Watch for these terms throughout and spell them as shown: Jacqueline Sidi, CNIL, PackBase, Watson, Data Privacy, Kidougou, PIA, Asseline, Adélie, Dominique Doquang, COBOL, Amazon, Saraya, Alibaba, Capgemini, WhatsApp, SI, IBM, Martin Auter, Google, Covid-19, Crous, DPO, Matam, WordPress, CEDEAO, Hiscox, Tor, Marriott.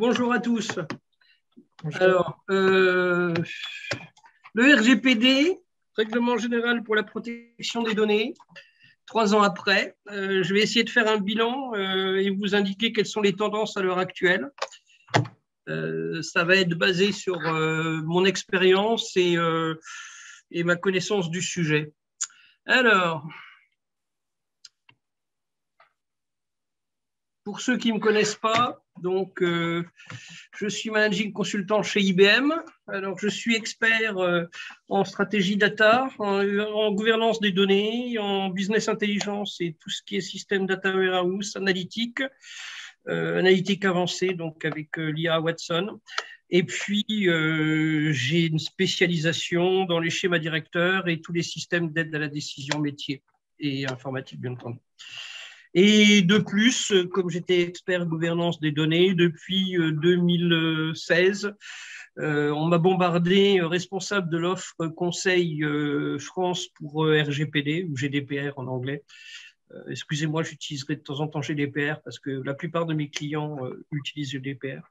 bonjour à tous. Bonjour. Alors, le RGPD, Règlement général pour la protection des données, 3 ans après, je vais essayer de faire un bilan et vous indiquer quelles sont les tendances à l'heure actuelle. Ça va être basé sur mon expérience et ma connaissance du sujet. Alors, pour ceux qui ne me connaissent pas, donc, je suis managing consultant chez IBM. Alors, je suis expert en stratégie data, en gouvernance des données, en business intelligence et tout ce qui est système data warehouse, analytique, analytique avancée, donc avec l'IA Watson. Et puis, j'ai une spécialisation dans les schémas directeurs et tous les systèmes d'aide à la décision métier et informatique, bien entendu. Et de plus, comme j'étais expert gouvernance des données, depuis 2016, on m'a bombardé responsable de l'offre Conseil France pour RGPD, ou GDPR en anglais. Excusez-moi, j'utiliserai de temps en temps GDPR parce que la plupart de mes clients utilisent GDPR.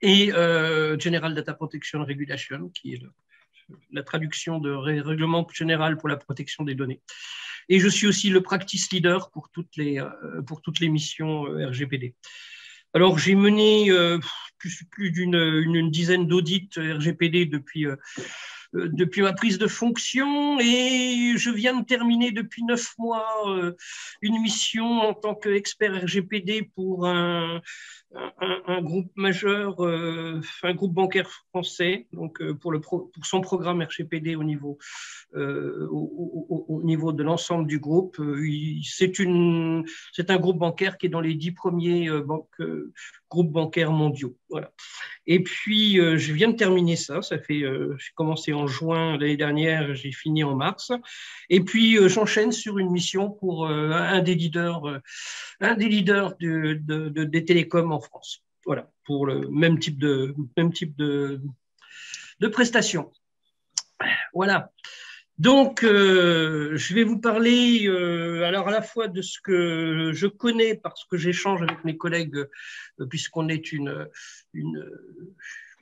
Et General Data Protection Regulation, qui est la traduction de Règlement général pour la protection des données. Et je suis aussi le practice leader pour toutes les missions RGPD. Alors, j'ai mené plus d'une dizaine d'audits RGPD depuis ma prise de fonction et je viens de terminer depuis 9 mois une mission en tant qu'expert RGPD pour un groupe majeur, un groupe bancaire français, donc pour son programme RGPD au niveau de l'ensemble du groupe. C'est un groupe bancaire qui est dans les 10 premiers groupes bancaires mondiaux. Voilà. Et puis, je viens de terminer ça. J'ai commencé en juin l'année dernière, j'ai fini en mars. Et puis, j'enchaîne sur une mission pour un des leaders des télécoms en France. Voilà, pour le même type de prestations. Voilà. Donc, je vais vous parler alors à la fois de ce que je connais parce que j'échange avec mes collègues, puisqu'on est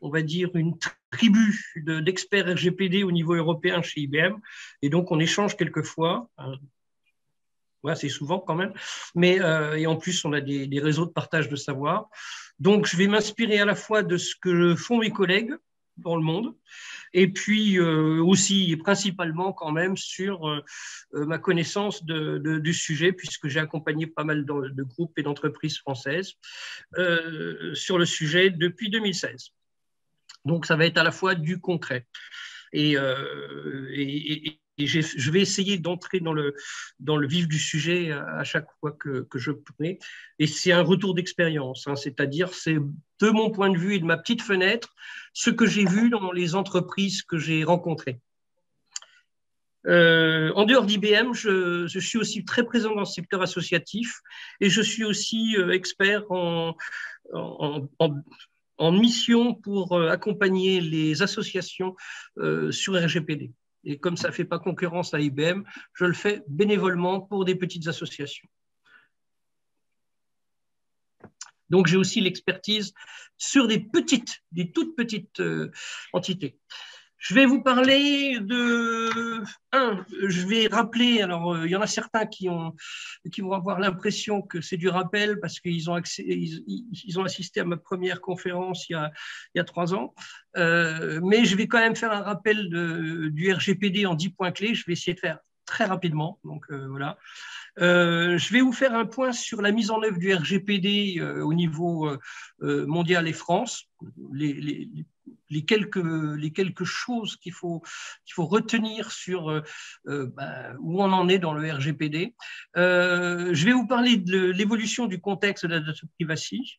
on va dire une tribu d'experts RGPD au niveau européen chez IBM, et donc on échange quelquefois, hein, assez souvent quand même, mais et en plus on a des réseaux de partage de savoir. Donc, je vais m'inspirer à la fois de ce que font mes collègues dans le monde, et puis aussi et principalement quand même sur ma connaissance du sujet, puisque j'ai accompagné pas mal de groupes et d'entreprises françaises sur le sujet depuis 2016. Donc, ça va être à la fois du concret. Et je vais essayer d'entrer dans le vif du sujet à chaque fois que je pourrai. Et c'est un retour d'expérience, hein, c'est-à-dire c'est de mon point de vue et de ma petite fenêtre, ce que j'ai vu dans les entreprises que j'ai rencontrées. En dehors d'IBM, je suis aussi très présent dans le secteur associatif et je suis aussi expert en mission pour accompagner les associations sur RGPD. Et comme ça ne fait pas concurrence à IBM, je le fais bénévolement pour des petites associations. Donc, j'ai aussi l'expertise sur des toutes petites entités. Je vais vous parler de… Je vais rappeler, alors il y en a certains qui vont avoir l'impression que c'est du rappel parce qu'ils ont assisté à ma première conférence il y a 3 ans. Mais je vais quand même faire un rappel du RGPD en 10 points clés. Je vais essayer de faire très rapidement. Donc, voilà. Je vais vous faire un point sur la mise en œuvre du RGPD au niveau mondial et France. Les quelques choses qu'il faut retenir sur où on en est dans le RGPD. Je vais vous parler de l'évolution du contexte de la data privacy.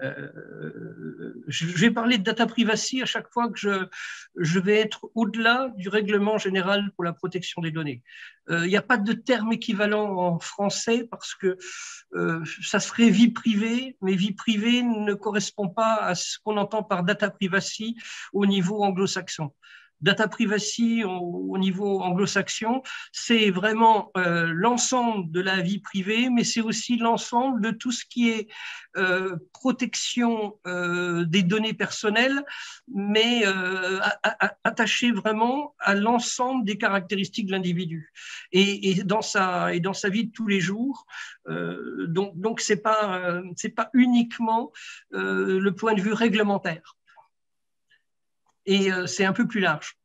Je vais parler de data privacy à chaque fois que je vais être au-delà du règlement général pour la protection des données. Il n'y a pas de terme équivalent en français parce que ça serait vie privée, mais vie privée ne correspond pas à ce qu'on entend par data privacy au niveau anglo-saxon. Data Privacy au niveau anglo-saxon, c'est vraiment l'ensemble de la vie privée, mais c'est aussi l'ensemble de tout ce qui est protection des données personnelles, mais attaché vraiment à l'ensemble des caractéristiques de l'individu et dans sa vie de tous les jours. Donc c'est pas uniquement le point de vue réglementaire. Et c'est un peu plus large.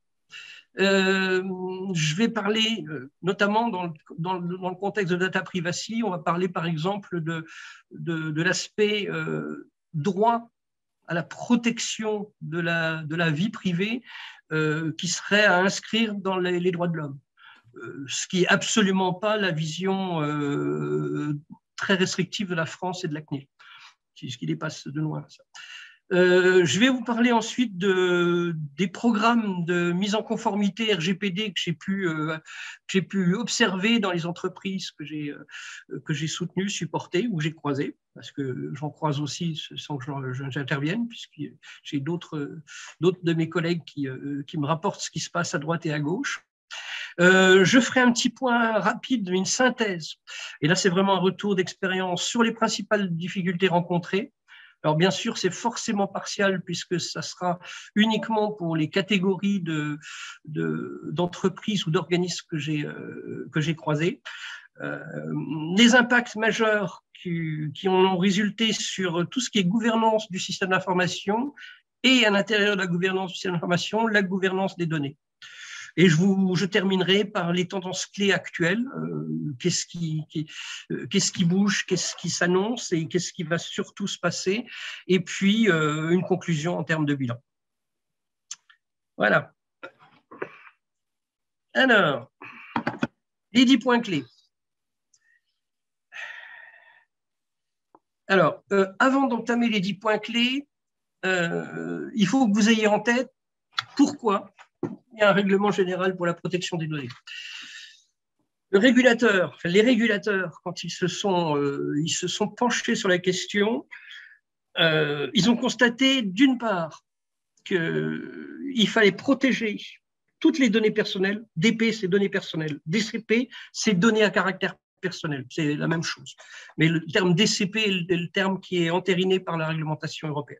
Je vais parler, notamment dans le contexte de Data Privacy, on va parler par exemple de l'aspect droit à la protection de la vie privée qui serait à inscrire dans les droits de l'homme, ce qui n'est absolument pas la vision très restrictive de la France et de la CNIL, ce qui dépasse de loin ça. Je vais vous parler ensuite des programmes de mise en conformité RGPD que j'ai pu observer dans les entreprises que j'ai soutenues, supportées ou j'ai croisées, parce que j'en croise aussi sans que j'intervienne, puisque j'ai d'autres de mes collègues qui me rapportent ce qui se passe à droite et à gauche. Je ferai un petit point rapide, une synthèse, et là c'est vraiment un retour d'expérience sur les principales difficultés rencontrées. Alors bien sûr, c'est forcément partial puisque ça sera uniquement pour les catégories d'entreprises ou d'organismes que j'ai croisés. Les impacts majeurs qui en ont résulté sur tout ce qui est gouvernance du système d'information et à l'intérieur de la gouvernance du système d'information, la gouvernance des données. Et je terminerai par les tendances clés actuelles, qu'est-ce qui bouge, qu'est-ce qui s'annonce et qu'est-ce qui va surtout se passer, et puis une conclusion en termes de bilan. Voilà. Alors, les 10 points clés. Alors, avant d'entamer les 10 points clés, il faut que vous ayez en tête pourquoi il y a un règlement général pour la protection des données. Le régulateur, les régulateurs, quand ils se sont penchés sur la question, ils ont constaté d'une part qu'il fallait protéger toutes les données personnelles, DP, c'est données personnelles, DCP, c'est données à caractère personnel, c'est la même chose. Mais le terme DCP est le terme qui est entériné par la réglementation européenne.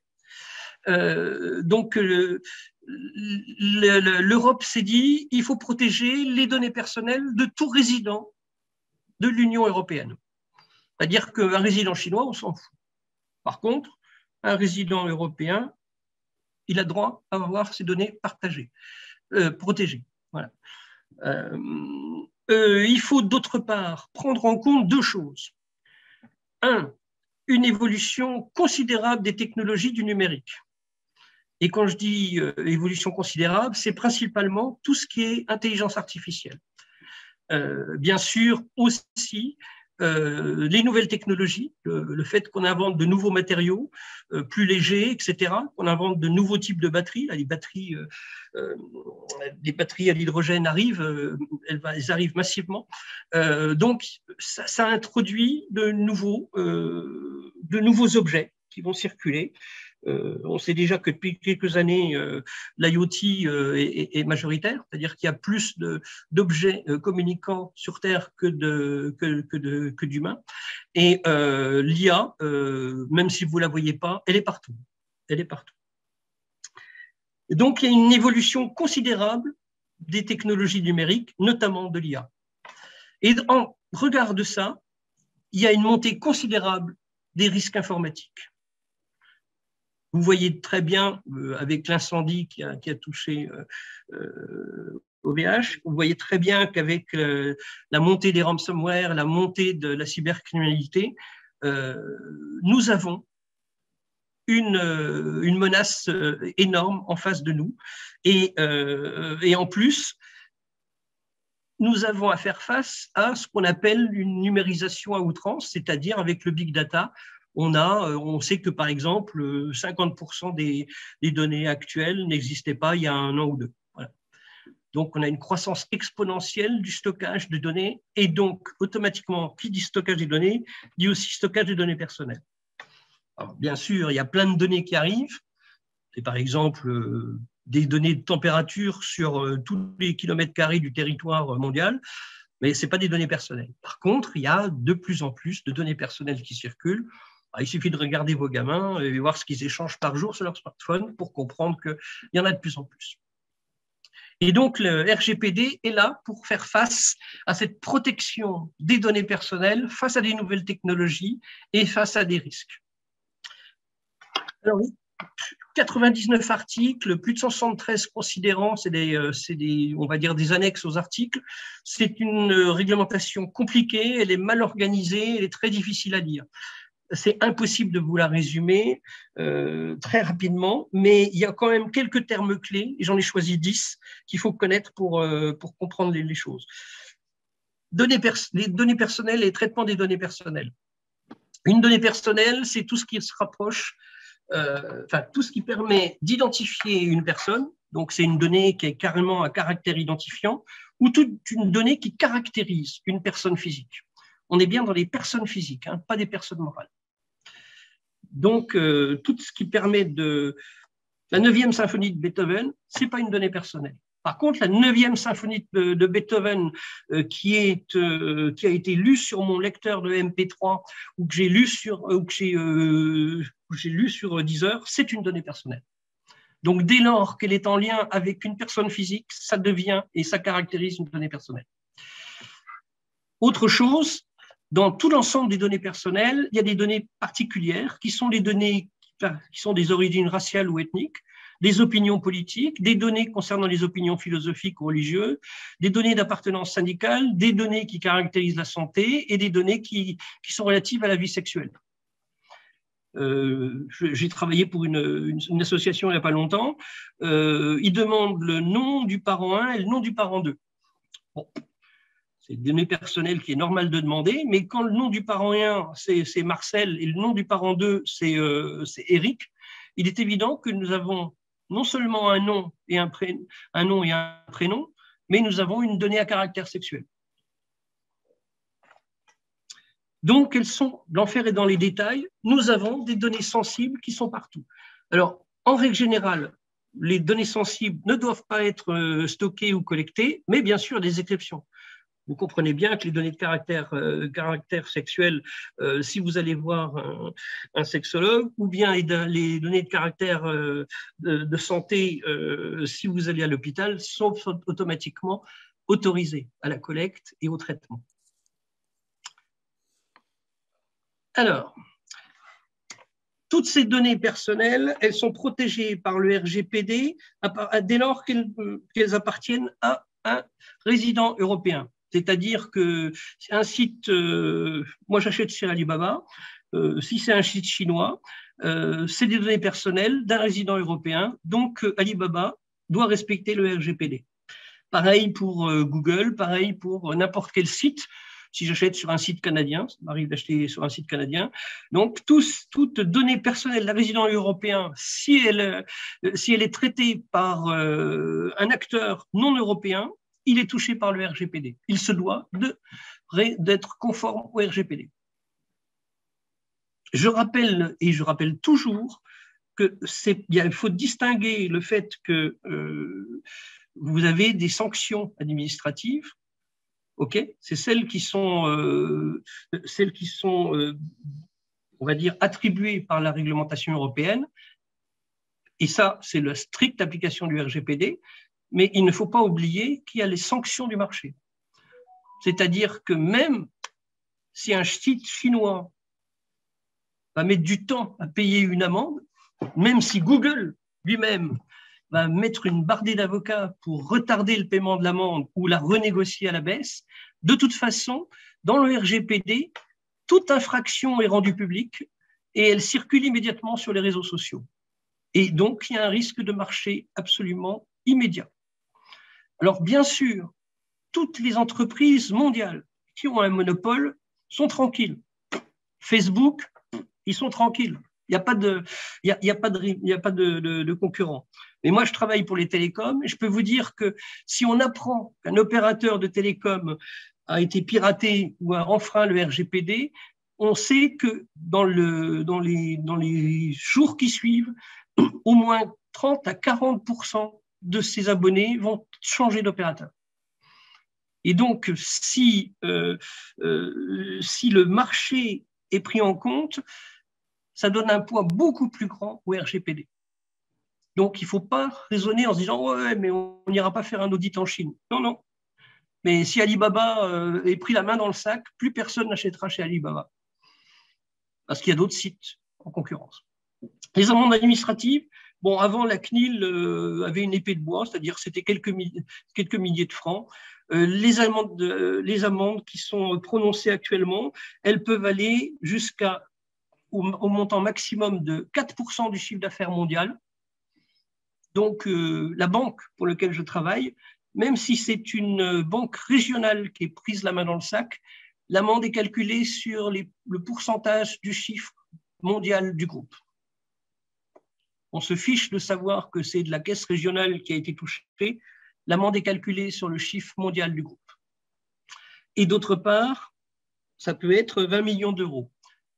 L'Europe s'est dit il faut protéger les données personnelles de tout résident de l'Union européenne. C'est-à-dire qu'un résident chinois, on s'en fout. Par contre, un résident européen, il a droit à avoir ses données partagées, protégées. Voilà. Il faut d'autre part prendre en compte deux choses. Un, une évolution considérable des technologies du numérique. Et quand je dis évolution considérable, c'est principalement tout ce qui est intelligence artificielle. Bien sûr, aussi, les nouvelles technologies, le fait qu'on invente de nouveaux matériaux plus légers, etc., qu'on invente de nouveaux types de batteries. Là, les batteries à l'hydrogène arrivent, elles arrivent massivement. Donc, ça introduit de nouveaux objets qui vont circuler. On sait déjà que depuis quelques années, l'IoT est majoritaire, c'est-à-dire qu'il y a plus d'objets communicants sur Terre que d'humains. Et l'IA, même si vous ne la voyez pas, elle est partout. Elle est partout. Et donc, il y a une évolution considérable des technologies numériques, notamment de l'IA. Et en regard de ça, il y a une montée considérable des risques informatiques. Vous voyez très bien avec l'incendie qui a touché OVH, vous voyez très bien qu'avec la montée des ransomware, la montée de la cybercriminalité, nous avons une menace énorme en face de nous. Et en plus, nous avons à faire face à ce qu'on appelle une numérisation à outrance, c'est-à-dire avec le big data. On sait que, par exemple, 50% des données actuelles n'existaient pas il y a un an ou deux. Voilà. Donc, on a une croissance exponentielle du stockage de données et donc, automatiquement, qui dit stockage des données, dit aussi stockage de données personnelles. Alors, bien sûr, il y a plein de données qui arrivent. C'est par exemple des données de température sur tous les kilomètres carrés du territoire mondial, mais ce n'est pas des données personnelles. Par contre, il y a de plus en plus de données personnelles qui circulent. Il suffit de regarder vos gamins et voir ce qu'ils échangent par jour sur leur smartphone pour comprendre qu'il y en a de plus en plus. Et donc, le RGPD est là pour faire face à cette protection des données personnelles face à des nouvelles technologies et face à des risques. Alors, 99 articles, plus de 173 considérants, c'est des, on va dire, des annexes aux articles. C'est une réglementation compliquée, elle est mal organisée, elle est très difficile à lire. C'est impossible de vous la résumer très rapidement, mais il y a quand même quelques termes clés, et j'en ai choisi 10 qu'il faut connaître pour comprendre les choses. Les données personnelles et les traitements des données personnelles. Une donnée personnelle, c'est tout ce qui se rapproche, tout ce qui permet d'identifier une personne, donc c'est une donnée qui est carrément à caractère identifiant, ou toute une donnée qui caractérise une personne physique. On est bien dans les personnes physiques, hein, pas des personnes morales. Donc, tout ce qui permet de… La 9e symphonie de Beethoven, ce n'est pas une donnée personnelle. Par contre, la 9e symphonie de Beethoven qui a été lue sur mon lecteur de MP3 ou que j'ai lue sur Deezer, c'est une donnée personnelle. Donc, dès lors qu'elle est en lien avec une personne physique, ça devient et ça caractérise une donnée personnelle. Autre chose, dans tout l'ensemble des données personnelles, il y a des données particulières qui sont les données qui sont des origines raciales ou ethniques, des opinions politiques, des données concernant les opinions philosophiques ou religieuses, des données d'appartenance syndicale, des données qui caractérisent la santé et des données qui sont relatives à la vie sexuelle. J'ai travaillé pour une association il n'y a pas longtemps. Ils demandent le nom du parent 1 et le nom du parent 2. Bon. C'est des données personnelles qui est normal de demander, mais quand le nom du parent 1, c'est Marcel, et le nom du parent 2, c'est Eric, il est évident que nous avons non seulement un nom et un prénom, mais nous avons une donnée à caractère sexuel. Donc, elles sont, l'enfer est dans les détails, nous avons des données sensibles qui sont partout. Alors, en règle générale, les données sensibles ne doivent pas être stockées ou collectées, mais bien sûr, des exceptions. Vous comprenez bien que les données de caractère sexuel, si vous allez voir un sexologue, ou bien les données de caractère de santé, si vous allez à l'hôpital, sont automatiquement autorisées à la collecte et au traitement. Alors, toutes ces données personnelles, elles sont protégées par le RGPD dès lors qu'elles appartiennent à un résident européen. C'est-à-dire que un site, moi j'achète chez Alibaba, si c'est un site chinois, c'est des données personnelles d'un résident européen, donc Alibaba doit respecter le RGPD. Pareil pour Google, pareil pour n'importe quel site, si j'achète sur un site canadien, ça m'arrive d'acheter sur un site canadien, donc toute donnée personnelle d'un résident européen, si elle est traitée par un acteur non européen, il est touché par le RGPD. Il se doit d'être conforme au RGPD. Je rappelle toujours qu'il faut distinguer le fait que vous avez des sanctions administratives, okay, c'est celles qui sont on va dire, attribuées par la réglementation européenne, et ça, c'est la stricte application du RGPD. Mais il ne faut pas oublier qu'il y a les sanctions du marché. C'est-à-dire que même si un site chinois va mettre du temps à payer une amende, même si Google lui-même va mettre une bardée d'avocats pour retarder le paiement de l'amende ou la renégocier à la baisse, de toute façon, dans le RGPD, toute infraction est rendue publique et elle circule immédiatement sur les réseaux sociaux. Et donc, il y a un risque de marché absolument immédiat. Alors, bien sûr, toutes les entreprises mondiales qui ont un monopole sont tranquilles. Facebook, ils sont tranquilles. Il n'y a pas de concurrent. Mais moi, je travaille pour les télécoms et je peux vous dire que si on apprend qu'un opérateur de télécom a été piraté ou a enfreint le RGPD, on sait que dans les jours qui suivent, au moins 30 à 40% de ses abonnés vont changer d'opérateur. Et donc, si le marché est pris en compte, ça donne un poids beaucoup plus grand au RGPD. Donc, il ne faut pas raisonner en se disant « Ouais, mais on n'ira pas faire un audit en Chine ». Non, non. Mais si Alibaba est pris la main dans le sac, plus personne n'achètera chez Alibaba. Parce qu'il y a d'autres sites en concurrence. Les amendes administratives, bon, avant, la CNIL avait une épée de bois, c'est-à-dire c'était quelques milliers de francs. Les amendes qui sont prononcées actuellement, elles peuvent aller au montant maximum de 4% du chiffre d'affaires mondial. Donc, la banque pour laquelle je travaille, même si c'est une banque régionale qui est prise la main dans le sac, l'amende est calculée sur le pourcentage du chiffre mondial du groupe. On se fiche de savoir que c'est de la caisse régionale qui a été touchée. L'amende est calculée sur le chiffre mondial du groupe. Et d'autre part, ça peut être 20 millions d'euros.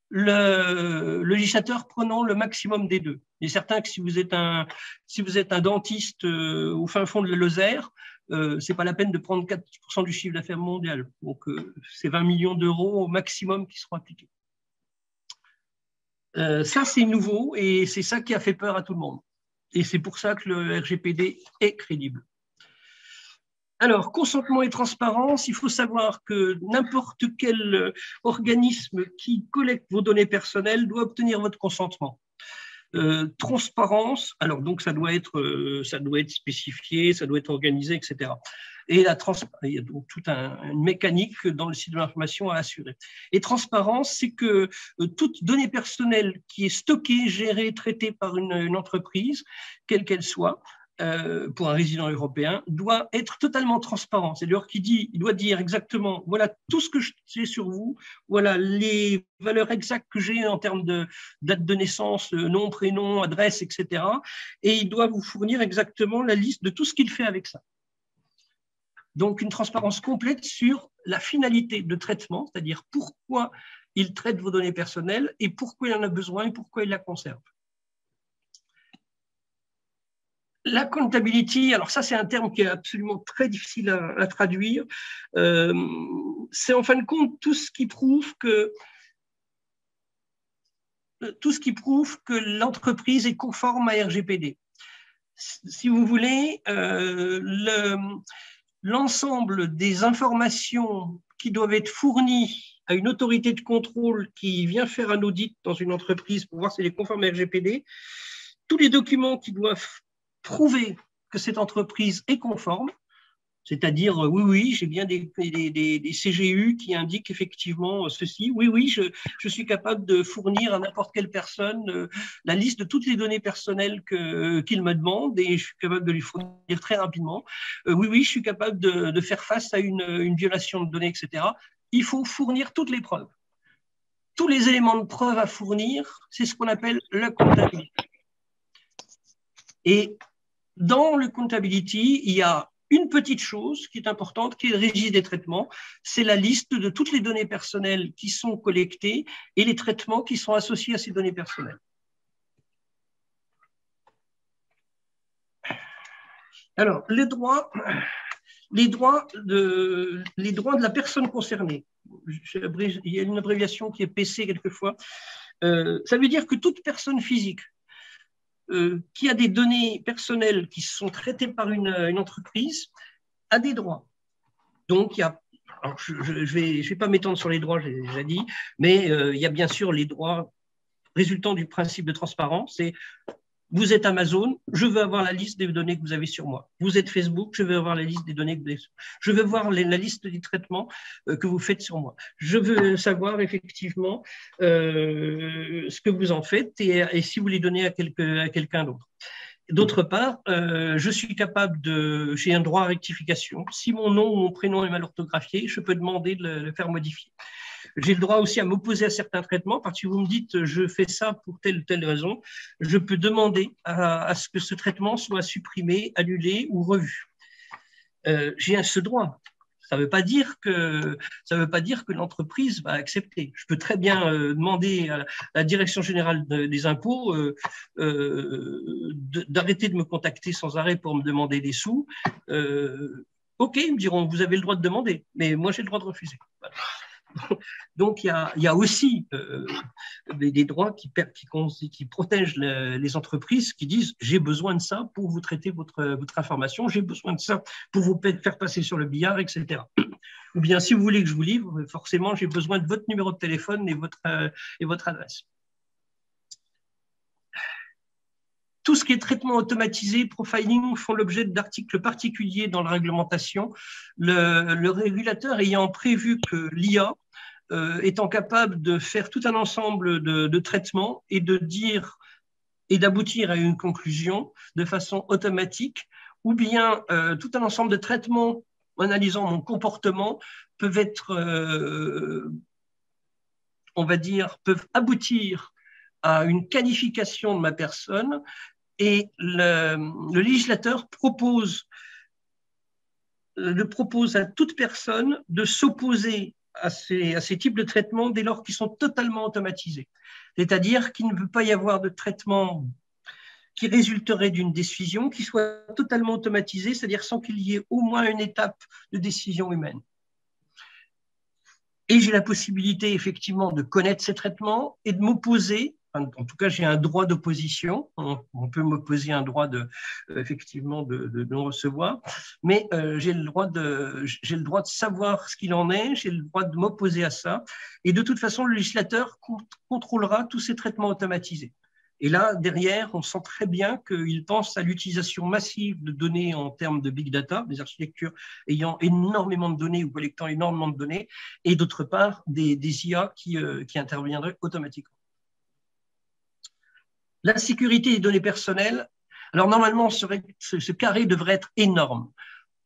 Le législateur prenant le maximum des deux. Il est certain que si vous êtes un dentiste au fin fond de la Lozère, ce n'est pas la peine de prendre 4% du chiffre d'affaires mondial. Donc, c'est 20 millions d'euros au maximum qui seront appliqués. Ça, c'est nouveau et c'est ça qui a fait peur à tout le monde. Et c'est pour ça que le RGPD est crédible. Alors, consentement et transparence, il faut savoir que n'importe quel organisme qui collecte vos données personnelles doit obtenir votre consentement. Transparence, alors donc ça doit être spécifié, ça doit être organisé, etc. Et il y a donc toute une mécanique dans le site de l'information à assurer. Et transparence, c'est que toute donnée personnelle qui est stockée, gérée, traitée par une entreprise, quelle qu'elle soit, pour un résident européen, doit être totalement transparent. C'est-à-dire qu'il doit dire exactement, voilà tout ce que j'ai sur vous, voilà les valeurs exactes que j'ai en termes de date de naissance, nom, prénom, adresse, etc. Et il doit vous fournir exactement la liste de tout ce qu'il fait avec ça. Donc, une transparence complète sur la finalité de traitement, c'est-à-dire pourquoi il traite vos données personnelles et pourquoi il en a besoin et pourquoi il la conserve. La accountability, alors ça c'est un terme qui est absolument très difficile à traduire, c'est en fin de compte tout ce qui prouve que l'entreprise est conforme à RGPD. Si vous voulez, l'ensemble des informations qui doivent être fournies à une autorité de contrôle qui vient faire un audit dans une entreprise pour voir si elle est conforme à RGPD, tous les documents qui doivent prouver que cette entreprise est conforme, c'est-à-dire oui, j'ai bien des CJUE qui indiquent effectivement ceci, oui, je suis capable de fournir à n'importe quelle personne la liste de toutes les données personnelles qu'il me demande et je suis capable de lui fournir très rapidement, oui, je suis capable de faire face à une violation de données, etc. Il faut fournir toutes les preuves. Tous les éléments de preuve à fournir, c'est ce qu'on appelle la comptabilité. Et dans le accountability, il y a une petite chose qui est importante, qui est le registre des traitements. C'est la liste de toutes les données personnelles qui sont collectées et les traitements qui sont associés à ces données personnelles. Alors, les droits de la personne concernée. Il y a une abréviation qui est PC quelquefois. Ça veut dire que toute personne physique qui a des données personnelles qui sont traitées par une entreprise, a des droits. Donc, je ne vais pas m'étendre sur les droits, j'ai déjà dit, mais il y a bien sûr les droits résultant du principe de transparence, c'est vous êtes Amazon, je veux avoir la liste des données que vous avez sur moi. Vous êtes Facebook, je veux avoir la liste des données que vous avez sur moi. Je veux voir la liste des traitements que vous faites sur moi. Je veux savoir effectivement ce que vous en faites et si vous les donnez à quelqu'un d'autre. D'autre part, je suis capable j'ai un droit à rectification. Si mon nom ou mon prénom est mal orthographié, je peux demander de le faire modifier. J'ai le droit aussi à m'opposer à certains traitements, parce que vous me dites je fais ça pour telle ou telle raison, je peux demander à ce que ce traitement soit supprimé, annulé ou revu. J'ai ce droit. Ça ne veut pas dire que l'entreprise va accepter. Je peux très bien demander à la direction générale des impôts d'arrêter de me contacter sans arrêt pour me demander des sous. Ok, ils me diront, vous avez le droit de demander, mais moi j'ai le droit de refuser. Voilà. Donc, il y a aussi des droits qui protègent les entreprises qui disent « j'ai besoin de ça pour vous traiter votre information, j'ai besoin de ça pour vous faire passer sur le billard, etc. » Ou bien, si vous voulez que je vous livre, forcément, j'ai besoin de votre numéro de téléphone et votre adresse. Tout ce qui est traitement automatisé, profiling, font l'objet d'articles particuliers dans la réglementation, le régulateur ayant prévu que l'IA étant capable de faire tout un ensemble de traitements et de dire et d'aboutir à une conclusion de façon automatique, ou bien tout un ensemble de traitements analysant mon comportement peuvent aboutir à une qualification de ma personne. Et le législateur propose à toute personne de s'opposer à ces types de traitements dès lors qu'ils sont totalement automatisés. C'est-à-dire qu'il ne peut pas y avoir de traitement qui résulterait d'une décision qui soit totalement automatisée, c'est-à-dire sans qu'il y ait au moins une étape de décision humaine. Et j'ai la possibilité effectivement de connaître ces traitements et de m'opposer. En tout cas, j'ai un droit d'opposition. On peut m'opposer un droit de non recevoir, mais j'ai le droit de savoir ce qu'il en est, j'ai le droit de m'opposer à ça. Et de toute façon, le législateur contrôlera tous ces traitements automatisés. Et là, derrière, on sent très bien qu'il pense à l'utilisation massive de données en termes de big data, des architectures ayant énormément de données ou collectant énormément de données, et d'autre part, des IA qui interviendraient automatiquement. La sécurité des données personnelles, alors normalement, ce carré devrait être énorme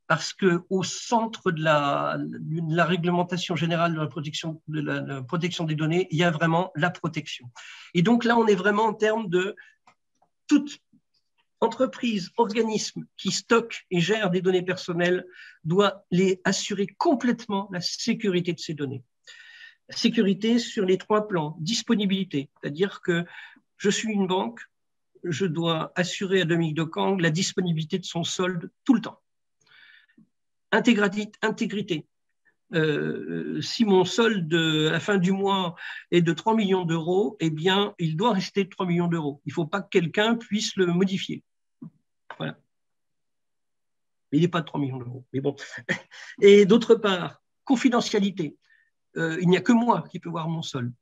parce qu'au centre de la réglementation générale de la protection des données, il y a vraiment la protection. Et donc là, on est vraiment en termes de toute entreprise, organisme qui stocke et gère des données personnelles doit les assurer complètement la sécurité de ces données. La sécurité sur les trois plans, disponibilité, c'est-à-dire que je suis une banque, je dois assurer à Dominique Doquang la disponibilité de son solde tout le temps. Intégrité. Si mon solde à la fin du mois est de 3 millions d'euros, eh bien, il doit rester 3 millions d'euros. Il ne faut pas que quelqu'un puisse le modifier. Voilà. Il n'est pas de 3 millions d'euros, mais bon. Et d'autre part, confidentialité. Il n'y a que moi qui peux voir mon solde.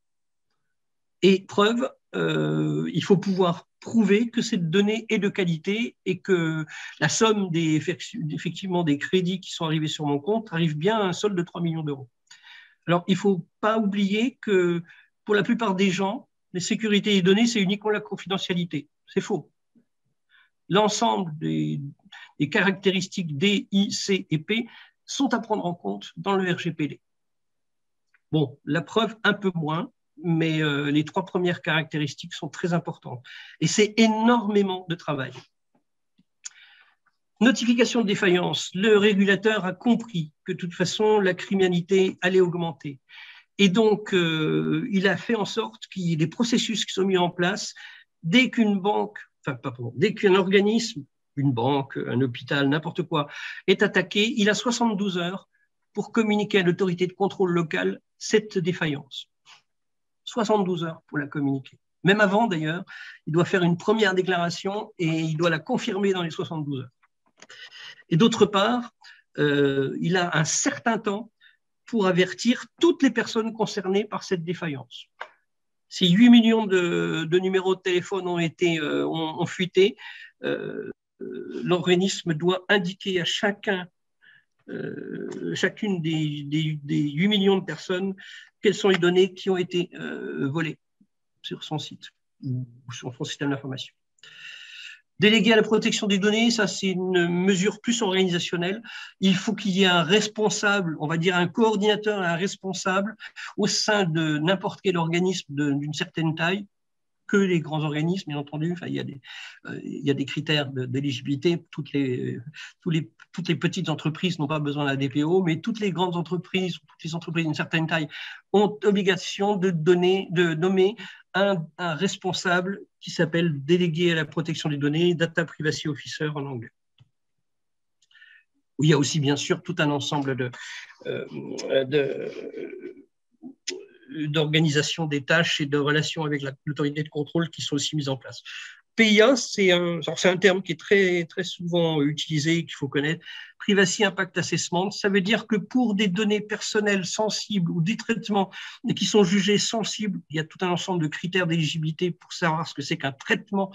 Et preuve, il faut pouvoir prouver que cette donnée est de qualité et que la somme effectivement des crédits qui sont arrivés sur mon compte arrive bien à un solde de 3 millions d'euros. Alors, il ne faut pas oublier que pour la plupart des gens, la sécurité des données, c'est uniquement la confidentialité. C'est faux. L'ensemble des caractéristiques D, I, C et P sont à prendre en compte dans le RGPD. Bon, la preuve un peu moins, mais les trois premières caractéristiques sont très importantes. Et c'est énormément de travail. Notification de défaillance. Le régulateur a compris que de toute façon, la criminalité allait augmenter. Et donc, il a fait en sorte qu'il y ait des processus qui sont mis en place. Dès qu'un organisme, une banque, un hôpital, n'importe quoi, est attaqué, il a 72 heures pour communiquer à l'autorité de contrôle locale cette défaillance. 72 heures pour la communiquer. Même avant, d'ailleurs, il doit faire une première déclaration et il doit la confirmer dans les 72 heures. Et d'autre part, il a un certain temps pour avertir toutes les personnes concernées par cette défaillance. Si 8 millions de numéros de téléphone ont fuité, l'organisme doit indiquer à chacune des 8 millions de personnes quelles sont les données qui ont été volées sur son site ou sur son système d'information. Délégué à la protection des données, ça c'est une mesure plus organisationnelle. Il faut qu'il y ait un responsable, on va dire un coordinateur et un responsable au sein de n'importe quel organisme d'une certaine taille, que les grands organismes, bien entendu. Enfin, il y a des critères d'éligibilité. Toutes les petites entreprises n'ont pas besoin de la DPO, mais toutes les grandes entreprises, toutes les entreprises d'une certaine taille, ont obligation de nommer un responsable qui s'appelle délégué à la protection des données, Data Privacy Officer en anglais. Il y a aussi, bien sûr, tout un ensemble d'organisation des tâches et de relations avec l'autorité de contrôle qui sont aussi mises en place. PIA, c'est un terme qui est très, très souvent utilisé et qu'il faut connaître. Privacy Impact Assessment, ça veut dire que pour des données personnelles sensibles ou des traitements qui sont jugés sensibles, il y a tout un ensemble de critères d'éligibilité pour savoir ce que c'est qu'un traitement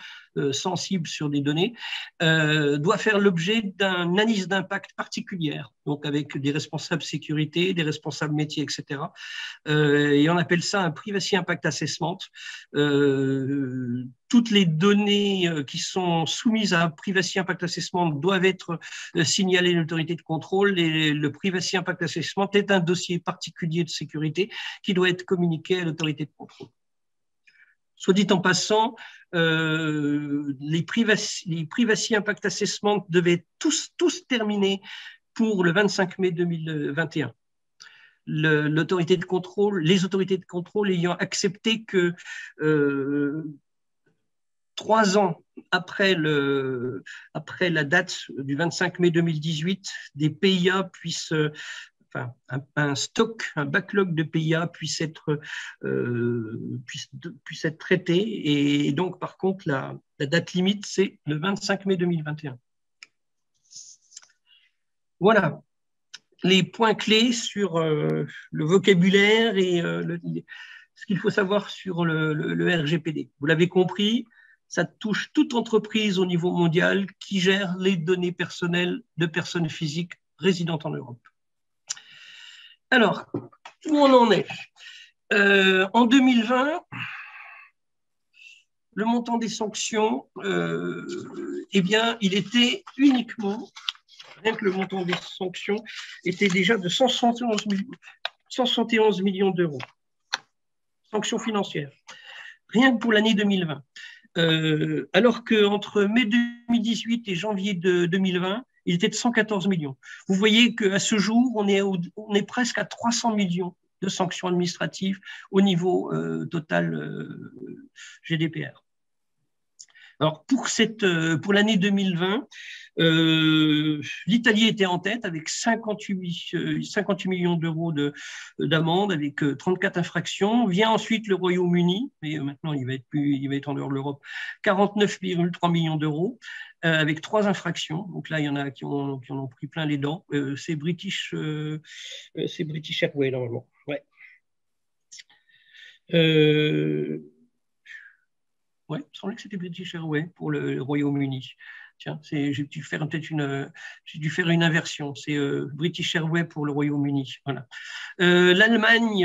sensible sur des données, doit faire l'objet d'une analyse d'impact particulière, donc avec des responsables sécurité, des responsables métiers, etc. Et on appelle ça un Privacy Impact Assessment. Toutes les données qui sont soumises à un Privacy Impact Assessment doivent être signalées à l'autorité de contrôle, et le Privacy Impact Assessment est un dossier particulier de sécurité qui doit être communiqué à l'autorité de contrôle. Soit dit en passant, les Privacy Impact Assessment devaient tous terminer pour le 25 mai 2021. Les autorités de contrôle ayant accepté que 3 ans après la date du 25 mai 2018, des PIA puissent, enfin, un backlog de PIA puisse être traité. Et donc, par contre, la date limite, c'est le 25 mai 2021. Voilà les points clés sur le vocabulaire et ce qu'il faut savoir sur le RGPD. Vous l'avez compris. Ça touche toute entreprise au niveau mondial qui gère les données personnelles de personnes physiques résidentes en Europe. Alors, où on en est ? En 2020, le montant des sanctions, il était uniquement, rien que le montant des sanctions, était déjà de 171 millions d'euros. Sanctions financières. Rien que pour l'année 2020. Alors qu'entre mai 2018 et janvier 2020, il était de 114 millions. Vous voyez qu'à ce jour, on est presque à 300 millions de sanctions administratives au niveau total GDPR. Alors, pour l'année 2020, l'Italie était en tête avec 58 millions d'euros d'amende, avec 34 infractions. Vient ensuite le Royaume-Uni, mais maintenant il va être en dehors de l'Europe, 49,3 millions d'euros, avec 3 infractions. Donc là, il y en a qui en ont pris plein les dents. C'est British Airways, normalement. Ouais. Oui, il me semblait que c'était British Airways pour le Royaume-Uni. Tiens, j'ai dû faire peut-être une inversion. C'est British Airways pour le Royaume-Uni. Voilà. L'Allemagne,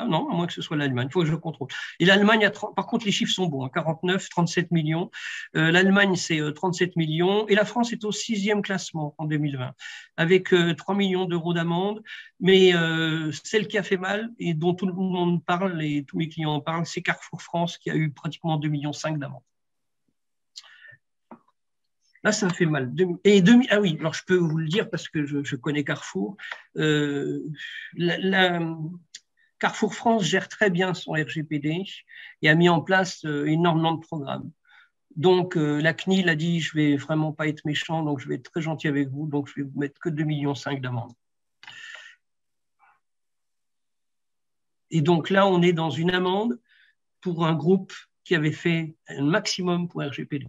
ah non, à moins que ce soit l'Allemagne, il faut que je contrôle. Et l'Allemagne, par contre, les chiffres sont bons, hein, 49, 37 millions. L'Allemagne, c'est 37 millions. Et la France est au 6e classement en 2020, avec 3 millions d'euros d'amende. Mais celle qui a fait mal, et dont tout le monde parle, et tous mes clients en parlent, c'est Carrefour France, qui a eu pratiquement 2,5 millions d'amende. Là, ça me fait mal. Ah oui, alors je peux vous le dire parce que je connais Carrefour. Carrefour France gère très bien son RGPD et a mis en place énormément de programmes. Donc, la CNIL a dit « je ne vais vraiment pas être méchant, donc je vais être très gentil avec vous, donc je vais vous mettre que 2,5 millions d'amende ». Et donc là, on est dans une amende pour un groupe qui avait fait un maximum pour RGPD.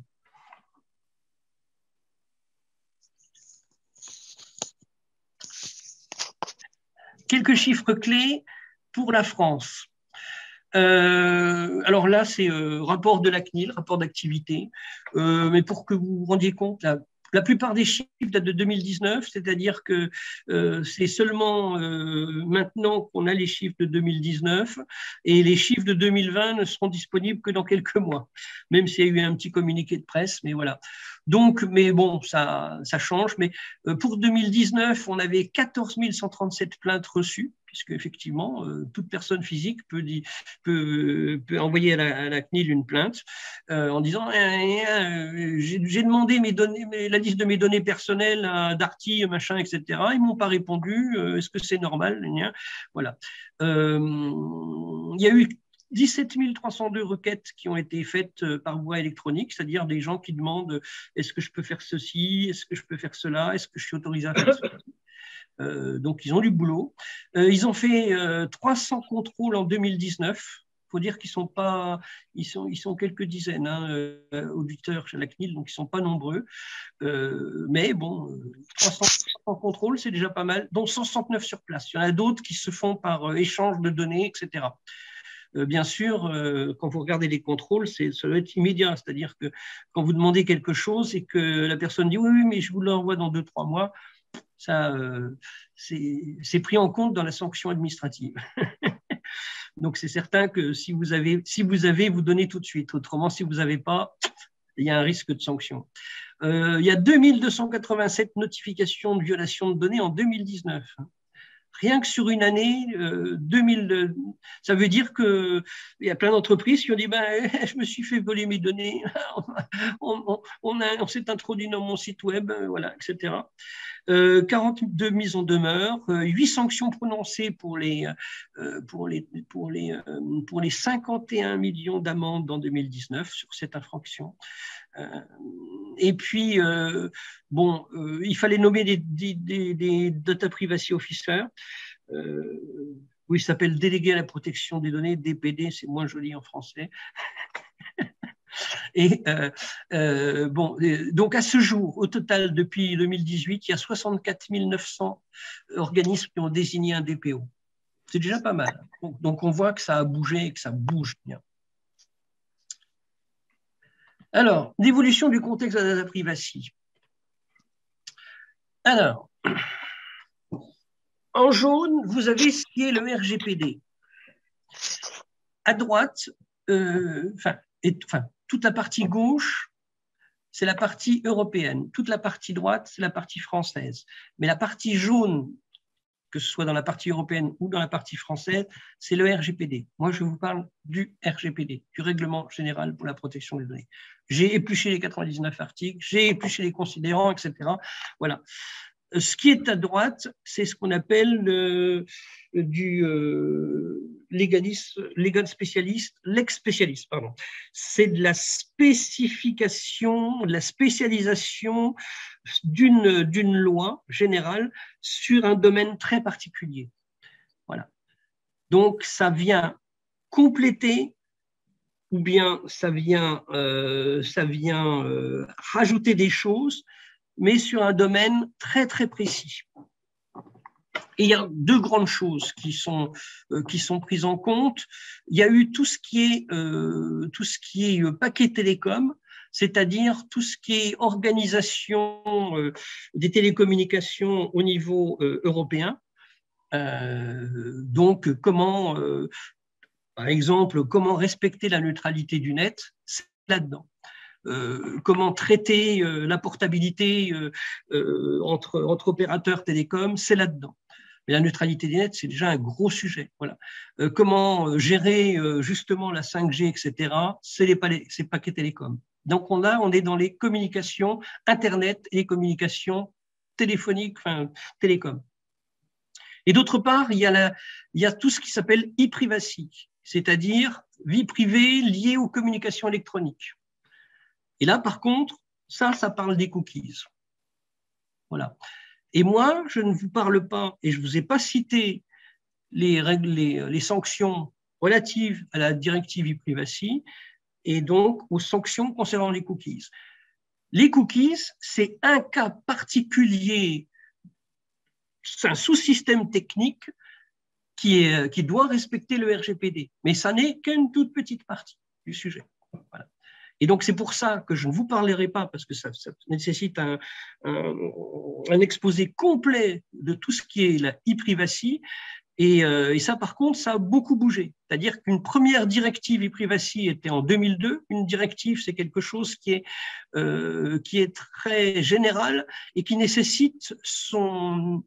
Quelques chiffres clés pour la France. Alors là, c'est rapport de la CNIL, rapport d'activité. Mais pour que vous vous rendiez compte, la plupart des chiffres datent de 2019, c'est-à-dire que c'est seulement maintenant qu'on a les chiffres de 2019 et les chiffres de 2020 ne seront disponibles que dans quelques mois, même s'il y a eu un petit communiqué de presse, mais voilà. Donc, mais bon, ça change. Mais pour 2019, on avait 14 137 plaintes reçues, puisque effectivement, toute personne physique peut envoyer à la CNIL une plainte en disant j'ai demandé la liste de mes données personnelles à Darty, machin, etc. Ils ne m'ont pas répondu. Est-ce que c'est normal? Voilà. Il y a eu 17 302 requêtes qui ont été faites par voie électronique, c'est-à-dire des gens qui demandent « est-ce que je peux faire ceci ? Est-ce que je peux faire cela ? Est-ce que je suis autorisé à faire cela ?» Donc, ils ont du boulot. Ils ont fait 300 contrôles en 2019. Il faut dire qu'ils sont pas, ils sont quelques dizaines auditeurs chez la CNIL, donc ils ne sont pas nombreux. Mais bon, 300 contrôles, c'est déjà pas mal, dont 169 sur place. Il y en a d'autres qui se font par échange de données, etc. Bien sûr, quand vous regardez les contrôles, ça doit être immédiat, c'est-à-dire que quand vous demandez quelque chose et que la personne dit « oui, mais je vous l'envoie dans 2-3 mois », ça, c'est pris en compte dans la sanction administrative. Donc, c'est certain que si vous avez, vous donnez tout de suite. Autrement, si vous n'avez pas, il y a un risque de sanction. Il y a 2287 notifications de violation de données en 2019. Rien que sur une année, 2000, ça veut dire qu'il y a plein d'entreprises qui ont dit « je me suis fait voler mes données, on s'est introduit dans mon site web, voilà, etc. » 42 mises en demeure, 8 sanctions prononcées pour les 51 millions d'amendes en 2019 sur cette infraction. Et puis, il fallait nommer des data privacy officers. Il s'appelle délégué à la protection des données, DPD, c'est moins joli en français. Et donc à ce jour, au total, depuis 2018, il y a 64 900 organismes qui ont désigné un DPO. C'est déjà pas mal. Donc on voit que ça a bougé et que ça bouge bien. Alors, l'évolution du contexte de la data privacy. Alors, en jaune, vous avez ce qui est le RGPD. À droite, toute la partie gauche, c'est la partie européenne. Toute la partie droite, c'est la partie française. Mais la partie jaune, que ce soit dans la partie européenne ou dans la partie française, c'est le RGPD. Moi, je vous parle du RGPD, du Règlement général pour la protection des données. J'ai épluché les 99 articles, j'ai épluché les considérants, etc. Voilà. Ce qui est à droite, c'est ce qu'on appelle legal specialist, lex specialist, pardon. C'est de la spécification, de la spécialisation d'une loi générale sur un domaine très particulier. Voilà. Donc, ça vient compléter ou bien ça vient rajouter des choses, mais sur un domaine très, très précis. Et il y a deux grandes choses qui sont prises en compte. Il y a eu tout ce qui est paquet télécom, c'est-à-dire tout ce qui est organisation des télécommunications au niveau européen. Donc, par exemple, comment respecter la neutralité du net, c'est là-dedans. Comment traiter la portabilité entre opérateurs télécoms, c'est là-dedans. Mais la neutralité des nets, c'est déjà un gros sujet. Voilà. Comment gérer justement la 5G, etc., c'est les paquets télécoms. Donc on est dans les communications Internet et les communications téléphoniques, enfin télécoms. Et d'autre part, il y a tout ce qui s'appelle e-privacy, c'est-à-dire vie privée liée aux communications électroniques. Et là, par contre, ça parle des cookies. Voilà. Et moi, je ne vous parle pas, et je ne vous ai pas cité les règles, les sanctions relatives à la directive e-privacy et donc aux sanctions concernant les cookies. Les cookies, c'est un cas particulier, c'est un sous-système technique qui doit respecter le RGPD. Mais ça n'est qu'une toute petite partie du sujet. Voilà. Et donc, c'est pour ça que je ne vous parlerai pas, parce que ça nécessite un exposé complet de tout ce qui est la e-privacy. Et ça, par contre, ça a beaucoup bougé. C'est-à-dire qu'une première directive e-privacy était en 2002. Une directive, c'est quelque chose qui est très général et qui nécessite son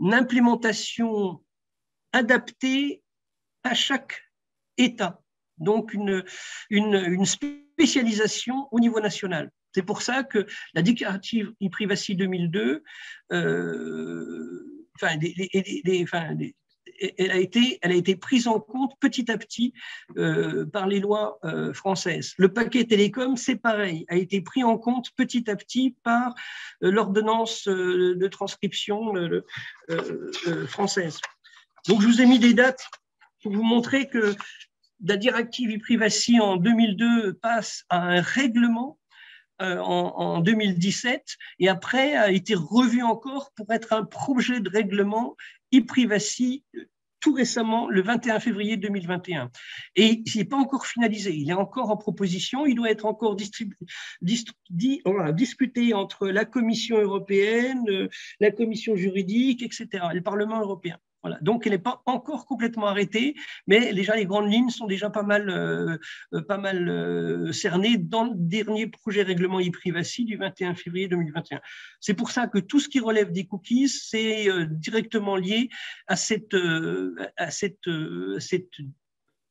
implémentation adaptée à chaque État, donc une spécialisation au niveau national. C'est pour ça que la déclarative e-privacy 2002, elle a été prise en compte petit à petit par les lois françaises. Le paquet télécom, c'est pareil, a été pris en compte petit à petit par l'ordonnance de transcription française. Donc, je vous ai mis des dates pour vous montrer que la directive e-privacy en 2002 passe à un règlement en 2017 et après a été revu encore pour être un projet de règlement e-privacy tout récemment, le 21 février 2021. Et il n'est pas encore finalisé, il est encore en proposition, il doit être encore discuté entre la Commission européenne, la Commission juridique, etc., le Parlement européen. Voilà. Donc, elle n'est pas encore complètement arrêtée, mais déjà les grandes lignes sont déjà pas mal cernées dans le dernier projet règlement e-privacy du 21 février 2021. C'est pour ça que tout ce qui relève des cookies, c'est directement lié à cette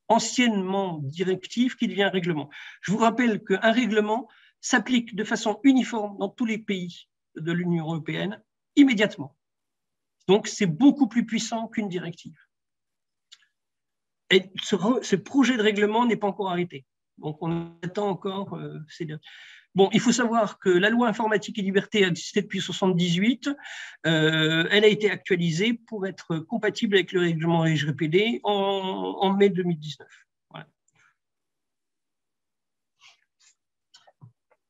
anciennement directive qui devient un règlement. Je vous rappelle qu'un règlement s'applique de façon uniforme dans tous les pays de l'Union européenne immédiatement. Donc, c'est beaucoup plus puissant qu'une directive. Et ce projet de règlement n'est pas encore arrêté. Donc, on attend encore… Bon, il faut savoir que la loi informatique et liberté a existé depuis 1978. Elle a été actualisée pour être compatible avec le règlement RGPD en mai 2019. Voilà.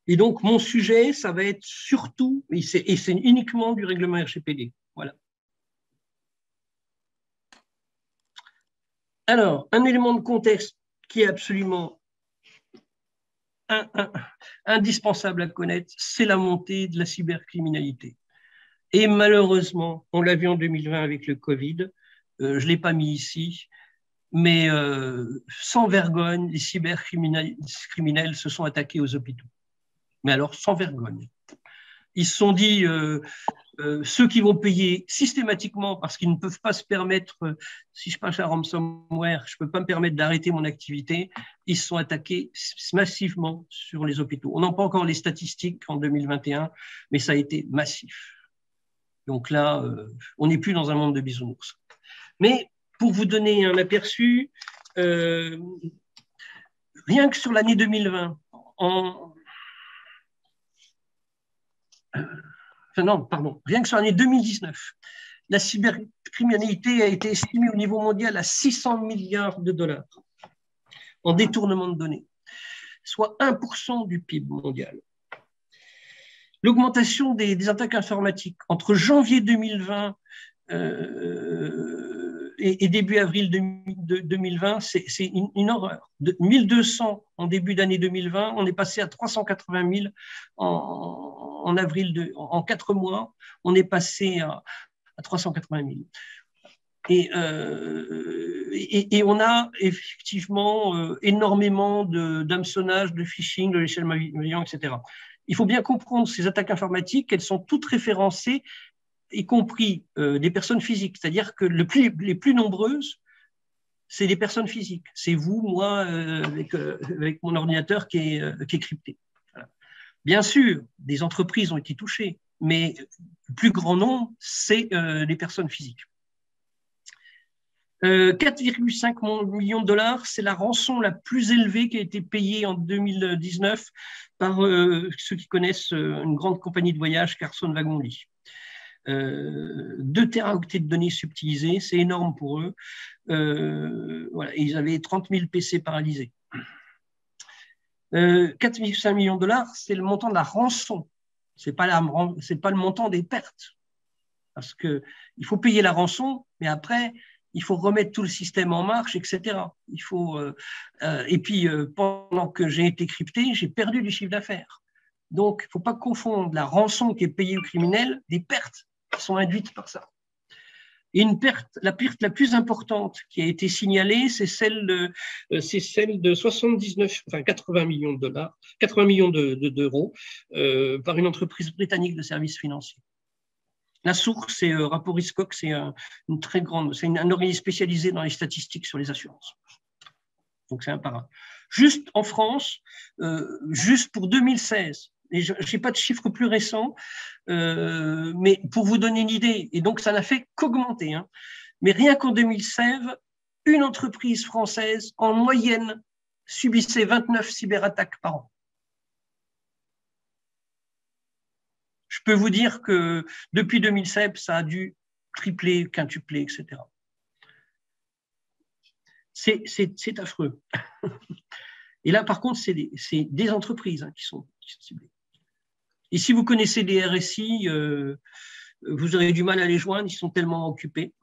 Et donc, mon sujet, ça va être surtout… Et c'est uniquement du règlement RGPD. Voilà. Alors, un élément de contexte qui est absolument indispensable à connaître, c'est la montée de la cybercriminalité. Et malheureusement, on l'a vu en 2020 avec le Covid, je ne l'ai pas mis ici, mais sans vergogne, les cybercriminels se sont attaqués aux hôpitaux. Mais alors, sans vergogne. Ils se sont dit… ceux qui vont payer systématiquement parce qu'ils ne peuvent pas se permettre, si je passe à ransomware, je ne peux pas me permettre d'arrêter mon activité, ils se sont attaqués massivement sur les hôpitaux. On n'a pas encore les statistiques en 2021, mais ça a été massif. Donc là, on n'est plus dans un monde de bisounours. Mais pour vous donner un aperçu, rien que sur l'année 2020, rien que sur l'année 2019, la cybercriminalité a été estimée au niveau mondial à 600 milliards de dollars en détournement de données, soit 1% du PIB mondial. L'augmentation des attaques informatiques entre janvier 2020 et début avril 2020, c'est une horreur. De 1200 en début d'année 2020, on est passé à 380 000 en 4 mois, on est passé à 380 000. Et on a effectivement énormément d'hameçonnage, de phishing, de l'échelle malveillante, etc. Il faut bien comprendre ces attaques informatiques, elles sont toutes référencées, y compris des personnes physiques, c'est-à-dire que les plus nombreuses, c'est des personnes physiques. C'est vous, moi, avec mon ordinateur qui est crypté. Voilà. Bien sûr, des entreprises ont été touchées, mais le plus grand nombre, c'est les personnes physiques. 4,5 millions de dollars, c'est la rançon la plus élevée qui a été payée en 2019 par ceux qui connaissent une grande compagnie de voyage, Carson Wagonlit. 2 teraoctets de données subtilisées, c'est énorme pour eux. Voilà, ils avaient 30 000 PC paralysés. 4,5 millions de dollars, c'est le montant de la rançon. Ce n'est pas le montant des pertes. Parce qu'il faut payer la rançon, mais après, il faut remettre tout le système en marche, etc. Et puis, pendant que j'ai été crypté, j'ai perdu du chiffre d'affaires. Donc, il ne faut pas confondre la rançon qui est payée aux criminels des pertes qui sont induites par ça. Et la perte la plus importante qui a été signalée, c'est celle de 80 millions de dollars, 80 millions d'euros par une entreprise britannique de services financiers. La source, c'est rapport Hiscox, c'est une très grande, c'est un organisme spécialisé dans les statistiques sur les assurances. Donc, c'est un par un. Juste en France, juste pour 2016, et je n'ai pas de chiffres plus récents, mais pour vous donner une idée, et donc ça n'a fait qu'augmenter, hein, mais rien qu'en 2016, une entreprise française, en moyenne, subissait 29 cyberattaques par an. Je peux vous dire que depuis 2007, ça a dû tripler, quintupler, etc. C'est affreux. Et là, par contre, c'est des entreprises hein, qui sont ciblées. Et si vous connaissez des RSI, vous aurez du mal à les joindre, ils sont tellement occupés.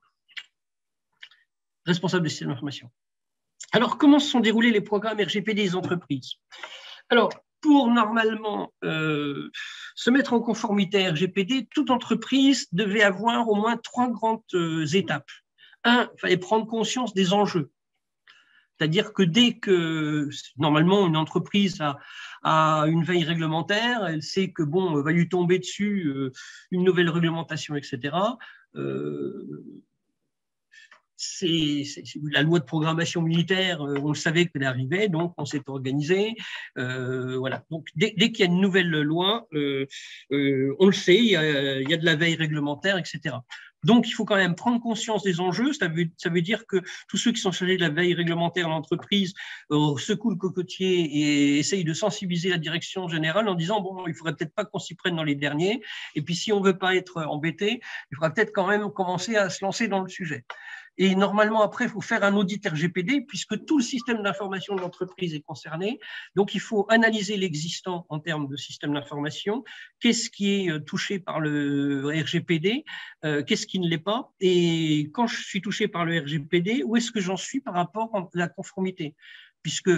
Responsables de systèmes d'information. Alors, comment se sont déroulés les programmes RGPD des entreprises? Alors, pour normalement se mettre en conformité à RGPD, toute entreprise devait avoir au moins 3 grandes étapes. 1, il fallait prendre conscience des enjeux. C'est-à-dire que dès que, normalement, une entreprise a une veille réglementaire, elle sait que, bon, va lui tomber dessus une nouvelle réglementation, etc. C'est la loi de programmation militaire, on le savait qu'elle arrivait, donc on s'est organisé. Voilà. Donc dès qu'il y a une nouvelle loi, on le sait, il y a de la veille réglementaire, etc. Donc il faut quand même prendre conscience des enjeux. Ça veut dire que tous ceux qui sont chargés de la veille réglementaire à l'entreprise secouent le cocotier et essayent de sensibiliser la direction générale en disant bon, il ne faudrait peut-être pas qu'on s'y prenne dans les derniers. Et puis si on ne veut pas être embêté, il faudra peut-être quand même commencer à se lancer dans le sujet. Et normalement, après, il faut faire un audit RGPD puisque tout le système d'information de l'entreprise est concerné. Donc, il faut analyser l'existant en termes de système d'information, qu'est-ce qui est touché par le RGPD, qu'est-ce qui ne l'est pas, et quand je suis touché par le RGPD, où est-ce que j'en suis par rapport à la conformité, puisque,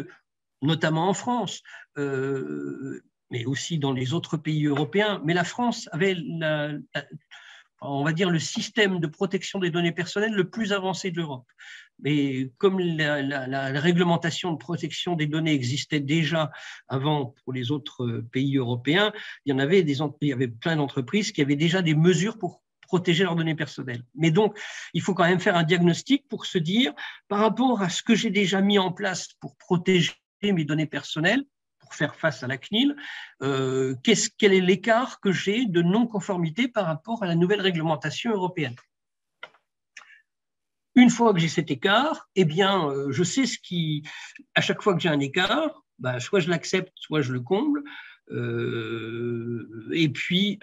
notamment en France, mais aussi dans les autres pays européens, mais la France avait on va dire, le système de protection des données personnelles le plus avancé de l'Europe. Mais comme la réglementation de protection des données existait déjà avant pour les autres pays européens, il y avait plein d'entreprises qui avaient déjà des mesures pour protéger leurs données personnelles. Mais donc, il faut quand même faire un diagnostic pour se dire, par rapport à ce que j'ai déjà mis en place pour protéger mes données personnelles, pour faire face à la CNIL, quel est l'écart que j'ai de non-conformité par rapport à la nouvelle réglementation européenne. Une fois que j'ai cet écart, eh bien, je sais ce qui… À chaque fois que j'ai un écart, bah, soit je l'accepte, soit je le comble. Et puis,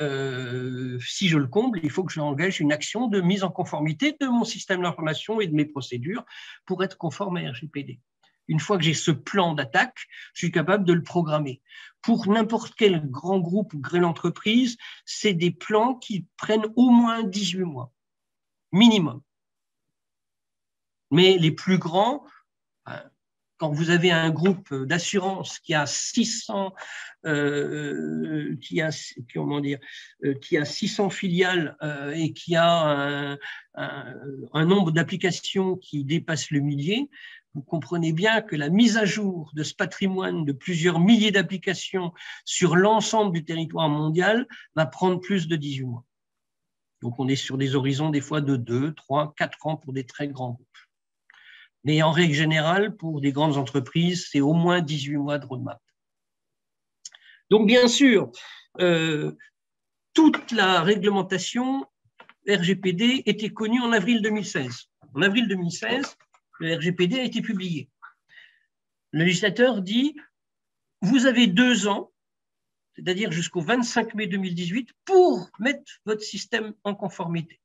si je le comble, il faut que je engage une action de mise en conformité de mon système d'information et de mes procédures pour être conforme à RGPD. Une fois que j'ai ce plan d'attaque, je suis capable de le programmer. Pour n'importe quel grand groupe ou grande entreprise, c'est des plans qui prennent au moins 18 mois, minimum. Mais les plus grands, quand vous avez un groupe d'assurance qui a 600 filiales et qui a un nombre d'applications qui dépasse le millier, vous comprenez bien que la mise à jour de ce patrimoine de plusieurs milliers d'applications sur l'ensemble du territoire mondial va prendre plus de 18 mois. Donc, on est sur des horizons des fois de 2, 3, 4 ans pour des très grands groupes. Mais en règle générale, pour des grandes entreprises, c'est au moins 18 mois de roadmap. Donc, bien sûr, toute la réglementation RGPD était connue en avril 2016. En avril 2016, le RGPD a été publié. Le législateur dit « Vous avez 2 ans, c'est-à-dire jusqu'au 25 mai 2018, pour mettre votre système en conformité. »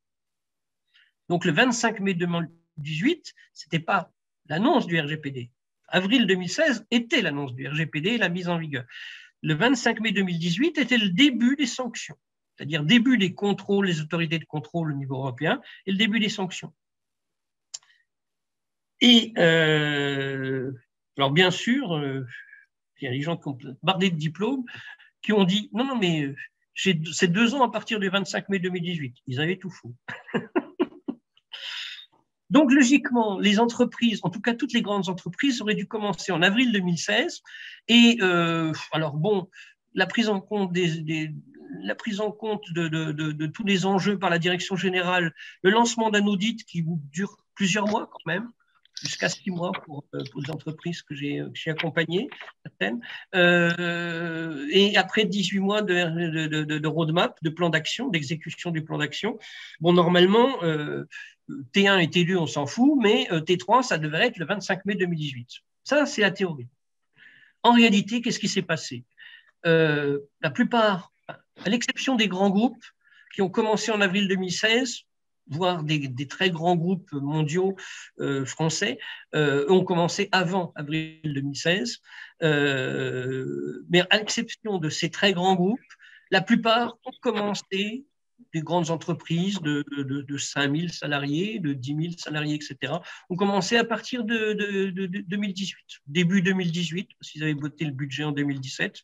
Donc, le 25 mai 2018, ce n'était pas l'annonce du RGPD. Avril 2016 était l'annonce du RGPD et la mise en vigueur. Le 25 mai 2018 était le début des sanctions, c'est-à-dire début des contrôles, les autorités de contrôle au niveau européen et le début des sanctions. Et alors bien sûr, il y a des gens qui ont bardé de diplômes qui ont dit « Non, non, mais c'est 2 ans à partir du 25 mai 2018. » Ils avaient tout faux. Donc, logiquement, les entreprises, en tout cas toutes les grandes entreprises, auraient dû commencer en avril 2016. Et alors bon, la prise en compte des la prise en compte de tous les enjeux par la direction générale, le lancement d'un audit qui dure plusieurs mois quand même, jusqu'à 6 mois pour les entreprises que j'ai accompagnées, certaines, et après 18 mois de roadmap, de plan d'action, d'exécution du plan d'action. Bon, normalement, T1 et T2, on s'en fout, mais T3, ça devrait être le 25 mai 2018. Ça, c'est la théorie. En réalité, qu'est-ce qui s'est passé? La plupart, à l'exception des grands groupes qui ont commencé en avril 2016, voire des très grands groupes mondiaux français, ont commencé avant avril 2016. Mais à l'exception de ces très grands groupes, la plupart ont commencé, des grandes entreprises de 5 000 salariés, de 10 000 salariés, etc., ont commencé à partir de 2018, début 2018, parce qu'ils avaient voté le budget en 2017.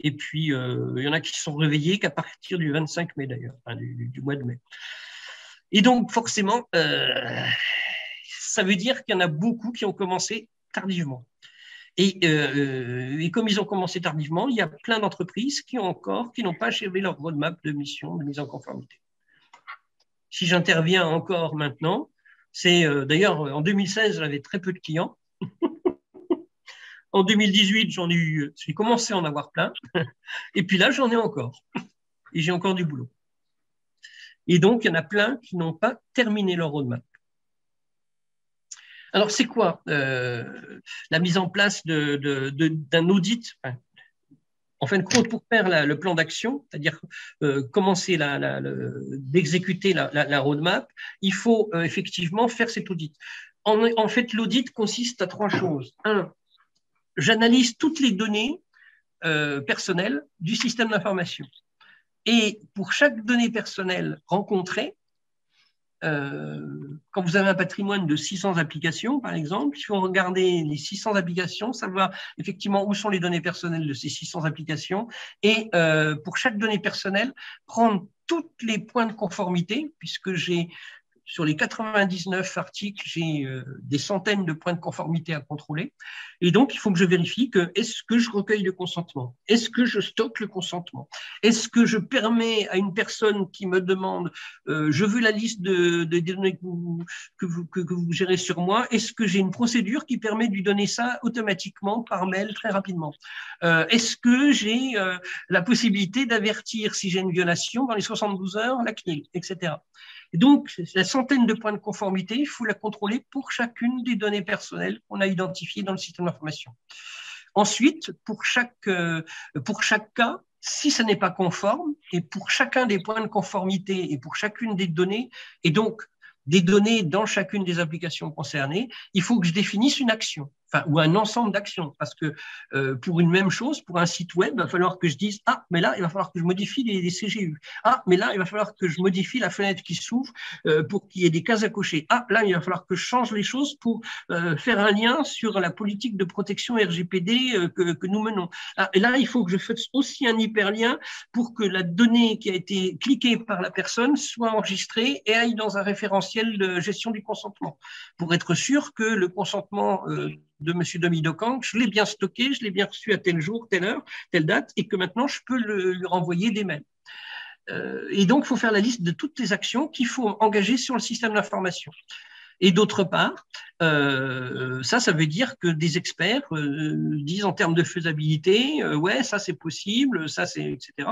Et puis, il y en a qui se sont réveillés qu'à partir du 25 mai, d'ailleurs, enfin, du mois de mai. Et donc, forcément, ça veut dire qu'il y en a beaucoup qui ont commencé tardivement. Et comme ils ont commencé tardivement, il y a plein d'entreprises qui n'ont pas achevé leur roadmap de mission de mise en conformité. Si j'interviens encore maintenant, c'est d'ailleurs, en 2016, j'avais très peu de clients. En 2018, j'ai commencé à en avoir plein. Et puis là, j'en ai encore. Et j'ai encore du boulot. Et donc, il y en a plein qui n'ont pas terminé leur roadmap. Alors, c'est quoi la mise en place d'un audit, enfin, en fin de compte, pour faire le plan d'action, c'est-à-dire commencer d'exécuter la roadmap, il faut effectivement faire cet audit. En fait, l'audit consiste à 3 choses. 1, j'analyse toutes les données personnelles du système d'information. Et pour chaque donnée personnelle rencontrée, quand vous avez un patrimoine de 600 applications, par exemple, si vous regardez les 600 applications, savoir effectivement où sont les données personnelles de ces 600 applications, et pour chaque donnée personnelle, prendre tous les points de conformité, puisque sur les 99 articles, j'ai des centaines de points de conformité à contrôler. Et donc, il faut que je vérifie est-ce que je recueille le consentement? Est-ce que je stocke le consentement? Est-ce que je permets à une personne qui me demande je veux la liste des données que vous gérez sur moi, est-ce que j'ai une procédure qui permet de lui donner ça automatiquement par mail très rapidement? Est-ce que j'ai la possibilité d'avertir si j'ai une violation dans les 72 heures, la CNIL, etc. Et donc, la centaine de points de conformité, il faut la contrôler pour chacune des données personnelles qu'on a identifiées dans le système d'information. Ensuite, pour chaque cas, si ça n'est pas conforme, et pour chacun des points de conformité et pour chacune des données, et donc des données dans chacune des applications concernées, il faut que je définisse une action, enfin, ou un ensemble d'actions, parce que pour une même chose, pour un site web, il va falloir que je dise « Ah, mais là, il va falloir que je modifie les CJUE. Ah, mais là, il va falloir que je modifie la fenêtre qui s'ouvre pour qu'il y ait des cases à cocher. Ah, là, il va falloir que je change les choses pour faire un lien sur la politique de protection RGPD que nous menons. Ah, et là, il faut que je fasse aussi un hyperlien pour que la donnée qui a été cliquée par la personne soit enregistrée et aille dans un référentiel de gestion du consentement, pour être sûr que le consentement de M. Dominique Doquang, je l'ai bien stocké, je l'ai bien reçu à tel jour, telle heure, telle date, et que maintenant, je peux lui renvoyer des mails. Et donc, il faut faire la liste de toutes les actions qu'il faut engager sur le système d'information. Et d'autre part, ça veut dire que des experts disent en termes de faisabilité, ouais, ça c'est possible, ça c'est, etc.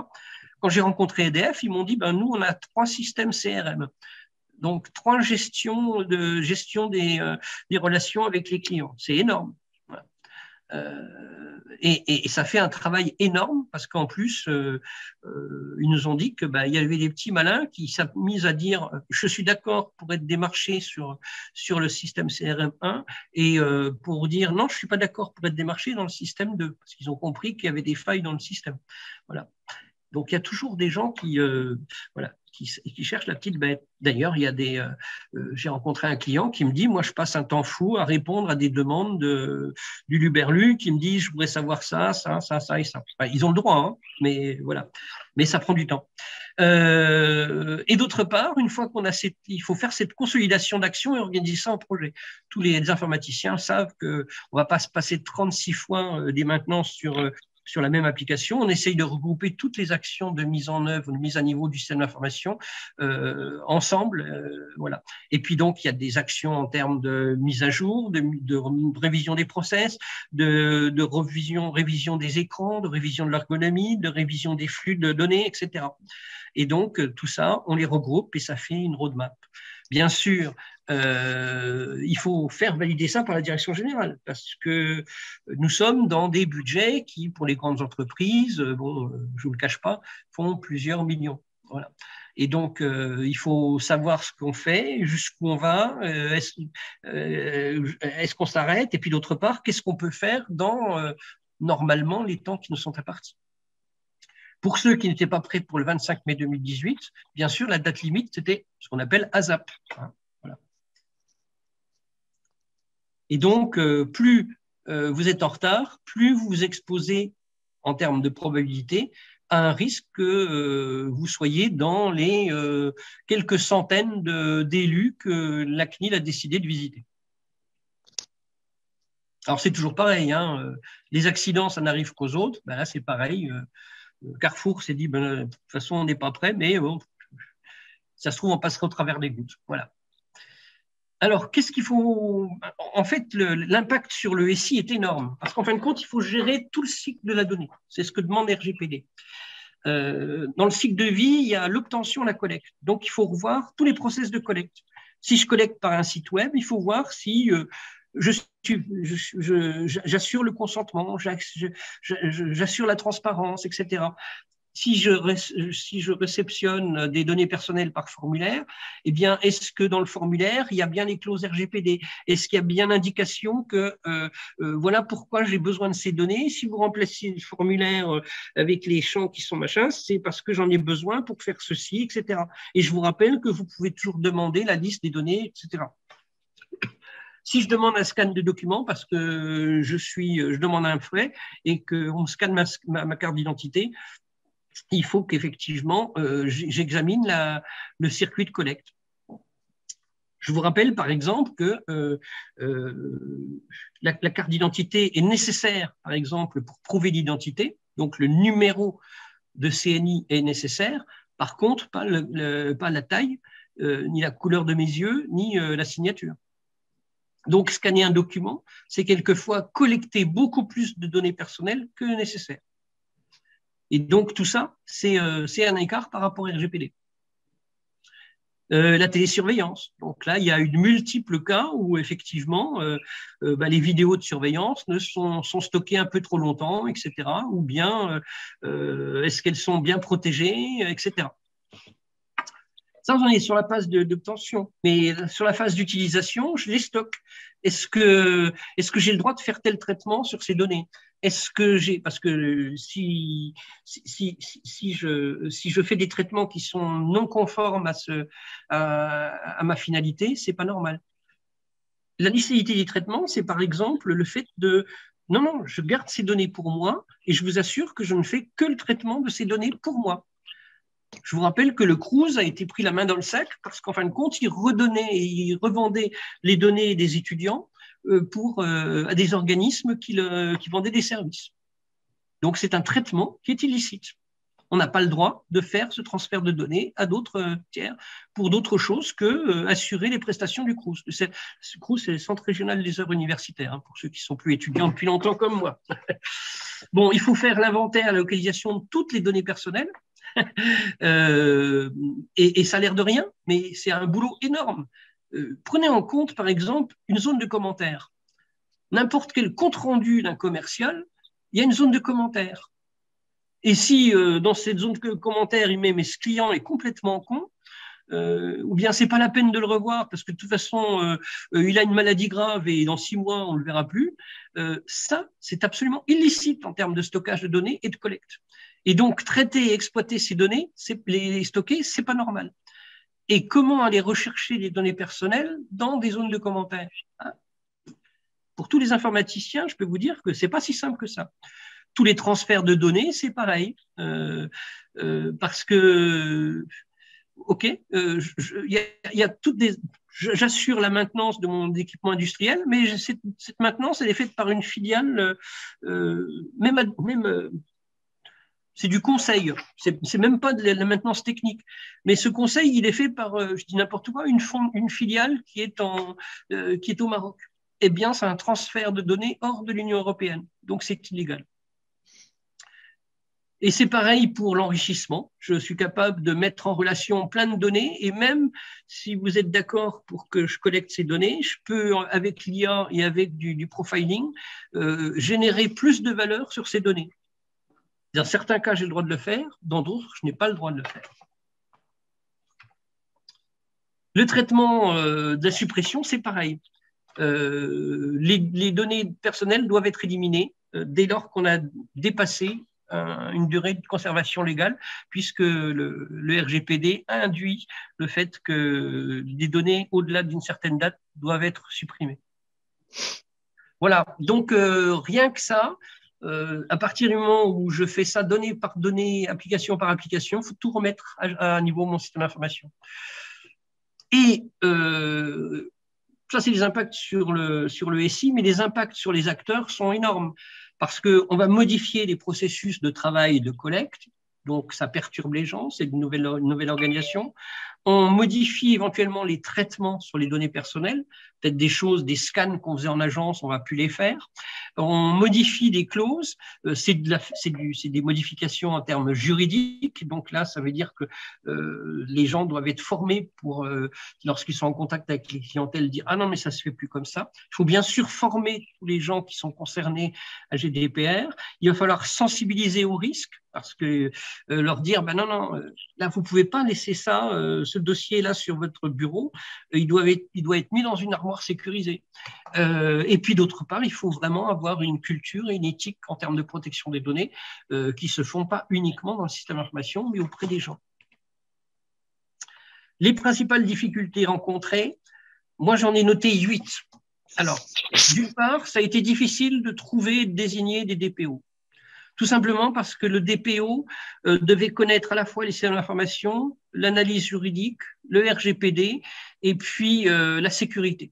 Quand j'ai rencontré EDF, ils m'ont dit, nous, on a 3 systèmes CRM. Donc, 3 gestions des relations avec les clients. C'est énorme. Voilà. Et ça fait un travail énorme parce qu'en plus, ils nous ont dit qu'il y avait des petits malins qui s'est mis à dire « je suis d'accord pour être démarché sur le système CRM 1 » et pour dire « non, je ne suis pas d'accord pour être démarché dans le système 2 » parce qu'ils ont compris qu'il y avait des failles dans le système. Voilà. Donc, il y a toujours des gens qui cherchent la petite bête. D'ailleurs, j'ai rencontré un client qui me dit, moi, je passe un temps fou à répondre à des demandes du Luberlu qui me dit, je voudrais savoir ça, ça, ça, ça et ça. Enfin, ils ont le droit, hein, mais voilà. Mais ça prend du temps. Et d'autre part, une fois qu'on a il faut faire cette consolidation d'action et organiser ça en projet. Tous les informaticiens savent qu'on ne va pas se passer 36 fois des maintenances sur sur la même application. On essaye de regrouper toutes les actions de mise en œuvre, de mise à niveau du système d'information ensemble. Voilà. Et puis donc, il y a des actions en termes de mise à jour, de révision des process, de révision des écrans, de révision de l'ergonomie, de révision des flux de données, etc. Et donc, tout ça, on les regroupe et ça fait une roadmap. Bien sûr, il faut faire valider ça par la direction générale parce que nous sommes dans des budgets qui, pour les grandes entreprises, bon, je ne vous le cache pas, font plusieurs millions. Voilà. Et donc, il faut savoir ce qu'on fait, jusqu'où on va, est-ce qu'on s'arrête, et puis d'autre part, qu'est-ce qu'on peut faire dans, normalement, les temps qui nous sont impartis. Pour ceux qui n'étaient pas prêts pour le 25 mai 2018, bien sûr, la date limite, c'était ce qu'on appelle ASAP. Hein, voilà. Et donc, plus vous êtes en retard, plus vous vous exposez en termes de probabilité à un risque que vous soyez dans les quelques centaines d'élus que la CNIL a décidé de visiter. Alors, c'est toujours pareil. Hein, les accidents, ça n'arrive qu'aux autres. Ben là, c'est pareil. Carrefour s'est dit, ben, de toute façon, on n'est pas prêt, mais bon, ça se trouve, on passera au travers des gouttes. Voilà. Alors, qu'est-ce qu'il faut… En fait, l'impact sur le SI est énorme, parce qu'en fin de compte, il faut gérer tout le cycle de la donnée. C'est ce que demande RGPD. Dans le cycle de vie, il y a l'obtention, la collecte. Donc, il faut revoir tous les process de collecte. Si je collecte par un site web, il faut voir si… j'assure le consentement, j'assure la transparence, etc. Si je réceptionne des données personnelles par formulaire, eh bien, est-ce que dans le formulaire, il y a bien les clauses RGPD? Est-ce qu'il y a bien l'indication que voilà pourquoi j'ai besoin de ces données? Si vous remplacez le formulaire avec les champs qui sont machin, c'est parce que j'en ai besoin pour faire ceci, etc. Et je vous rappelle que vous pouvez toujours demander la liste des données, etc. Si je demande un scan de document parce que je demande un frais et qu'on scanne ma carte d'identité, il faut qu'effectivement, j'examine le circuit de collecte. Je vous rappelle par exemple que la carte d'identité est nécessaire, par exemple, pour prouver l'identité, donc le numéro de CNI est nécessaire, par contre, pas la taille, ni la couleur de mes yeux, ni la signature. Donc, scanner un document, c'est quelquefois collecter beaucoup plus de données personnelles que nécessaire. Et donc, tout ça, c'est un écart par rapport à RGPD. La télésurveillance. Donc là, il y a eu de multiples cas où, effectivement, les vidéos de surveillance sont stockées un peu trop longtemps, etc. Ou bien, est-ce qu'elles sont bien protégées, etc. Ça, on est sur la phase d'obtention, mais sur la phase d'utilisation, je les stocke. Est-ce que j'ai le droit de faire tel traitement sur ces données? Est-ce que j'ai… Parce que si je fais des traitements qui sont non conformes à ma finalité, ce n'est pas normal. La licéité des traitements, c'est par exemple le fait de… Non, je garde ces données pour moi et je vous assure que je ne fais que le traitement de ces données pour moi. Je vous rappelle que le Crous a été pris la main dans le sac parce qu'en fin de compte, il redonnait et il revendait les données des étudiants à des organismes qui vendaient des services. Donc, c'est un traitement qui est illicite. On n'a pas le droit de faire ce transfert de données à d'autres tiers pour d'autres choses que assurer les prestations du Crous. Le Crous, c'est le Centre Régional des Œuvres Universitaires, pour ceux qui ne sont plus étudiants depuis longtemps comme moi. Bon, il faut faire l'inventaire, la localisation de toutes les données personnelles. Et ça a l'air de rien, mais c'est un boulot énorme. Prenez en compte, par exemple, une zone de commentaires. N'importe quel compte-rendu d'un commercial, il y a une zone de commentaires. Et si dans cette zone de commentaires, il met « mais ce client est complètement con », ou bien c'est pas la peine de le revoir parce que de toute façon il a une maladie grave et dans 6 mois on le verra plus, ça c'est absolument illicite en termes de stockage de données et de collecte. Et donc traiter et exploiter ces données, les stocker, c'est pas normal. Et comment aller rechercher les données personnelles dans des zones de commentaires, hein? Pour tous les informaticiens, je peux vous dire que c'est pas si simple que ça. Tous les transferts de données, c'est pareil, parce que… OK, il y a toutes des… j'assure la maintenance de mon équipement industriel, mais cette maintenance, elle est faite par une filiale, c'est du conseil, c'est même pas de la maintenance technique. Mais ce conseil, il est fait par, je dis n'importe quoi, une filiale qui est au Maroc. Eh bien, c'est un transfert de données hors de l'Union européenne, donc c'est illégal. Et c'est pareil pour l'enrichissement. Je suis capable de mettre en relation plein de données et même si vous êtes d'accord pour que je collecte ces données, je peux, avec l'IA et avec du profiling, générer plus de valeur sur ces données. Dans certains cas, j'ai le droit de le faire. Dans d'autres, je n'ai pas le droit de le faire. Le traitement de la suppression, c'est pareil. Les données personnelles doivent être éliminées dès lors qu'on a dépassé une durée de conservation légale, puisque le RGPD induit le fait que des données au-delà d'une certaine date doivent être supprimées. Voilà, donc rien que ça, à partir du moment où je fais ça donnée par donnée, application par application, il faut tout remettre à niveau de mon système d'information. Et ça, c'est les impacts sur le SI, mais les impacts sur les acteurs sont énormes. Parce qu'on va modifier les processus de travail et de collecte, donc ça perturbe les gens, c'est une nouvelle organisation. On modifie éventuellement les traitements sur les données personnelles, peut-être des choses, des scans qu'on faisait en agence, on ne va plus les faire. On modifie des clauses, c'est des modifications en termes juridiques, donc là, ça veut dire que les gens doivent être formés pour, lorsqu'ils sont en contact avec les clientèles, dire « Ah non, mais ça ne se fait plus comme ça ». Il faut bien sûr former tous les gens qui sont concernés à GDPR. Il va falloir sensibiliser aux risques, parce que leur dire bah « Non, non, là, vous ne pouvez pas laisser ça ce dossier-là sur votre bureau, il doit être mis dans une armoire sécurisée. Et puis d'autre part, il faut vraiment avoir une culture et une éthique en termes de protection des données qui ne se font pas uniquement dans le système d'information, mais auprès des gens. Les principales difficultés rencontrées, moi j'en ai noté 8. Alors, d'une part, ça a été difficile de trouver et de désigner des DPO. Tout simplement parce que le DPO devait connaître à la fois les systèmes d'information, l'analyse juridique, le RGPD et puis la sécurité.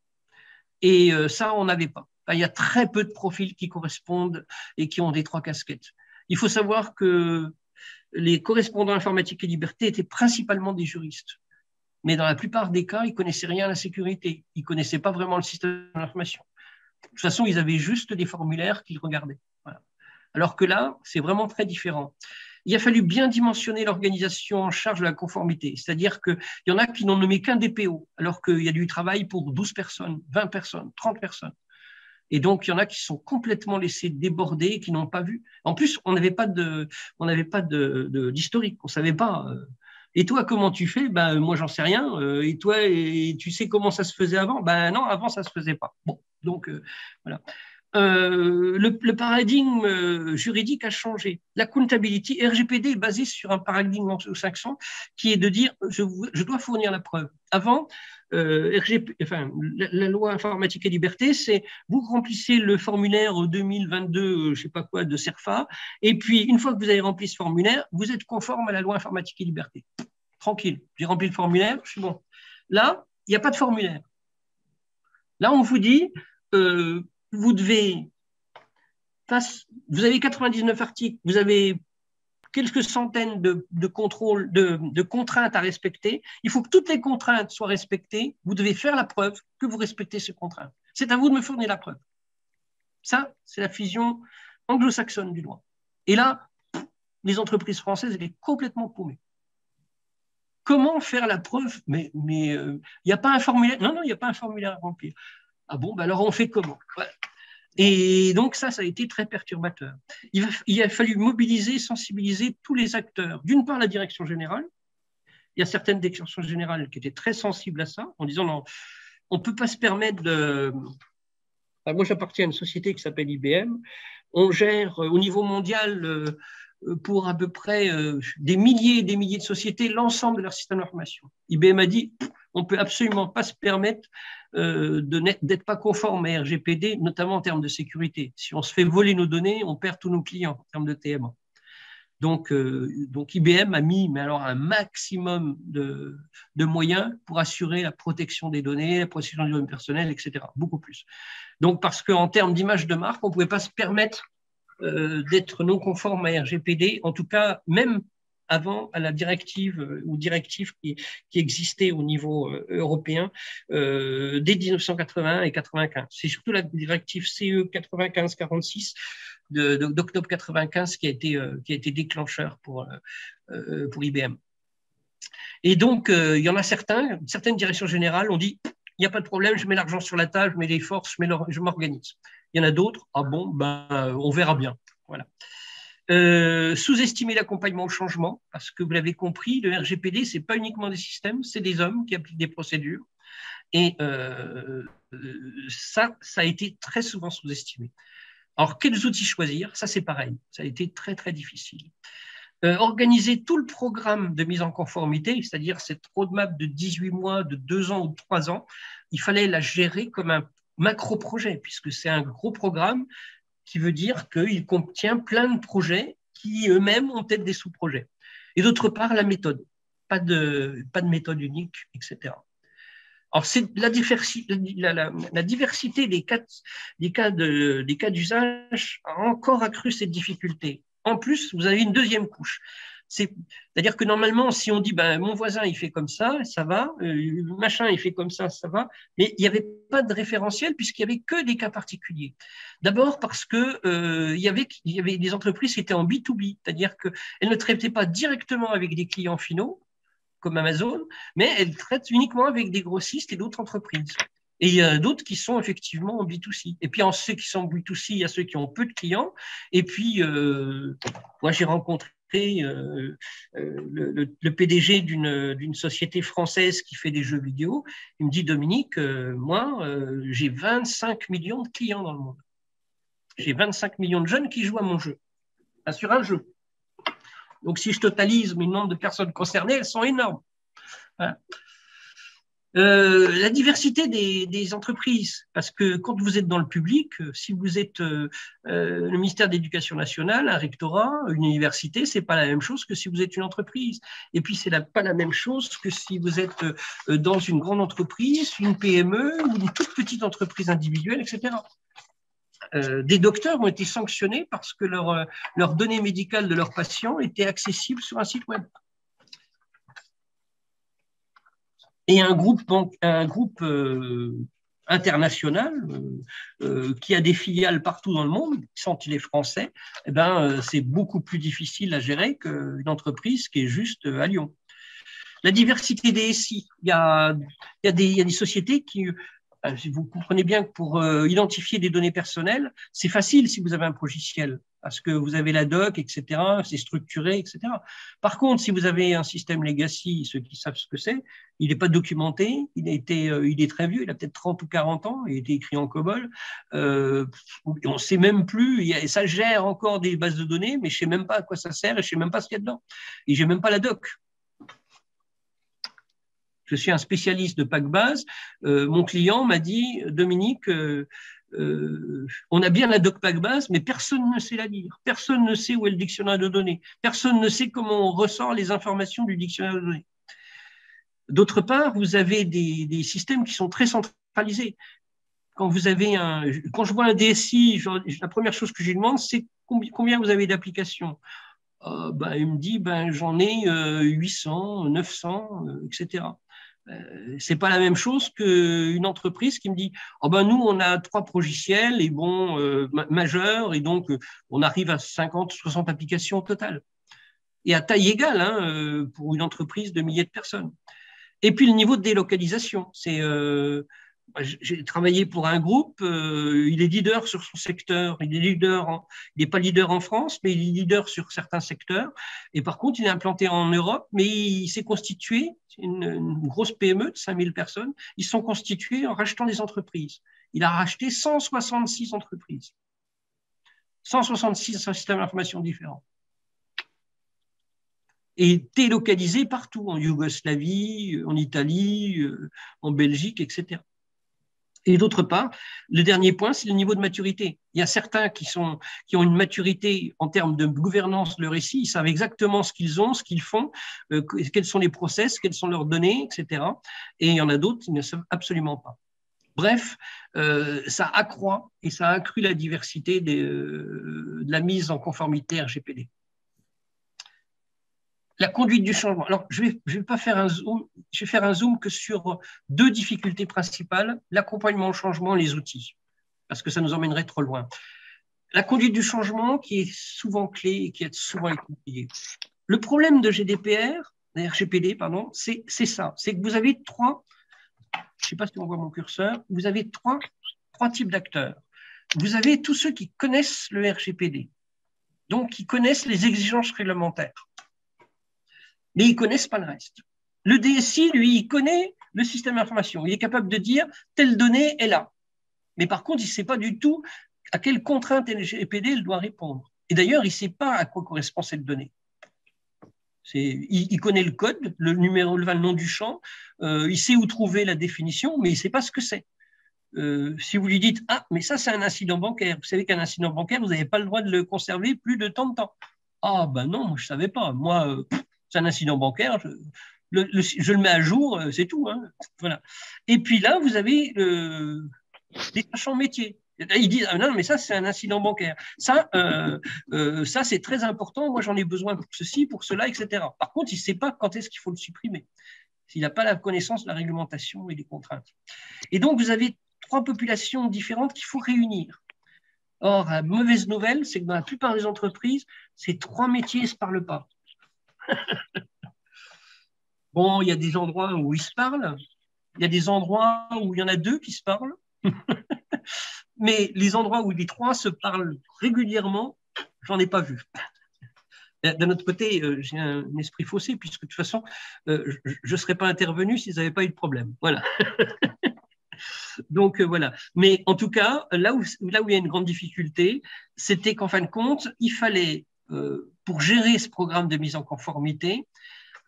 Et ça, on n'avait pas. Enfin, il y a très peu de profils qui correspondent et qui ont des trois casquettes. Il faut savoir que les correspondants informatique et liberté étaient principalement des juristes. Mais dans la plupart des cas, ils ne connaissaient rien à la sécurité. Ils ne connaissaient pas vraiment le système d'information. De toute façon, ils avaient juste des formulaires qu'ils regardaient. Voilà. Alors que là, c'est vraiment très différent. Il a fallu bien dimensionner l'organisation en charge de la conformité, c'est-à-dire qu'il y en a qui n'ont nommé qu'un DPO, alors qu'il y a du travail pour 12 personnes, 20 personnes, 30 personnes. Et donc, il y en a qui sont complètement laissés déborder, qui n'ont pas vu. En plus, on n'avait pas d'historique, on ne savait pas. Et toi, comment tu fais? Ben, moi, j'en sais rien. Et toi, tu sais comment ça se faisait avant? Ben non, avant, ça ne se faisait pas. Bon, donc, voilà. Le paradigme juridique a changé. La comptabilité RGPD est basée sur un paradigme en 500 qui est de dire je dois fournir la preuve. Avant, la loi informatique et liberté, c'est vous remplissez le formulaire 2022, je sais pas quoi, de CERFA, et puis une fois que vous avez rempli ce formulaire, vous êtes conforme à la loi informatique et liberté. Tranquille, j'ai rempli le formulaire, je suis bon. Là, il n'y a pas de formulaire. Là, on vous dit vous avez 99 articles, vous avez quelques centaines de contraintes à respecter. Il faut que toutes les contraintes soient respectées. Vous devez faire la preuve que vous respectez ces contraintes. C'est à vous de me fournir la preuve. Ça, c'est la fusion anglo-saxonne du droit. Et là, les entreprises françaises, elles sont complètement paumées. Comment faire la preuve? Mais n'y a pas un formulaire. Non, non, il n'y a pas un formulaire à remplir. Ah bon, ben alors on fait comment? Ouais. Et donc ça a été très perturbateur. Il a fallu mobiliser, sensibiliser tous les acteurs. D'une part, la direction générale. Il y a certaines directions générales qui étaient très sensibles à ça, en disant non, on ne peut pas se permettre de… Enfin, moi, j'appartiens à une société qui s'appelle IBM. On gère au niveau mondial… pour à peu près des milliers et des milliers de sociétés, l'ensemble de leur système d'information. IBM a dit, on ne peut absolument pas se permettre d'être pas conforme à RGPD, notamment en termes de sécurité. Si on se fait voler nos données, on perd tous nos clients en termes de TMA. Donc IBM a mis un maximum de moyens pour assurer la protection des données, la protection des données personnelles, etc. Beaucoup plus. Donc, parce qu'en termes d'image de marque, on ne pouvait pas se permettre d'être non conforme à RGPD, en tout cas, même avant à la directive ou directive qui existait au niveau européen dès 1981 et 95. C'est surtout la directive CE 95-46 d'octobre 95 qui a été déclencheur pour IBM. Et donc, il y en a certaines directions générales ont dit « il n'y a pas de problème, je mets l'argent sur la table, je mets les forces, je m'organise ». Il y en a d'autres « ah bon, on verra bien ». Voilà. Sous-estimer l'accompagnement au changement, parce que vous l'avez compris, le RGPD, ce n'est pas uniquement des systèmes, c'est des hommes qui appliquent des procédures. Et ça a été très souvent sous-estimé. Alors, quels outils choisir? Ça, c'est pareil. Ça a été très, très difficile. Organiser tout le programme de mise en conformité, c'est-à-dire cette roadmap de 18 mois, de 2 ans ou de 3 ans, il fallait la gérer comme un macro-projet, puisque c'est un gros programme qui veut dire qu'il contient plein de projets qui eux-mêmes ont peut-être des sous-projets. Et d'autre part, la méthode. Pas de méthode unique, etc. Alors, c'est la diversité des cas d'usage a encore accru cette difficulté. En plus, vous avez une deuxième couche. C'est-à-dire que normalement, si on dit « mon voisin, il fait comme ça, ça va, machin, il fait comme ça, ça va », mais il n'y avait pas de référentiel puisqu'il n'y avait que des cas particuliers. D'abord parce qu'il y avait des entreprises qui étaient en B2B, c'est-à-dire qu'elles ne traitaient pas directement avec des clients finaux, comme Amazon, mais elles traitent uniquement avec des grossistes et d'autres entreprises. Et il y a d'autres qui sont effectivement en B2C. Et puis, en ceux qui sont en B2C, il y a ceux qui ont peu de clients. Et puis, moi, j'ai rencontré le PDG d'une société française qui fait des jeux vidéo. Il me dit, Dominique, moi, j'ai 25 millions de clients dans le monde. J'ai 25 millions de jeunes qui jouent à mon jeu, sur un jeu. Donc, si je totalise le nombre de personnes concernées, elles sont énormes. Voilà. La diversité des entreprises, parce que quand vous êtes dans le public, si vous êtes le ministère de l'Éducation nationale, un rectorat, une université, c'est pas la même chose que si vous êtes une entreprise. Et puis, c'est pas la même chose que si vous êtes dans une grande entreprise, une PME ou une toute petite entreprise individuelle, etc. Des docteurs ont été sanctionnés parce que leurs données médicales de leurs patients étaient accessibles sur un site web. Et un groupe international qui a des filiales partout dans le monde, sans qu'il est français, c'est beaucoup plus difficile à gérer qu'une entreprise qui est juste à Lyon. La diversité des SI, il y a des sociétés qui… Vous comprenez bien que pour identifier des données personnelles, c'est facile si vous avez un logiciel, parce que vous avez la doc, etc., c'est structuré, etc. Par contre, si vous avez un système legacy, ceux qui savent ce que c'est, il n'est pas documenté, il est très vieux, il a peut-être 30 ou 40 ans, il a été écrit en COBOL, on ne sait même plus, ça gère encore des bases de données, mais je ne sais même pas à quoi ça sert et je ne sais même pas ce qu'il y a dedans. Et je n'ai même pas la doc. Je suis un spécialiste de PackBase. Mon client m'a dit, Dominique, on a bien la doc PackBase, mais personne ne sait la lire. Personne ne sait où est le dictionnaire de données. Personne ne sait comment on ressort les informations du dictionnaire de données. D'autre part, vous avez des systèmes qui sont très centralisés. Quand je vois un DSI, la première chose que je lui demande, c'est combien vous avez d'applications. Il me dit, j'en ai 800, 900, etc. Ce n'est pas la même chose qu'une entreprise qui me dit « nous, on a 3 logiciels et majeurs, et donc on arrive à 50, 60 applications au total. » Et à taille égale pour une entreprise de milliers de personnes. Et puis, le niveau de délocalisation. J'ai travaillé pour un groupe, il est leader sur son secteur, il n'est pas leader en France, mais il est leader sur certains secteurs. Et par contre, il est implanté en Europe, mais il s'est constitué, une grosse PME de 5000 personnes, ils se sont constitués en rachetant des entreprises. Il a racheté 166 entreprises, 166 systèmes d'information différents. Et délocalisés partout, en Yougoslavie, en Italie, en Belgique, etc. Et d'autre part, le dernier point, c'est le niveau de maturité. Il y a certains qui ont une maturité en termes de gouvernance, le récit, ils savent exactement ce qu'ils ont, ce qu'ils font, quels sont les process, quelles sont leurs données, etc. Et il y en a d'autres qui ne savent absolument pas. Bref, ça accroît et ça accrue la diversité de la mise en conformité RGPD. La conduite du changement. Alors, je vais pas faire un zoom, je vais faire un zoom que sur deux difficultés principales, l'accompagnement au changement et les outils, parce que ça nous emmènerait trop loin. La conduite du changement qui est souvent clé et qui est souvent écoutée. Le problème de RGPD, c'est ça, c'est que vous avez trois, je ne sais pas si on voit mon curseur, vous avez trois types d'acteurs. Vous avez tous ceux qui connaissent le RGPD, donc qui connaissent les exigences réglementaires, mais ils ne connaissent pas le reste. Le DSI, lui, il connaît le système d'information. Il est capable de dire « telle donnée est là ». Mais par contre, il ne sait pas du tout à quelles contraintes RGPD il doit répondre. Et d'ailleurs, il ne sait pas à quoi correspond cette donnée. Il connaît le code, le numéro, le nom du champ, il sait où trouver la définition, mais il ne sait pas ce que c'est. Si vous lui dites « Ah, mais ça, c'est un incident bancaire », vous savez qu'un incident bancaire, vous n'avez pas le droit de le conserver plus de tant de temps. « Ah, ben non, moi, je ne savais pas. Moi, c'est un incident bancaire, je le mets à jour, c'est tout. Hein, voilà. » Et puis là, vous avez les sachants métiers. Ils disent « Ah non, mais ça, c'est un incident bancaire. Ça, ça c'est très important. Moi, j'en ai besoin pour ceci, pour cela, etc. » Par contre, il ne sait pas quand est-ce qu'il faut le supprimer. Il n'a pas la connaissance de la réglementation et des contraintes. Et donc, vous avez trois populations différentes qu'il faut réunir. Or, la mauvaise nouvelle, c'est que dans la plupart des entreprises, ces trois métiers ne se parlent pas. Bon, il y a des endroits où ils se parlent, il y a des endroits où il y en a deux qui se parlent, mais les endroits où les trois se parlent régulièrement, j'en ai pas vu. D'un autre côté, j'ai un esprit faussé, puisque de toute façon, je ne serais pas intervenu s'ils n'avaient pas eu de problème. Voilà. Donc voilà. Mais en tout cas, là où il y a une grande difficulté, c'était qu'en fin de compte, il fallait, pour gérer ce programme de mise en conformité,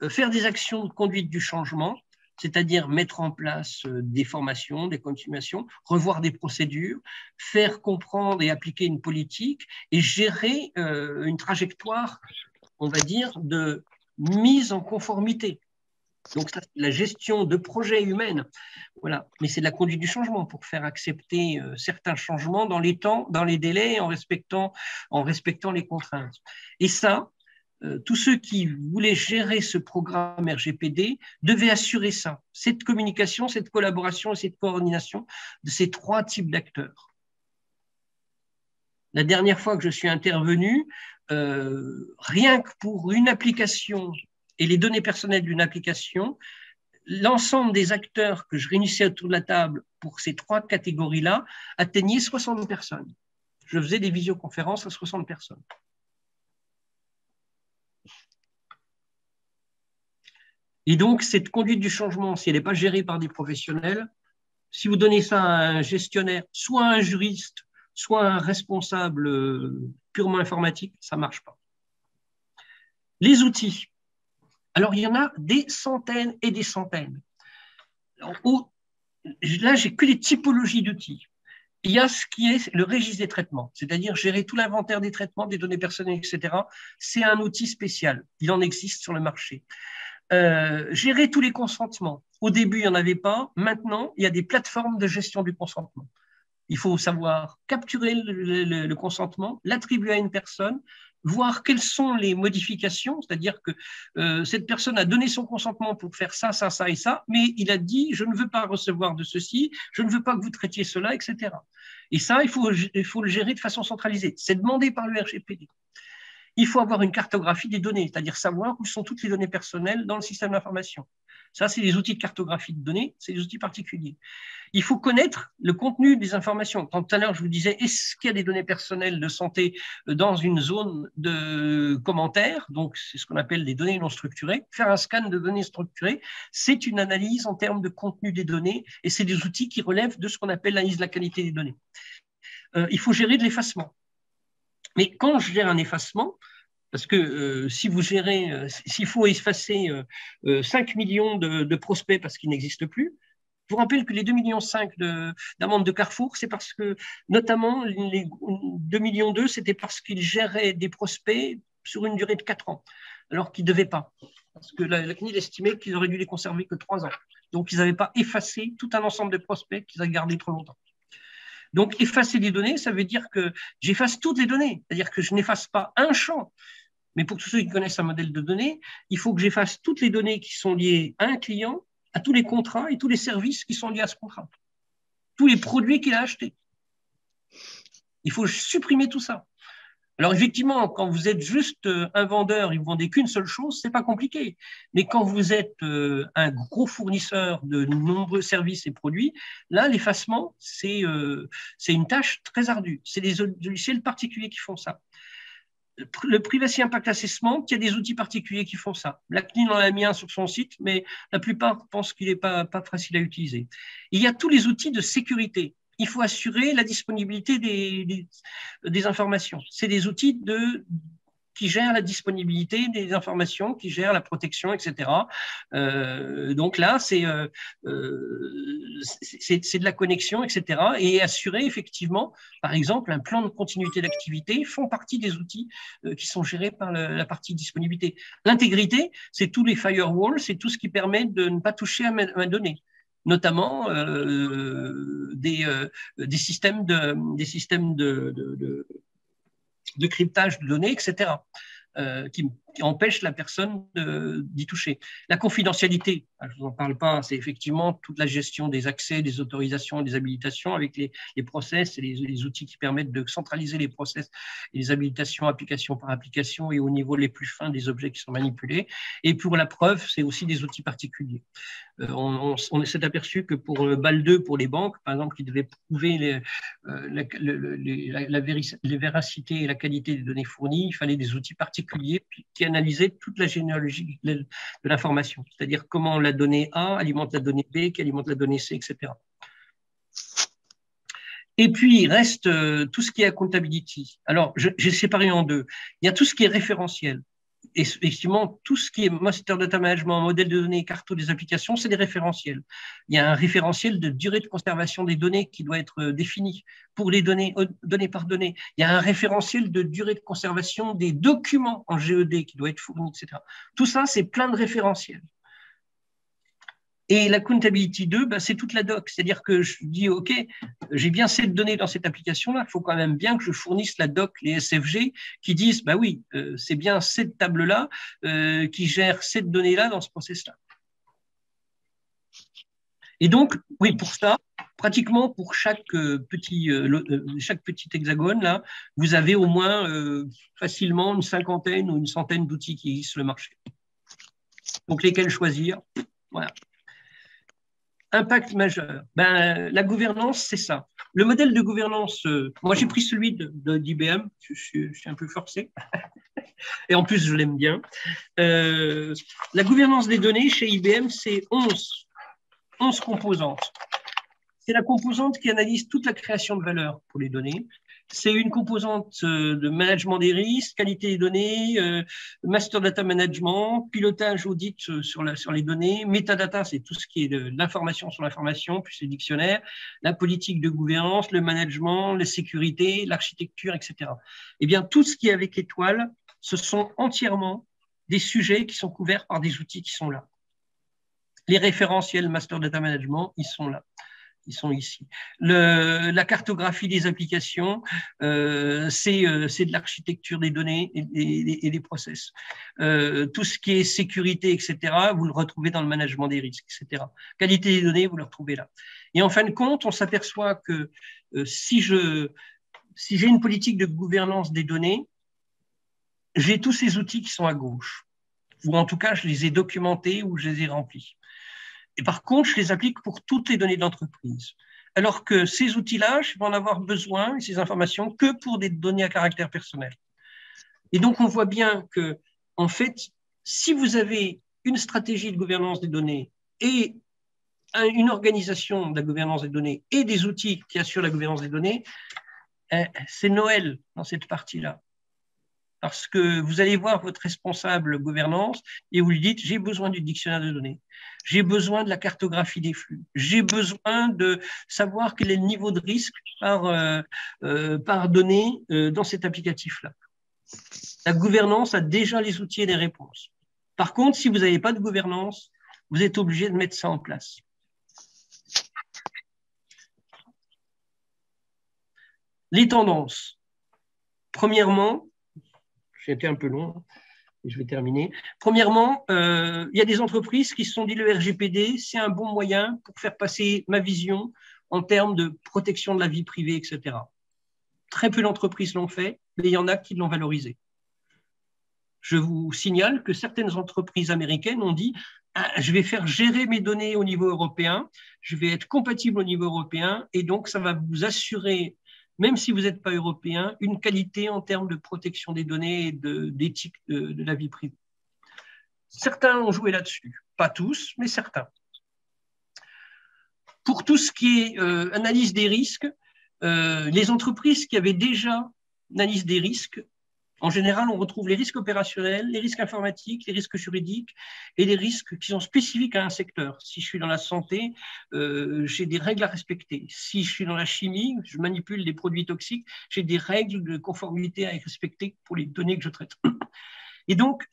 faire des actions de conduite du changement, c'est-à-dire mettre en place des formations, des continuations, revoir des procédures, faire comprendre et appliquer une politique et gérer une trajectoire, on va dire, de mise en conformité. Donc, ça, c'est la gestion de projets humains. Voilà. Mais c'est de la conduite du changement pour faire accepter certains changements dans les temps, dans les délais, en respectant les contraintes. Et ça, tous ceux qui voulaient gérer ce programme RGPD devaient assurer ça, cette communication, cette collaboration et cette coordination de ces trois types d'acteurs. La dernière fois que je suis intervenu, rien que pour une application et les données personnelles d'une application, l'ensemble des acteurs que je réunissais autour de la table pour ces trois catégories-là atteignait 60 personnes. Je faisais des visioconférences à 60 personnes. Et donc, cette conduite du changement, si elle n'est pas gérée par des professionnels, si vous donnez ça à un gestionnaire, soit un juriste, soit un responsable purement informatique, ça ne marche pas. Les outils. Alors, il y en a des centaines et des centaines. Là, j'ai que les typologies d'outils. Il y a ce qui est le registre des traitements, c'est-à-dire gérer tout l'inventaire des traitements, des données personnelles, etc. C'est un outil spécial. Il en existe sur le marché. Gérer tous les consentements. Au début, il n'y en avait pas. Maintenant, il y a des plateformes de gestion du consentement. Il faut savoir capturer le consentement, l'attribuer à une personne, voir quelles sont les modifications, c'est-à-dire que cette personne a donné son consentement pour faire ça, ça, ça et ça, mais il a dit « je ne veux pas recevoir de ceci, je ne veux pas que vous traitiez cela », etc. Et ça, il faut le gérer de façon centralisée. C'est demandé par le RGPD. Il faut avoir une cartographie des données, c'est-à-dire savoir où sont toutes les données personnelles dans le système d'information. Ça, c'est les outils de cartographie de données, c'est des outils particuliers. Il faut connaître le contenu des informations. Quand tout à l'heure, je vous disais, est-ce qu'il y a des données personnelles de santé dans une zone de commentaires, donc c'est ce qu'on appelle des données non structurées. Faire un scan de données structurées, c'est une analyse en termes de contenu des données et c'est des outils qui relèvent de ce qu'on appelle l'analyse de la qualité des données. Il faut gérer de l'effacement. Mais quand je gère un effacement, parce que si vous gérez, s'il faut effacer 5 millions de prospects parce qu'ils n'existent plus, Je vous rappelle que les 2,5 millions d'amendes de Carrefour, c'est parce que, notamment, les 2,2 millions, c'était parce qu'ils géraient des prospects sur une durée de 4 ans, alors qu'ils ne devaient pas. Parce que la CNIL estimait qu'ils auraient dû les conserver que 3 ans. Donc, ils n'avaient pas effacé tout un ensemble de prospects qu'ils avaient gardés trop longtemps. Donc, effacer des données, ça veut dire que j'efface toutes les données. C'est-à-dire que je n'efface pas un champ. Mais pour tous ceux qui connaissent un modèle de données, il faut que j'efface toutes les données qui sont liées à un client, à tous les contrats et tous les services qui sont liés à ce contrat. Tous les produits qu'il a achetés. Il faut supprimer tout ça. Alors, effectivement, quand vous êtes juste un vendeur et vous ne vendez qu'une seule chose, ce n'est pas compliqué. Mais quand vous êtes un gros fournisseur de nombreux services et produits, là, l'effacement, c'est une tâche très ardue. C'est des logiciels particuliers qui font ça. Le Privacy Impact Assessment, il y a des outils particuliers qui font ça. La CNIL en a mis un sur son site, mais la plupart pensent qu'il n'est pas facile à utiliser. Il y a tous les outils de sécurité. Il faut assurer la disponibilité des informations. C'est des outils qui gèrent la disponibilité des informations, qui gèrent la protection, etc. Donc là, c'est de la connexion, etc. Et assurer effectivement, par exemple, un plan de continuité d'activité font partie des outils qui sont gérés par la partie disponibilité. L'intégrité, c'est tous les firewalls, c'est tout ce qui permet de ne pas toucher à ma donnée. Notamment des systèmes de cryptage de données, etc., qui empêchent la personne d'y toucher. La confidentialité, je ne vous en parle pas, c'est effectivement toute la gestion des accès, des autorisations et des habilitations avec les process et les outils qui permettent de centraliser les process et les habilitations application par application et au niveau les plus fins des objets qui sont manipulés. Et pour la preuve, c'est aussi des outils particuliers. On s'est aperçu que pour BAL2, pour les banques, par exemple, qui devaient prouver la véracité et la qualité des données fournies, il fallait des outils particuliers qui analysaient toute la généalogie de l'information, c'est-à-dire comment la donnée A alimente la donnée B, qui alimente la donnée C, etc. Et puis, il reste tout ce qui est accountability. Alors, j'ai séparé en deux. Il y a tout ce qui est référentiel. Et effectivement, tout ce qui est master data management, modèle de données, carto des applications, c'est des référentiels. Il y a un référentiel de durée de conservation des données qui doit être défini pour les données, donnée par donnée. Il y a un référentiel de durée de conservation des documents en GED qui doit être fourni, etc. Tout ça, c'est plein de référentiels. Et la Accountability 2, ben, c'est toute la doc. C'est-à-dire que je dis, OK, j'ai bien cette donnée dans cette application-là, il faut quand même bien que je fournisse la doc, les SFG, qui disent, ben oui, c'est bien cette table-là qui gère cette donnée-là dans ce process-là. Et donc, oui, pour ça, pratiquement pour chaque petit hexagone, là, vous avez au moins facilement une cinquantaine ou une centaine d'outils qui existent sur le marché. Donc, lesquels choisir? Voilà. Impact majeur. Ben, la gouvernance, c'est ça. Le modèle de gouvernance, moi j'ai pris celui d'IBM, je suis un peu forcé, et en plus je l'aime bien. La gouvernance des données chez IBM, c'est 11 composantes. C'est la composante qui analyse toute la création de valeur pour les données. C'est une composante de management des risques, qualité des données, master data management, pilotage, audit sur les données, metadata, c'est tout ce qui est de l'information sur l'information, puis c'est le dictionnaire, la politique de gouvernance, le management, la sécurité, l'architecture, etc. Eh bien, tout ce qui est avec étoile, ce sont entièrement des sujets qui sont couverts par des outils qui sont là. Les référentiels master data management, ils sont là. Ils sont ici. La cartographie des applications, c'est de l'architecture des données et des process. Tout ce qui est sécurité, etc., vous le retrouvez dans le management des risques, etc. Qualité des données, vous le retrouvez là. Et en fin de compte, on s'aperçoit que si j'ai une politique de gouvernance des données, j'ai tous ces outils qui sont à gauche, ou en tout cas, je les ai documentés ou je les ai remplis. Et par contre, je les applique pour toutes les données de l'entreprise. Alors que ces outils-là, je vais en avoir besoin, ces informations, que pour des données à caractère personnel. Et donc, on voit bien que, en fait, si vous avez une stratégie de gouvernance des données et une organisation de la gouvernance des données et des outils qui assurent la gouvernance des données, c'est Noël dans cette partie-là. parce que vous allez voir votre responsable gouvernance et vous lui dites « j'ai besoin du dictionnaire de données ». J'ai besoin de la cartographie des flux. J'ai besoin de savoir quel est le niveau de risque par donnée dans cet applicatif-là. La gouvernance a déjà les outils et les réponses. Par contre, si vous n'avez pas de gouvernance, vous êtes obligé de mettre ça en place. Les tendances. Premièrement, j'ai été un peu long. Je vais terminer. Premièrement, il y a des entreprises qui se sont dit le RGPD, c'est un bon moyen pour faire passer ma vision en termes de protection de la vie privée, etc. Très peu d'entreprises l'ont fait, mais il y en a qui l'ont valorisé. Je vous signale que certaines entreprises américaines ont dit ah, « je vais faire gérer mes données au niveau européen, je vais être compatible au niveau européen et donc ça va vous assurer… » même si vous n'êtes pas européen, une qualité en termes de protection des données et d'éthique de la vie privée. Certains ont joué là-dessus, pas tous, mais certains. Pour tout ce qui est analyse des risques, les entreprises qui avaient déjà une analyse des risques, en général, on retrouve les risques opérationnels, les risques informatiques, les risques juridiques et les risques qui sont spécifiques à un secteur. Si je suis dans la santé, j'ai des règles à respecter. Si je suis dans la chimie, je manipule des produits toxiques, j'ai des règles de conformité à respecter pour les données que je traite. Et donc,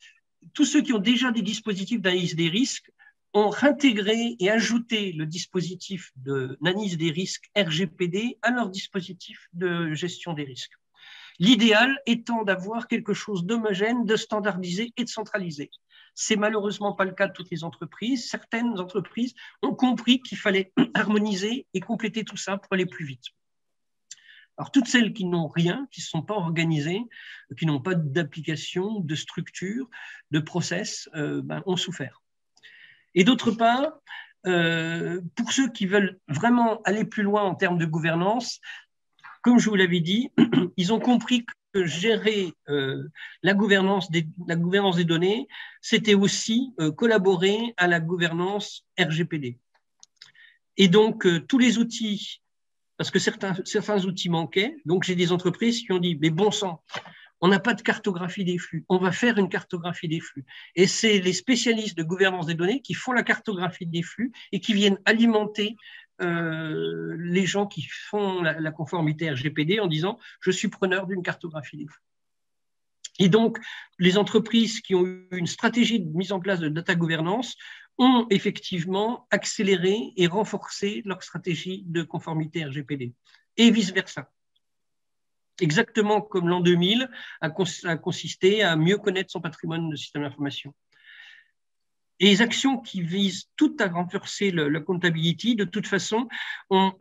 tous ceux qui ont déjà des dispositifs d'analyse des risques ont réintégré et ajouté le dispositif d'analyse des risques RGPD à leur dispositif de gestion des risques. L'idéal étant d'avoir quelque chose d'homogène, de standardisé et de centralisé. Ce n'est malheureusement pas le cas de toutes les entreprises. Certaines entreprises ont compris qu'il fallait harmoniser et compléter tout ça pour aller plus vite. Alors, toutes celles qui n'ont rien, qui ne sont pas organisées, qui n'ont pas d'application, de structure, de process, ont souffert. Et d'autre part, pour ceux qui veulent vraiment aller plus loin en termes de gouvernance, comme je vous l'avais dit, ils ont compris que gérer la gouvernance des données, c'était aussi collaborer à la gouvernance RGPD. Et donc, tous les outils, parce que certains outils manquaient, donc j'ai des entreprises qui ont dit « mais bon sang, on n'a pas de cartographie des flux, on va faire une cartographie des flux ». Et c'est les spécialistes de gouvernance des données qui font la cartographie des flux et qui viennent alimenter les gens qui font la conformité RGPD en disant « je suis preneur d'une cartographie des flux ». Et donc, les entreprises qui ont eu une stratégie de mise en place de data governance ont effectivement accéléré et renforcé leur stratégie de conformité RGPD et vice-versa. Exactement comme l'an 2000 a consisté à mieux connaître son patrimoine de système d'information. Et les actions qui visent toutes à renforcer la comptabilité, de toute façon, ont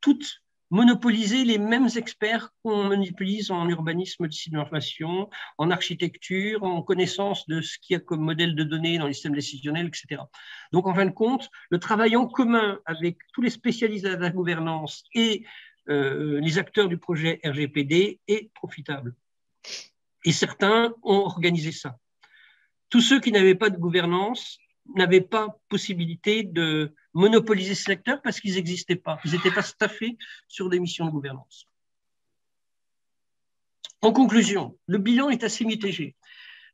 toutes monopolisé les mêmes experts qu'on monopolise en urbanisme de système d'information, en architecture, en connaissance de ce qu'il y a comme modèle de données dans les systèmes décisionnels, etc. Donc, en fin de compte, le travail en commun avec tous les spécialistes de la gouvernance et les acteurs du projet RGPD est profitable. Et certains ont organisé ça. Tous ceux qui n'avaient pas de gouvernance n'avaient pas possibilité de monopoliser ces secteurs parce qu'ils n'existaient pas. Ils n'étaient pas staffés sur des missions de gouvernance. En conclusion, le bilan est assez mitigé.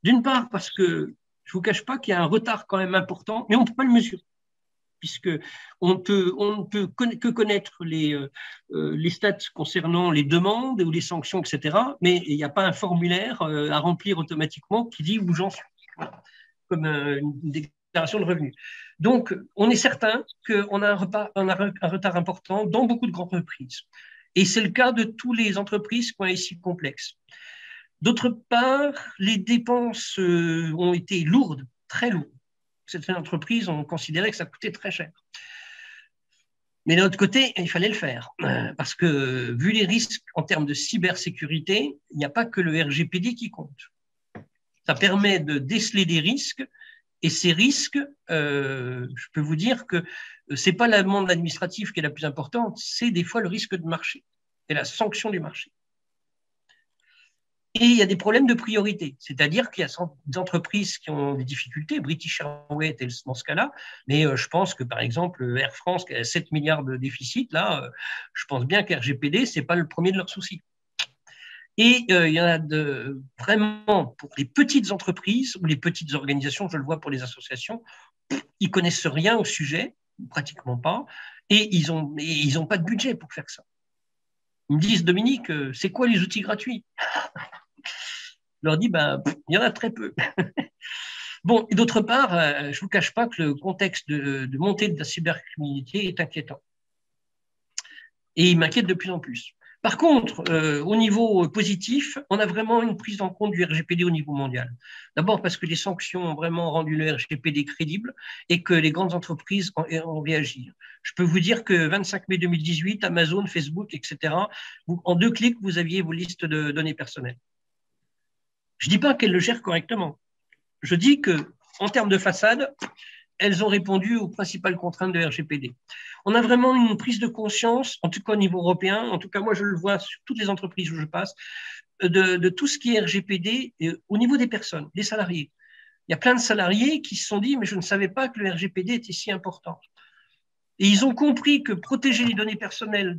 D'une part, parce que je ne vous cache pas qu'il y a un retard quand même important, mais on ne peut pas le mesurer, puisque on ne peut que connaître les stats concernant les demandes ou les sanctions, etc., mais il n'y a pas un formulaire à remplir automatiquement qui dit où j'en suis, comme une déclaration de revenus. Donc, on est certain qu'on a un retard important dans beaucoup de grandes entreprises. Et c'est le cas de toutes les entreprises qui ont un SI complexe. D'autre part, les dépenses ont été lourdes, très lourdes. Certaines entreprises ont considéré que ça coûtait très cher. Mais d'un autre côté, il fallait le faire. Parce que, vu les risques en termes de cybersécurité, il n'y a pas que le RGPD qui compte. Ça permet de déceler des risques, et ces risques, je peux vous dire que ce n'est pas l'amende administrative qui est la plus importante, c'est des fois le risque de marché et la sanction du marché. Et il y a des problèmes de priorité, c'est-à-dire qu'il y a des entreprises qui ont des difficultés, British Airways était dans ce cas-là, mais je pense que, par exemple, Air France, qui a 7 milliards de déficit, là, je pense bien qu'RGPD, ce n'est pas le premier de leurs soucis. Et il y en a vraiment pour les petites entreprises ou les petites organisations, je le vois pour les associations, ils ne connaissent rien au sujet, pratiquement pas, et ils n'ont pas de budget pour faire ça. Ils me disent, Dominique, c'est quoi les outils gratuits? Je leur dis, il y en a très peu. Bon, et d'autre part, je ne vous cache pas que le contexte de montée de la cybercriminalité est inquiétant. Et il m'inquiète de plus en plus. Par contre, au niveau positif, on a vraiment une prise en compte du RGPD au niveau mondial. D'abord parce que les sanctions ont vraiment rendu le RGPD crédible et que les grandes entreprises ont réagi. Je peux vous dire que 25 mai 2018, Amazon, Facebook, etc., en 2 clics, vous aviez vos listes de données personnelles. Je ne dis pas qu'elles le gèrent correctement. Je dis qu'en termes de façade, elles ont répondu aux principales contraintes de RGPD. On a vraiment une prise de conscience, en tout cas au niveau européen, en tout cas moi je le vois sur toutes les entreprises où je passe, de tout ce qui est RGPD au niveau des personnes, des salariés. Il y a plein de salariés qui se sont dit « mais je ne savais pas que le RGPD était si important ». Et ils ont compris que protéger les données personnelles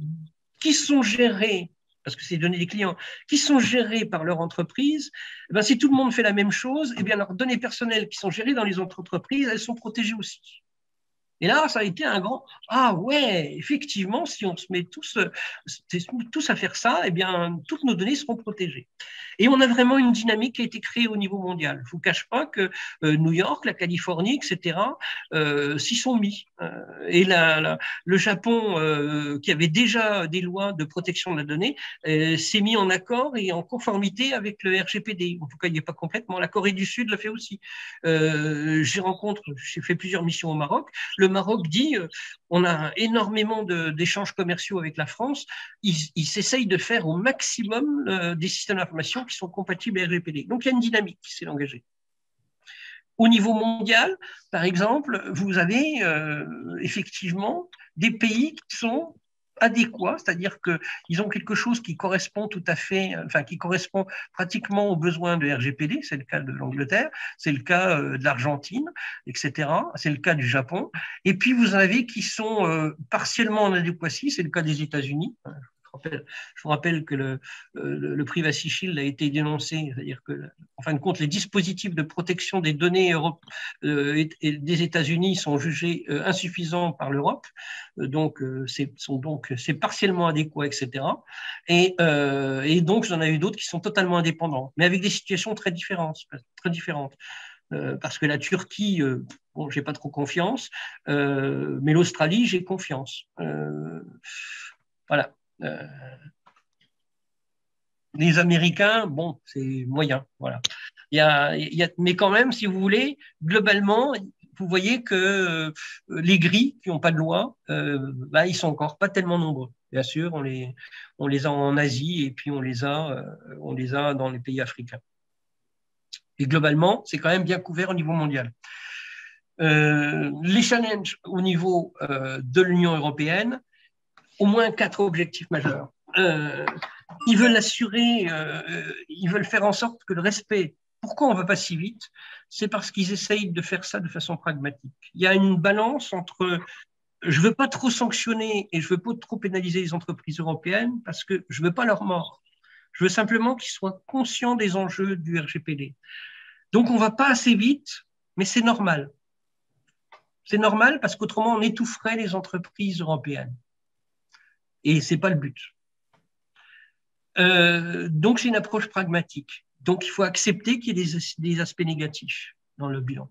qui sont gérées, parce que c'est les données des clients, qui sont gérées par leur entreprise, eh bien, si tout le monde fait la même chose, eh bien, leurs données personnelles qui sont gérées dans les autres entreprises, elles sont protégées aussi. Et là, ça a été un grand « ah ouais, effectivement, si on se met tous à faire ça, eh bien, toutes nos données seront protégées ». Et on a vraiment une dynamique qui a été créée au niveau mondial. Je ne vous cache pas que New York, la Californie, etc., s'y sont mis. Et le Japon, qui avait déjà des lois de protection de la donnée, s'est mis en accord et en conformité avec le RGPD. En tout cas, il n'y est pas complètement. La Corée du Sud l'a fait aussi. J'ai fait plusieurs missions au Maroc. Le Maroc dit, on a énormément d'échanges commerciaux avec la France. Ils s'essayent de faire au maximum des systèmes d'information qui sont compatibles à RGPD. Donc, il y a une dynamique qui s'est engagée. Au niveau mondial, par exemple, vous avez effectivement des pays qui sont adéquats, c'est-à-dire qu'ils ont quelque chose qui correspond tout à fait, enfin qui correspond pratiquement aux besoins de RGPD, c'est le cas de l'Angleterre, c'est le cas de l'Argentine, etc., c'est le cas du Japon, et puis vous avez qui sont partiellement en adéquation, c'est le cas des États-Unis. Je vous rappelle que le Privacy Shield a été dénoncé, c'est-à-dire que, en fin de compte, les dispositifs de protection des données des États-Unis sont jugés insuffisants par l'Europe, donc c'est partiellement adéquat, etc. Et donc, il y en a eu d'autres qui sont totalement indépendants, mais avec des situations très différentes. Très différentes. Parce que la Turquie, bon, j'ai pas trop confiance, mais l'Australie, j'ai confiance. Voilà. Les Américains, bon, c'est moyen, voilà. Mais quand même, si vous voulez, globalement, vous voyez que les gris qui n'ont pas de loi, ils ne sont encore pas tellement nombreux. Bien sûr, on les a en Asie et puis on les a dans les pays africains. Et globalement, c'est quand même bien couvert au niveau mondial. Les challenges au niveau de l'Union européenne, au moins 4 objectifs majeurs. Ils veulent assurer, ils veulent faire en sorte que le respect, pourquoi on ne va pas si vite, c'est parce qu'ils essayent de faire ça de façon pragmatique. Il y a une balance entre je ne veux pas trop sanctionner et je ne veux pas trop pénaliser les entreprises européennes parce que je ne veux pas leur mort. Je veux simplement qu'ils soient conscients des enjeux du RGPD. Donc on ne va pas assez vite, mais c'est normal. C'est normal parce qu'autrement on étoufferait les entreprises européennes. Et ce n'est pas le but. Donc, c'est une approche pragmatique. Donc, il faut accepter qu'il y ait des aspects négatifs dans le bilan.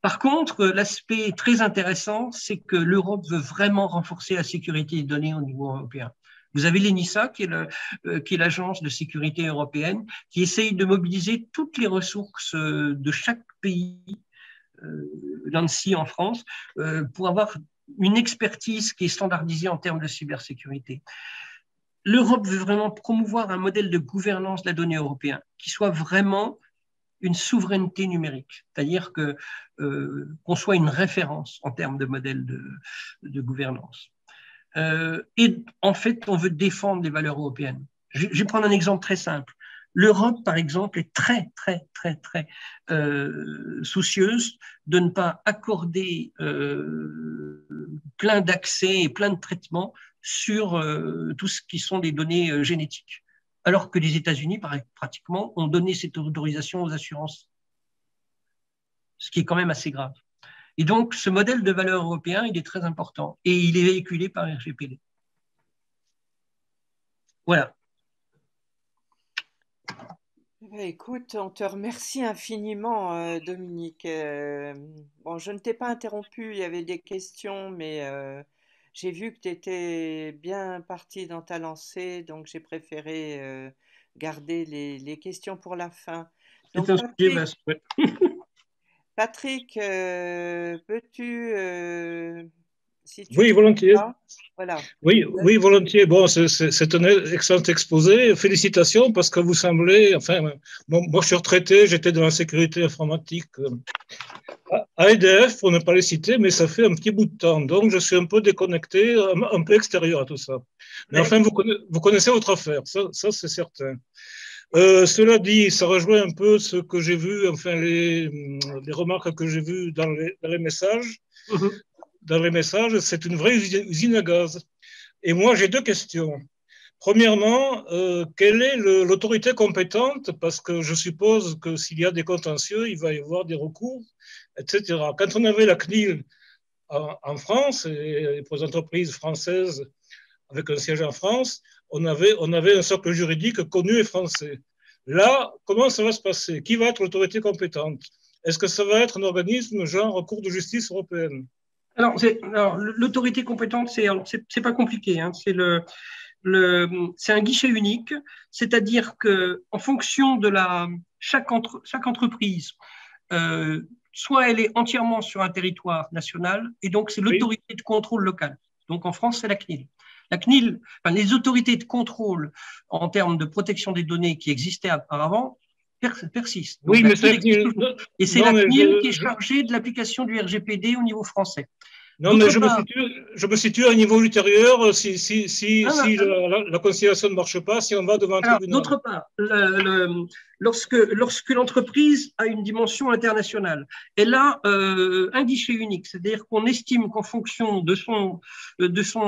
Par contre, l'aspect très intéressant, c'est que l'Europe veut vraiment renforcer la sécurité des données au niveau européen. Vous avez l'ENISA, qui est l'agence de sécurité européenne, qui essaye de mobiliser toutes les ressources de chaque pays, l'ANSSI en France, pour avoir une expertise qui est standardisée en termes de cybersécurité. L'Europe veut vraiment promouvoir un modèle de gouvernance de la donnée européen qui soit vraiment une souveraineté numérique, c'est-à-dire qu'on soit une référence en termes de modèle de gouvernance. Et en fait, on veut défendre les valeurs européennes. Je vais prendre un exemple très simple. L'Europe, par exemple, est très, très, très, très soucieuse de ne pas accorder plein d'accès et plein de traitements sur tout ce qui sont les données génétiques. alors que les États-Unis, pratiquement, ont donné cette autorisation aux assurances, ce qui est quand même assez grave. Et donc, ce modèle de valeur européen, il est très important et il est véhiculé par RGPD. Voilà. Écoute, on te remercie infiniment, Dominique. Bon, je ne t'ai pas interrompu, il y avait des questions, mais j'ai vu que tu étais bien parti dans ta lancée, donc j'ai préféré garder les questions pour la fin. Donc, Patrick, peux-tu… oui, volontiers. Voilà. Oui, volontiers. Bon, c'est un excellent exposé. Félicitations parce que vous semblez… Enfin, moi, je suis retraité, j'étais dans la sécurité informatique à EDF, pour ne pas les citer, mais ça fait un petit bout de temps. Donc, je suis un peu déconnecté, un peu extérieur à tout ça. Mais enfin, vous connaissez votre affaire, ça c'est certain. Cela dit, ça rejoint un peu ce que j'ai vu, enfin, les remarques que j'ai vues dans les messages. Mmh. Dans les messages, c'est une vraie usine à gaz. Et moi, j'ai deux questions. Premièrement, quelle est l'autorité compétente? Parce que je suppose que s'il y a des contentieux, il va y avoir des recours, etc. Quand on avait la CNIL en France, et pour les entreprises françaises avec un siège en France, on avait un socle juridique connu et français. Là, comment ça va se passer? Qui va être l'autorité compétente? Est-ce que ça va être un organisme genre Cour de justice européenne? Alors, l'autorité compétente, c'est pas compliqué, hein, c'est un guichet unique, c'est-à-dire que en fonction de chaque entreprise, soit elle est entièrement sur un territoire national, et donc c'est l'autorité de contrôle locale. Donc en France, c'est la CNIL. La CNIL, enfin, les autorités de contrôle en termes de protection des données qui existaient auparavant persistent. Donc, oui, mais et c'est la CNIL qui est chargée de l'application du RGPD au niveau français. Non, mais je me situe à un niveau ultérieur si la conciliation ne marche pas, si on va devant un tribunal. D'autre part, lorsque l'entreprise a une dimension internationale, elle a un guichet unique, c'est-à-dire qu'on estime qu'en fonction de son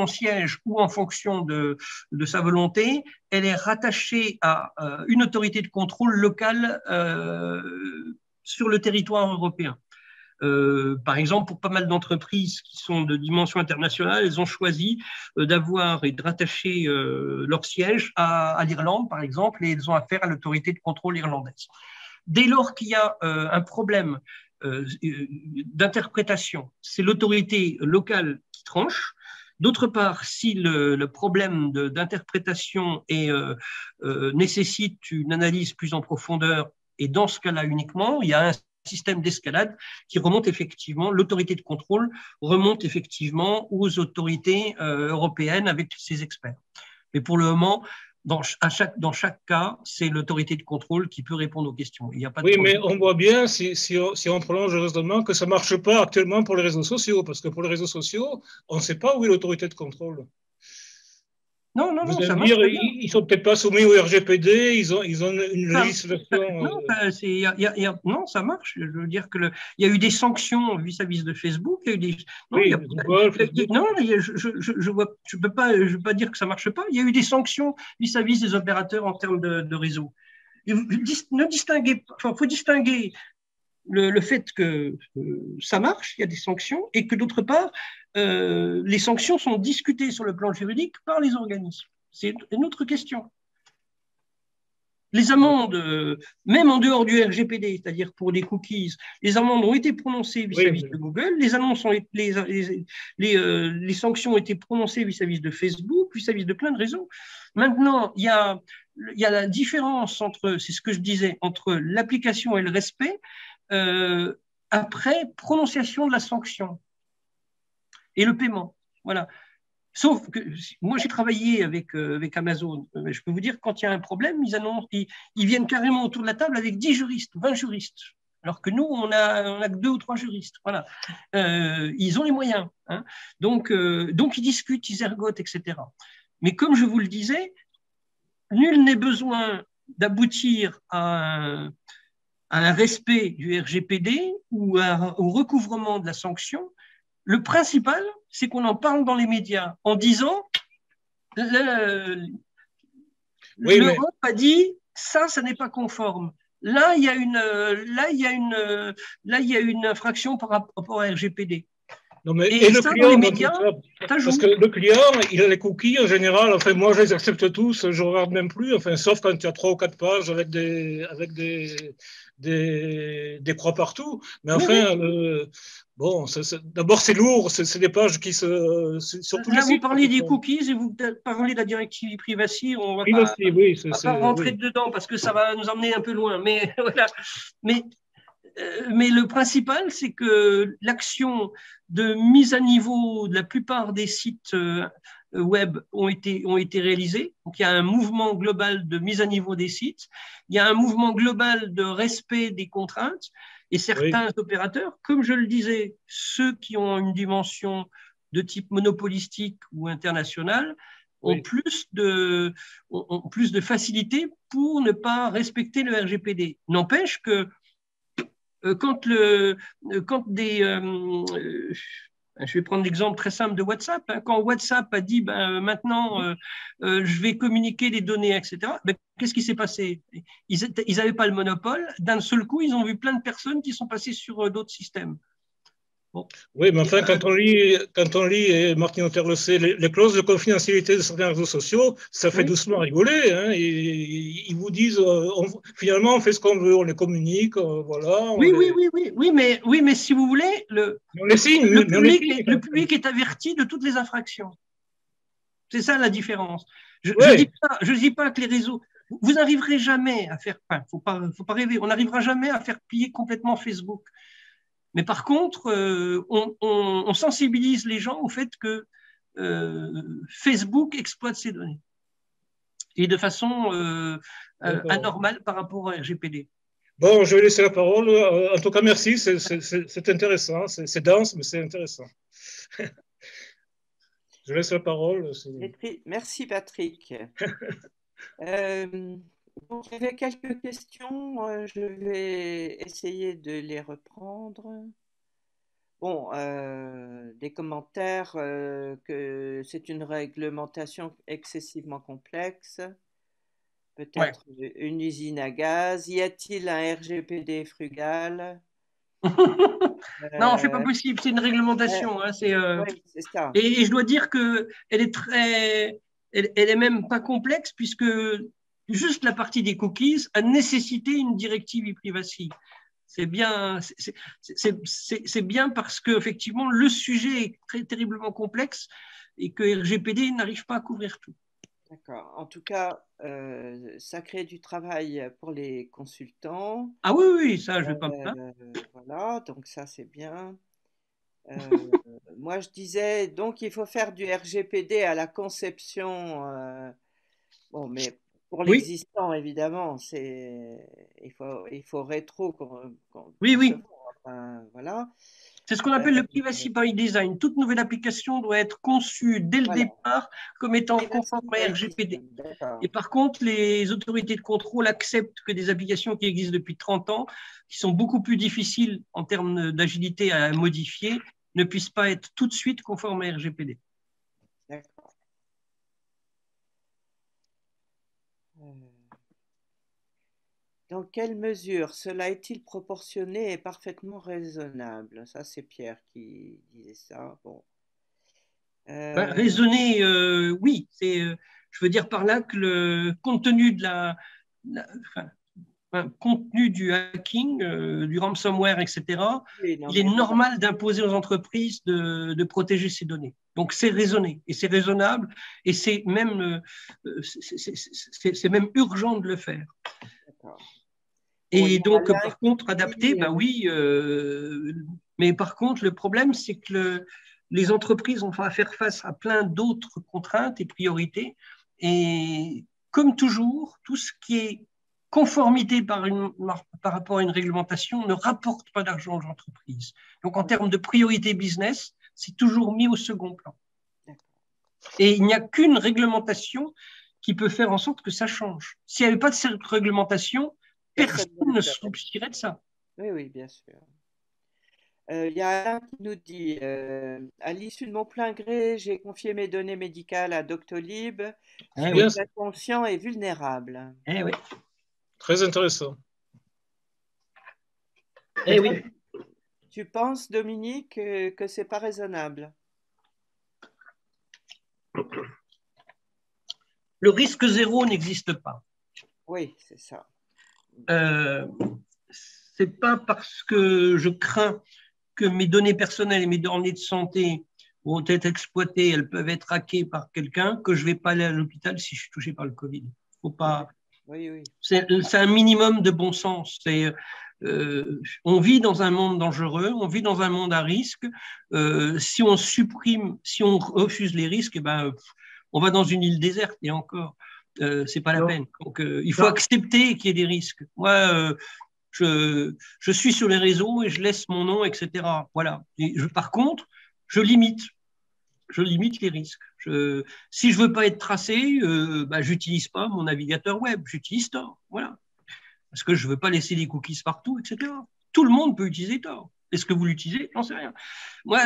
siège ou en fonction de sa volonté, elle est rattachée à une autorité de contrôle locale sur le territoire européen. Par exemple, pour pas mal d'entreprises qui sont de dimension internationale, elles ont choisi d'avoir et de rattacher leur siège à l'Irlande, par exemple, et elles ont affaire à l'autorité de contrôle irlandaise. Dès lors qu'il y a un problème d'interprétation, c'est l'autorité locale qui tranche. D'autre part, si le problème d'interprétation nécessite une analyse plus en profondeur, et dans ce cas-là uniquement, il y a un système d'escalade qui remonte effectivement, l'autorité de contrôle remonte effectivement aux autorités européennes avec ses experts. Mais pour le moment, dans chaque cas, c'est l'autorité de contrôle qui peut répondre aux questions. Il y a pas de problème. Mais on voit bien, si on prolonge le raisonnement, que ça ne marche pas actuellement pour les réseaux sociaux, parce que pour les réseaux sociaux, on ne sait pas où est l'autorité de contrôle. Non, ça marche bien. Ils ne sont peut-être pas soumis au RGPD, ils ont une législation… Non, ça marche. Je veux dire qu'il y a eu des sanctions vis-à-vis de Facebook. Il y a eu des… je ne peux pas dire que ça ne marche pas. Il y a eu des sanctions vis-à-vis des opérateurs en termes de réseau. Il faut distinguer le fait que ça marche, il y a des sanctions, et que d'autre part, les sanctions sont discutées sur le plan juridique par les organismes. C'est une autre question. Les amendes, même en dehors du RGPD, c'est-à-dire pour les cookies, les amendes ont été prononcées vis-à-vis de Google, les sanctions ont été prononcées vis-à-vis de Facebook, vis-à-vis de plein de réseaux. Maintenant, il y a la différence entre, c'est ce que je disais, entre l'application et le respect, après prononciation de la sanction et le paiement. Voilà. Sauf que moi, j'ai travaillé avec Amazon. Je peux vous dire, quand il y a un problème, ils viennent carrément autour de la table avec 10 juristes, 20 juristes. Alors que nous, on a 2 ou 3 juristes. Voilà. Ils ont les moyens. Hein. Donc, ils discutent, ils ergotent, etc. Mais comme je vous le disais, nul n'est besoin d'aboutir à un respect du RGPD ou au recouvrement de la sanction. Le principal, c'est qu'on en parle dans les médias en disant Oui, l'Europe a dit ça n'est pas conforme. Là, il y a une infraction par rapport à RGPD. Non mais, et le ça, client, dans les médias, parce que le client, il a les cookies en général. Enfin, moi, je les accepte tous. Je ne regarde même plus. Enfin, sauf quand il y a 3 ou 4 pages avec des croix partout. Mais enfin, oui. Bon, d'abord, c'est lourd. C'est des pages qui se. Surtout là, vous parlez des cookies et vous parlez de la directive Privacy. On ne va pas rentrer dedans parce que ça va nous emmener un peu loin. Mais voilà. Mais le principal, c'est que l'action de mise à niveau de la plupart des sites web ont été réalisées. Donc, il y a un mouvement global de mise à niveau des sites. Il y a un mouvement global de respect des contraintes. Et certains opérateurs, comme je le disais, ceux qui ont une dimension de type monopolistique ou international, ont plus de facilité pour ne pas respecter le RGPD. N'empêche que je vais prendre l'exemple très simple de WhatsApp. Hein, quand WhatsApp a dit maintenant je vais communiquer les données, etc. Ben, qu'est-ce qui s'est passé? Ils n'avaient pas le monopole. D'un seul coup, ils ont vu plein de personnes qui sont passées sur d'autres systèmes. Bon. Oui, mais enfin, quand on lit, et Martin Auter le sait, les clauses de confidentialité de certains réseaux sociaux, ça fait doucement rigoler. Hein, et ils vous disent, finalement, on fait ce qu'on veut, on les communique, voilà. Oui, mais si vous voulez, le public est averti de toutes les infractions. C'est ça la différence. Je ne dis pas que les réseaux… Vous n'arriverez jamais à faire… Enfin, faut pas rêver, on n'arrivera jamais à faire plier complètement Facebook. Mais par contre, on sensibilise les gens au fait que Facebook exploite ces données et de façon anormale par rapport à RGPD. Bon, je vais laisser la parole. En tout cas, merci. C'est intéressant. C'est dense, mais c'est intéressant. Je laisse la parole. Merci, Patrick. Donc, il y avait quelques questions, je vais essayer de les reprendre. Bon, des commentaires que c'est une réglementation excessivement complexe, peut-être une usine à gaz. Y a-t-il un RGPD frugal? Non, c'est pas possible, c'est une réglementation. C'est ça. Et je dois dire qu'elle est très… Elle est même pas complexe puisque… Juste la partie des cookies a nécessité une directive e-privacy. C'est bien parce que effectivement le sujet est très terriblement complexe et que RGPD n'arrive pas à couvrir tout. D'accord. En tout cas, ça crée du travail pour les consultants. Ah oui, ça je ne vais pas me plaindre. Voilà, donc ça c'est bien. Moi je disais donc il faut faire du RGPD à la conception. Bon, mais pour l'existant, évidemment, il faut rétro. Enfin, voilà. C'est ce qu'on appelle le privacy by design. Toute nouvelle application doit être conçue dès le départ comme étant conforme à RGPD. Et par contre, les autorités de contrôle acceptent que des applications qui existent depuis 30 ans, qui sont beaucoup plus difficiles en termes d'agilité à modifier, ne puissent pas être tout de suite conformes à RGPD. D'accord. Dans quelle mesure cela est-il proportionné et parfaitement raisonnable? Ça, c'est Pierre qui disait ça. Bon. Raisonner, oui. Je veux dire par là que le contenu de contenu du hacking, du ransomware, etc., il est normal d'imposer aux entreprises de protéger ces données. Donc, c'est raisonné et c'est raisonnable et c'est même urgent de le faire. Et donc, par contre, adapter, mais par contre, le problème, c'est que les entreprises vont faire face à plein d'autres contraintes et priorités. Et comme toujours, tout ce qui est conformité par rapport à une réglementation ne rapporte pas d'argent aux entreprises. Donc, en termes de priorité business, c'est toujours mis au second plan. Et il n'y a qu'une réglementation qui peut faire en sorte que ça change. S'il n'y avait pas de cette réglementation, personne ne se soucierait de ça. Oui, bien sûr. Il y a Alain qui nous dit « À l'issue de mon plein gré, j'ai confié mes données médicales à Doctolib, qui est inconscient et vulnérable. » Eh oui. Très intéressant. Eh oui. Tu penses, Dominique, que ce n'est pas raisonnable? Le risque zéro n'existe pas. Oui, c'est ça. Ce n'est pas parce que je crains que mes données personnelles et mes données de santé vont être exploitées, elles peuvent être hackées par quelqu'un, que je ne vais pas aller à l'hôpital si je suis touché par le Covid. Faut pas... Oui, oui. C'est un minimum de bon sens. On vit dans un monde dangereux, on vit dans un monde à risque. Si on supprime, si on refuse les risques, eh ben, on va dans une île déserte et encore, ce n'est pas la peine. Donc, il faut accepter qu'il y ait des risques. Moi, je suis sur les réseaux et je laisse mon nom, etc. Voilà. Et par contre, je limite les risques. Si je ne veux pas être tracé, bah, je n'utilise pas mon navigateur web, j'utilise Tor. Voilà. Parce que je ne veux pas laisser des cookies partout, etc. Tout le monde peut utiliser Tor. Est-ce que vous l'utilisez? J'en sais rien. Moi,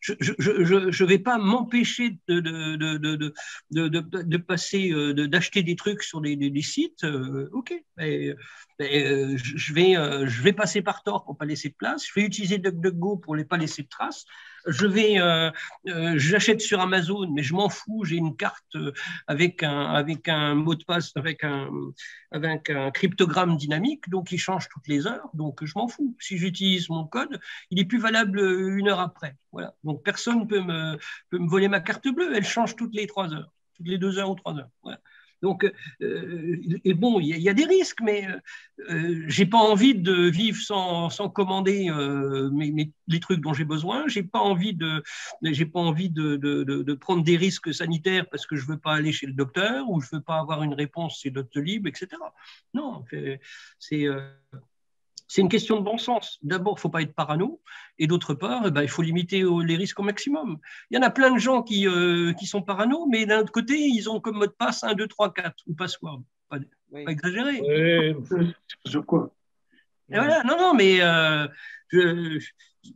je ne vais pas m'empêcher de passer, d'acheter des trucs sur des sites. OK. Mais, je vais passer par Tor pour ne pas laisser de place. Je vais utiliser DuckDuckGo pour ne pas laisser de traces. J'achète sur Amazon, mais je m'en fous. J'ai une carte avec un mot de passe, avec un cryptogramme dynamique, donc il change toutes les heures. Donc je m'en fous. Si j'utilise mon code, il est plus valable une heure après. Voilà. Donc personne ne peut me voler ma carte bleue. Elle change toutes les 3 heures, toutes les 2 heures ou 3 heures. Voilà. Donc, il y a des risques, mais je n'ai pas envie de vivre sans commander les trucs dont j'ai besoin. Je n'ai pas envie de prendre des risques sanitaires parce que je ne veux pas aller chez le docteur ou je ne veux pas avoir une réponse chez Doctolib, etc. Non, c'est une question de bon sens. D'abord, il ne faut pas être parano, et d'autre part, eh ben, il faut limiter les risques au maximum. Il y en a plein de gens qui sont parano, mais d'un autre côté, ils ont comme mot de passe 1, 2, 3, 4, ou password. Pas exagéré. Oui, je crois. Et voilà, non, mais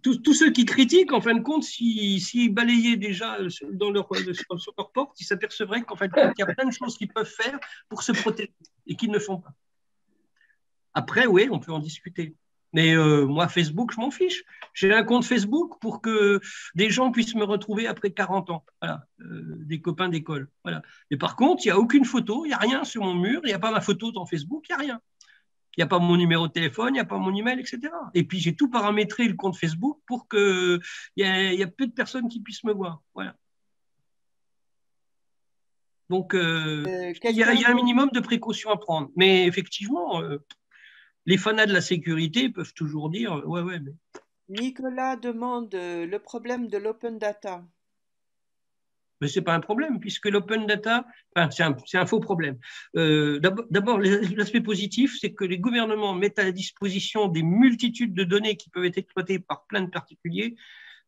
tous ceux qui critiquent, en fin de compte, s'ils balayaient déjà sur leur porte, ils s'apercevraient qu'en fin de compte, il y a plein de choses qu'ils peuvent faire pour se protéger et qu'ils ne font pas. Après, oui, on peut en discuter. Mais moi, Facebook, je m'en fiche. J'ai un compte Facebook pour que des gens puissent me retrouver après 40 ans. Voilà. Des copains d'école. Voilà. Mais par contre, il n'y a aucune photo, il n'y a rien sur mon mur, il n'y a pas ma photo dans Facebook, il n'y a rien. Il n'y a pas mon numéro de téléphone, il n'y a pas mon email, etc. Et puis, j'ai tout paramétré le compte Facebook pour qu'il y a peu de personnes qui puissent me voir. Voilà. Donc, il y a un minimum de précautions à prendre. Mais effectivement... les fanats de la sécurité peuvent toujours dire « ouais, mais… » Nicolas demande le problème de l'open data. Mais ce n'est pas un problème, puisque l'open data, enfin, c'est un faux problème. D'abord, l'aspect positif, c'est que les gouvernements mettent à la disposition des multitudes de données qui peuvent être exploitées par plein de particuliers.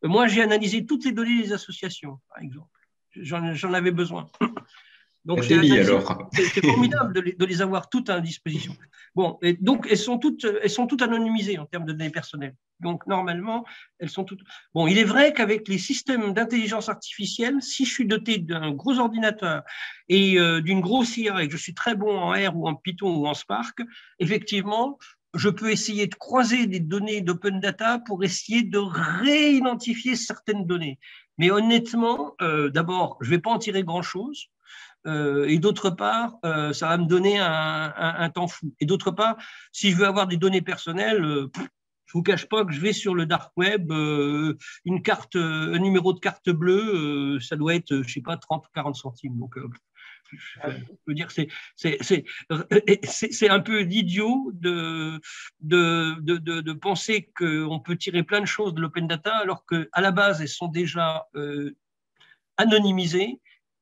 Moi, j'ai analysé toutes les données des associations, par exemple. J'en avais besoin. Donc, c'est formidable de les avoir toutes à disposition. Bon, et donc elles sont toutes anonymisées en termes de données personnelles. Donc normalement, elles sont toutes. Bon, il est vrai qu'avec les systèmes d'intelligence artificielle, si je suis doté d'un gros ordinateur et d'une grosse IA et que je suis très bon en R ou en Python ou en Spark, effectivement, je peux essayer de croiser des données d'open data pour essayer de réidentifier certaines données. Mais honnêtement, d'abord, je ne vais pas en tirer grand-chose. Et d'autre part, ça va me donner un temps fou. Et d'autre part, si je veux avoir des données personnelles, je ne vous cache pas que je vais sur le dark web, un numéro de carte bleue, ça doit être, je ne sais pas, 30 ou 40 centimes. Donc, je peux dire que c'est un peu idiot de penser qu'on peut tirer plein de choses de l'open data, alors qu'à la base, elles sont déjà anonymisées.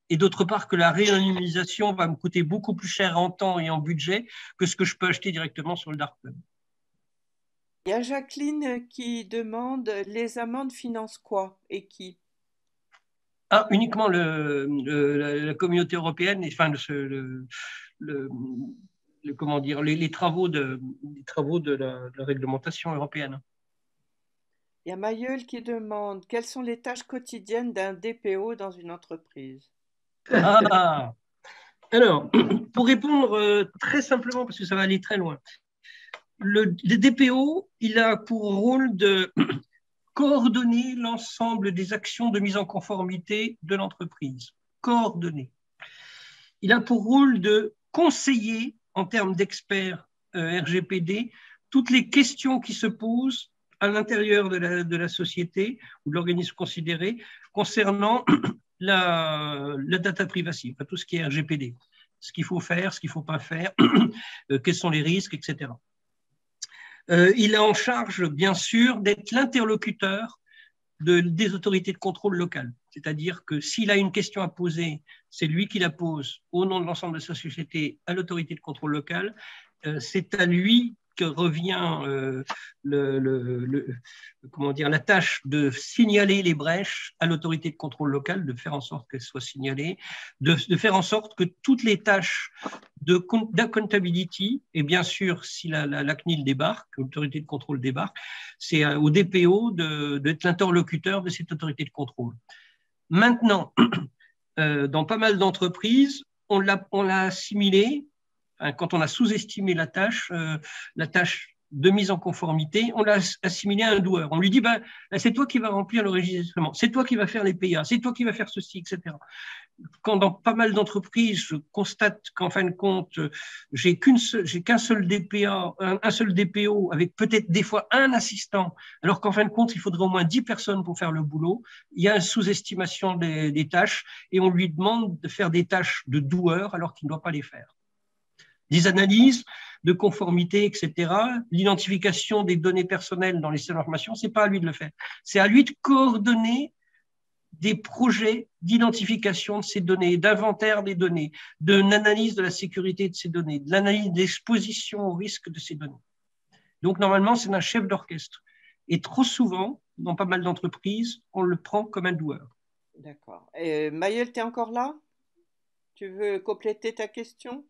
Et d'autre part, que la réanonymisation va me coûter beaucoup plus cher en temps et en budget que ce que je peux acheter directement sur le dark web. Il y a Jacqueline qui demande « Les amendes financent quoi et qui ?» Ah, uniquement la communauté européenne, et, enfin, comment dire, les travaux de la réglementation européenne. Il y a Mayeul qui demande quelles sont les tâches quotidiennes d'un DPO dans une entreprise. Ah. Alors, pour répondre très simplement, parce que ça va aller très loin, le DPO, il a pour rôle de coordonner l'ensemble des actions de mise en conformité de l'entreprise. Coordonner. Il a pour rôle de conseiller, en termes d'experts RGPD, toutes les questions qui se posent à l'intérieur de la société ou de l'organisme considéré concernant la data privacy, enfin, tout ce qui est RGPD, ce qu'il faut faire, ce qu'il ne faut pas faire, quels sont les risques, etc. Il est en charge, bien sûr, d'être l'interlocuteur des autorités de contrôle locales. C'est-à-dire que s'il a une question à poser, c'est lui qui la pose au nom de l'ensemble de sa société à l'autorité de contrôle locale. C'est à lui que revient la tâche de signaler les brèches à l'autorité de contrôle locale, de faire en sorte qu'elles soient signalées, de faire en sorte que toutes les tâches d'accountability, et bien sûr, si la CNIL débarque, l'autorité de contrôle débarque, c'est au DPO d'être l'interlocuteur de cette autorité de contrôle. Maintenant, dans pas mal d'entreprises, on l'a assimilé. Quand on a sous-estimé la tâche de mise en conformité, on l'a assimilé à un doueur. On lui dit, ben, c'est toi qui vas remplir le registrement, c'est toi qui vas faire les PA, c'est toi qui vas faire ceci, etc. Quand dans pas mal d'entreprises, je constate qu'en fin de compte, j'ai qu'un seul DPO avec peut-être des fois un assistant, alors qu'en fin de compte, il faudrait au moins 10 personnes pour faire le boulot. Il y a une sous-estimation des tâches et on lui demande de faire des tâches de doueur alors qu'il ne doit pas les faire. Des analyses de conformité, etc. L'identification des données personnelles dans les systèmes d'information, ce n'est pas à lui de le faire. C'est à lui de coordonner des projets d'identification de ces données, d'inventaire des données, de l'analyse de la sécurité de ces données, de l'analyse d'exposition au risque de ces données. Donc, normalement, c'est un chef d'orchestre. Et trop souvent, dans pas mal d'entreprises, on le prend comme un doueur. D'accord. Mayeul, tu es encore là? Tu veux compléter ta question?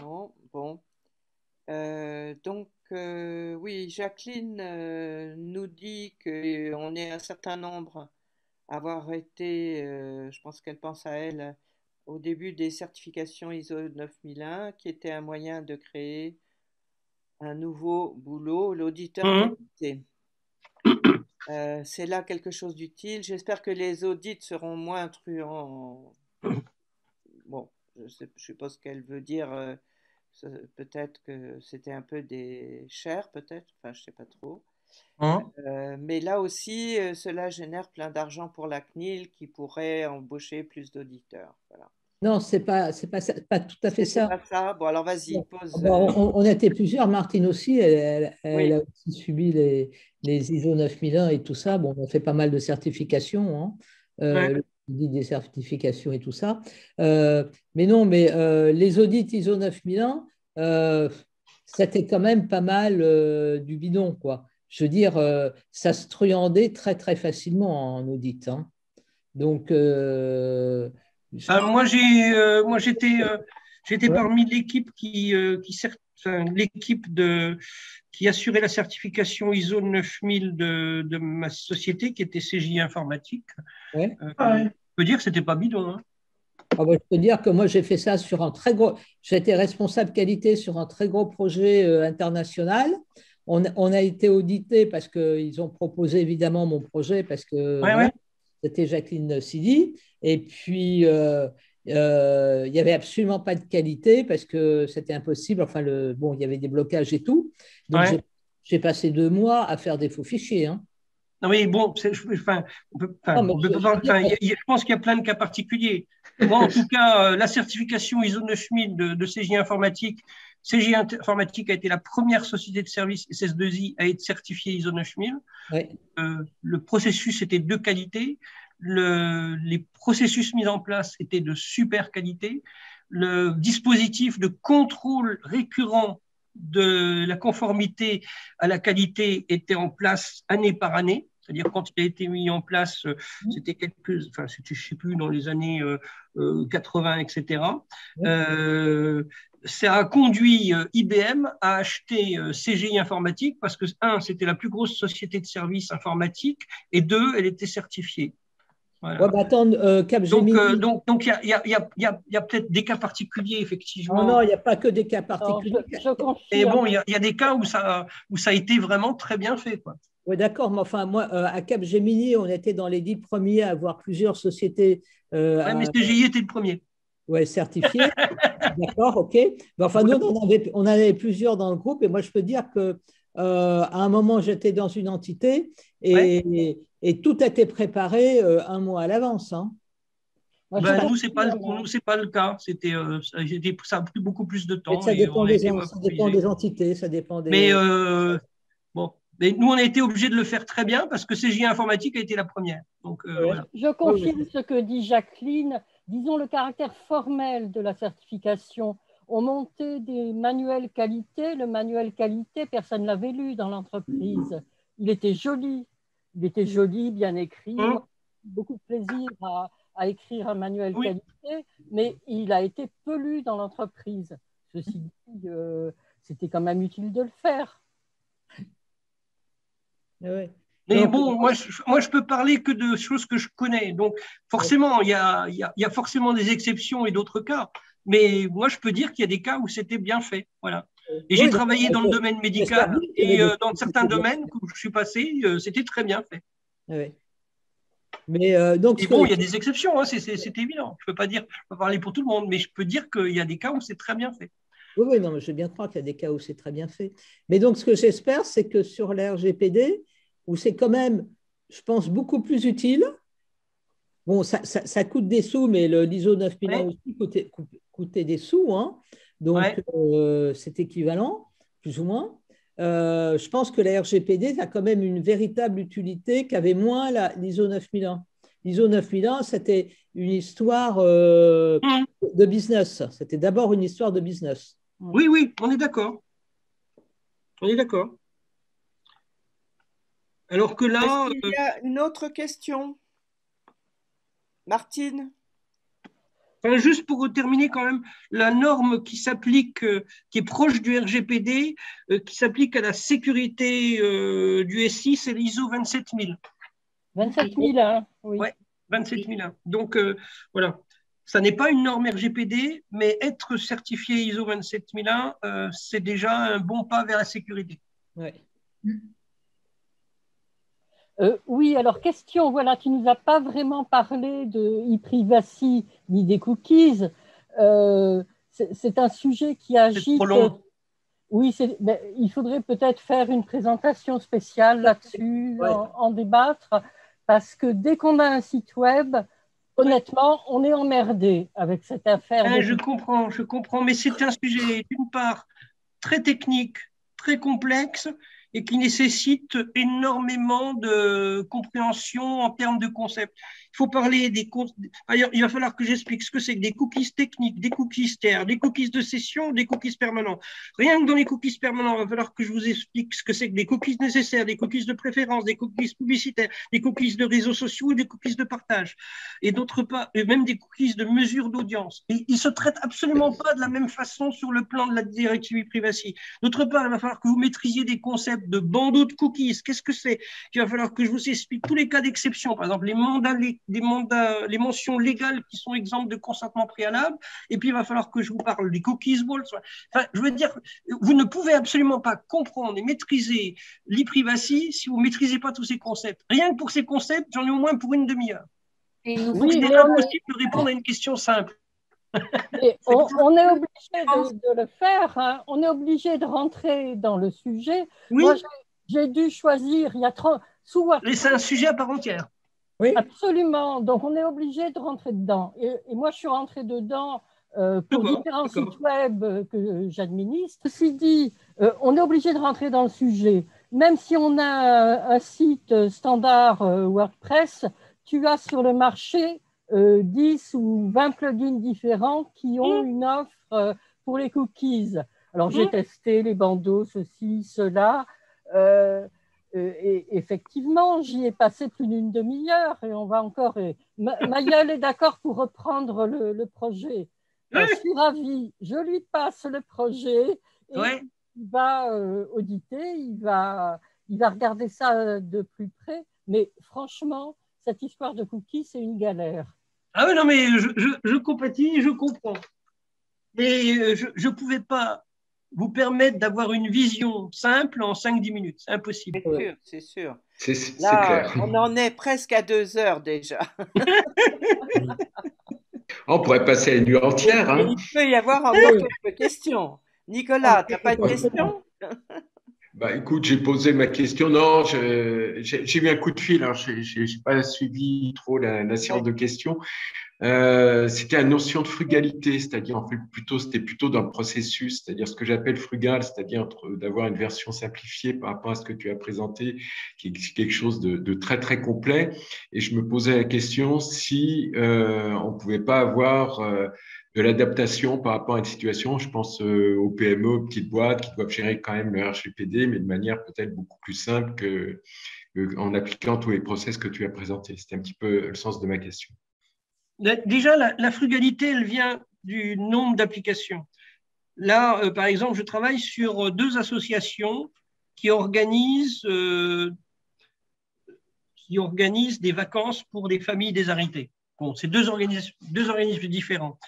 Non, bon. Oui, Jacqueline nous dit qu'on est un certain nombre à avoir été, je pense qu'elle pense à elle, au début des certifications ISO 9001, qui était un moyen de créer un nouveau boulot, l'auditeur. C'est là quelque chose d'utile. J'espère que les audits seront moins truands. Bon. Je suppose qu'elle veut dire peut-être que c'était un peu des chers, peut-être, enfin je ne sais pas trop. Mais là aussi, cela génère plein d'argent pour la CNIL qui pourrait embaucher plus d'auditeurs. Voilà. Non, ce n'est pas tout à fait ça. Pas ça. Bon, alors vas-y, pose. Bon, on était plusieurs, Martine aussi, elle a aussi subi les ISO 9001 et tout ça. Bon, on fait pas mal de certifications. Des certifications et tout ça. Mais les audits ISO 9001, c'était quand même pas mal du bidon, quoi. Je veux dire, ça se truandait très, très facilement en audit. Hein. Donc, j'étais parmi l'équipe qui assurait la certification ISO 9000 de ma société, qui était CJUE Informatique. Ouais. Je peux dire que ce n'était pas bidon. Hein. Ah bah, je peux dire que moi, j'ai fait ça sur un très gros… J'étais responsable qualité sur un très gros projet international. On a été audité parce qu'ils ont proposé évidemment mon projet, parce que c'était Jacqueline Sidi. Et puis… il n'y avait absolument pas de qualité parce que c'était impossible. Enfin, il y avait des blocages et tout. Donc, j'ai passé 2 mois à faire des faux fichiers. Hein. Non, mais bon, je pense qu'il y a plein de cas particuliers. Moi, en tout cas, la certification ISO 9000 de CJ Informatique, CJ Informatique a été la première société de service SS2I à être certifiée ISO 9000. Ouais. Le processus était de qualité. Les processus mis en place étaient de super qualité. Le dispositif de contrôle récurrent de la conformité à la qualité était en place année par année. C'est-à-dire quand il a été mis en place, c'était dans les années 80, etc. ça a conduit IBM à acheter CJUE Informatique parce que, un, c'était la plus grosse société de services informatiques et deux, elle était certifiée. Voilà. Ouais, bah, attends, Capgemini... Donc, il y a peut-être des cas particuliers, effectivement. Non, il n'y a pas que des cas particuliers. Non, je confirme. Et bon, il y a des cas où ça a été vraiment très bien fait, quoi. Oui, d'accord, mais enfin, moi, à Capgemini, on était dans les 10 premiers à avoir plusieurs sociétés… oui, mais CJUE était le premier. Oui, certifié. D'accord, ok. Ben, enfin, nous, on en avait plusieurs dans le groupe et moi, je peux dire que… à un moment, j'étais dans une entité et tout a été préparé un mois à l'avance. Hein. Ben, nous, ce n'est pas le cas. Ça a pris beaucoup plus de temps. Ça dépend des entités. Ça dépend des… Mais nous, on a été obligés de le faire très bien parce que CJUE Informatique a été la première. Donc, voilà. Je confirme ce que dit Jacqueline. Disons le caractère formel de la certification. On montait des manuels qualité. Le manuel qualité, personne ne l'avait lu dans l'entreprise. Il était joli, bien écrit. Beaucoup de plaisir à écrire un manuel qualité, mais il a été peu lu dans l'entreprise. Ceci dit, c'était quand même utile de le faire. Oui. Mais bon, moi, je peux parler que de choses que je connais. Donc, forcément, il y a forcément des exceptions et d'autres cas. Mais moi, je peux dire qu'il y a des cas où c'était bien fait. Voilà. Et j'ai travaillé dans le domaine médical et dans certains domaines où je suis passé, c'était très bien fait. Oui. Mais, donc, et bon, il y a des exceptions, hein, c'est évident. Je ne peux pas dire, je peux parler pour tout le monde, mais je peux dire qu'il y a des cas où c'est très bien fait. Oui, non, mais je veux bien croire qu'il y a des cas où c'est très bien fait. Mais donc, ce que j'espère, c'est que sur l'RGPD, où c'est quand même, je pense, beaucoup plus utile. Bon, ça coûte des sous, mais l'ISO 9001 aussi coûtait des sous, hein. Donc, c'est équivalent, plus ou moins. Je pense que la RGPD a quand même une véritable utilité qu'avait moins l'ISO 9001. L'ISO 9001, c'était une histoire de business. C'était d'abord une histoire de business. Oui, on est d'accord. On est d'accord. Alors que là… Il y a une autre question. Martine. Enfin, juste pour terminer quand même, la norme qui s'applique, qui est proche du RGPD, qui s'applique à la sécurité du SI, c'est l'ISO 27000. 27001, oui. Oui, 27001. Donc, voilà, ça n'est pas une norme RGPD, mais être certifié ISO 27001, c'est déjà un bon pas vers la sécurité. Oui. Oui, alors question, voilà, tu ne nous as pas vraiment parlé de e-privacy ni des cookies. C'est un sujet qui agite… C'est trop long. Oui, mais il faudrait peut-être faire une présentation spéciale là-dessus, en débattre, parce que dès qu'on a un site web, honnêtement, on est emmerdé avec cette affaire. Je comprends, mais c'est un sujet, d'une part, très technique, très complexe, et qui nécessite énormément de compréhension en termes de concepts. Il faut parler des… D'ailleurs, il va falloir que j'explique ce que c'est que des cookies techniques, des cookies tiers, des cookies de session, des cookies permanents. Rien que dans les cookies permanents, il va falloir que je vous explique ce que c'est que des cookies nécessaires, des cookies de préférence, des cookies publicitaires, des cookies de réseaux sociaux et des cookies de partage. Et d'autre part, et même des cookies de mesure d'audience. Et ils ne se traitent absolument pas de la même façon sur le plan de la directive privacy. D'autre part, il va falloir que vous maîtrisiez des concepts de bandeaux de cookies. Qu'est-ce que c'est? Il va falloir que je vous explique tous les cas d'exception. Par exemple, les mentions légales qui sont exemptes de consentement préalable, et puis il va falloir que je vous parle des cookies walls. Enfin, je veux dire, vous ne pouvez absolument pas comprendre et maîtriser l'e-privacy si vous ne maîtrisez pas tous ces concepts. Rien que pour ces concepts, j'en ai au moins pour une demi-heure. Donc, c'est impossible de répondre à une question simple. Et on est obligé de le faire, hein. On est obligé de rentrer dans le sujet. Oui. Moi, j'ai dû choisir, il y a trop… C'est un sujet à part entière. Oui. Absolument, donc on est obligé de rentrer dedans. Et moi, je suis rentrée dedans pour différents sites web que j'administre. Ceci dit, on est obligé de rentrer dans le sujet. Même si on a un site standard WordPress, tu as sur le marché 10 ou 20 plugins différents qui ont une offre pour les cookies. Alors, j'ai testé les bandeaux, ceci, cela… et effectivement, j'y ai passé plus d'une demi-heure et on va encore… Mayel est d'accord pour reprendre le projet. Je suis ravie. Je lui passe le projet et il va auditer, il va regarder ça de plus près. Mais franchement, cette histoire de cookies, c'est une galère. Ah oui, non, mais je compatis, je comprends. Mais je ne pouvais pas vous permettre d'avoir une vision simple en 5-10 minutes. C'est impossible. C'est sûr, c'est sûr. Là, clair. On en est presque à 2 heures déjà. On pourrait passer la nuit entière. Hein. Il peut y avoir encore quelques questions. Nicolas, tu n'as pas de questions? Bah, écoute, j'ai posé ma question. Non, j'ai eu un coup de fil. Hein. Je n'ai pas suivi trop la séance de questions. C'était la notion de frugalité, c'est-à-dire en fait, c'était plutôt d'un processus, c'est-à-dire ce que j'appelle frugal, c'est-à-dire d'avoir une version simplifiée par rapport à ce que tu as présenté, qui est quelque chose de très très complet. Et je me posais la question si on ne pouvait pas avoir de l'adaptation par rapport à une situation. Je pense aux PME, aux petites boîtes qui doivent gérer quand même le RGPD, mais de manière peut-être beaucoup plus simple qu'en appliquant tous les process que tu as présentés. C'était un petit peu le sens de ma question. Déjà, la frugalité, elle vient du nombre d'applications. Là, par exemple, je travaille sur 2 associations qui organisent des vacances pour des familles déshéritées. Bon, c'est 2 organismes différents.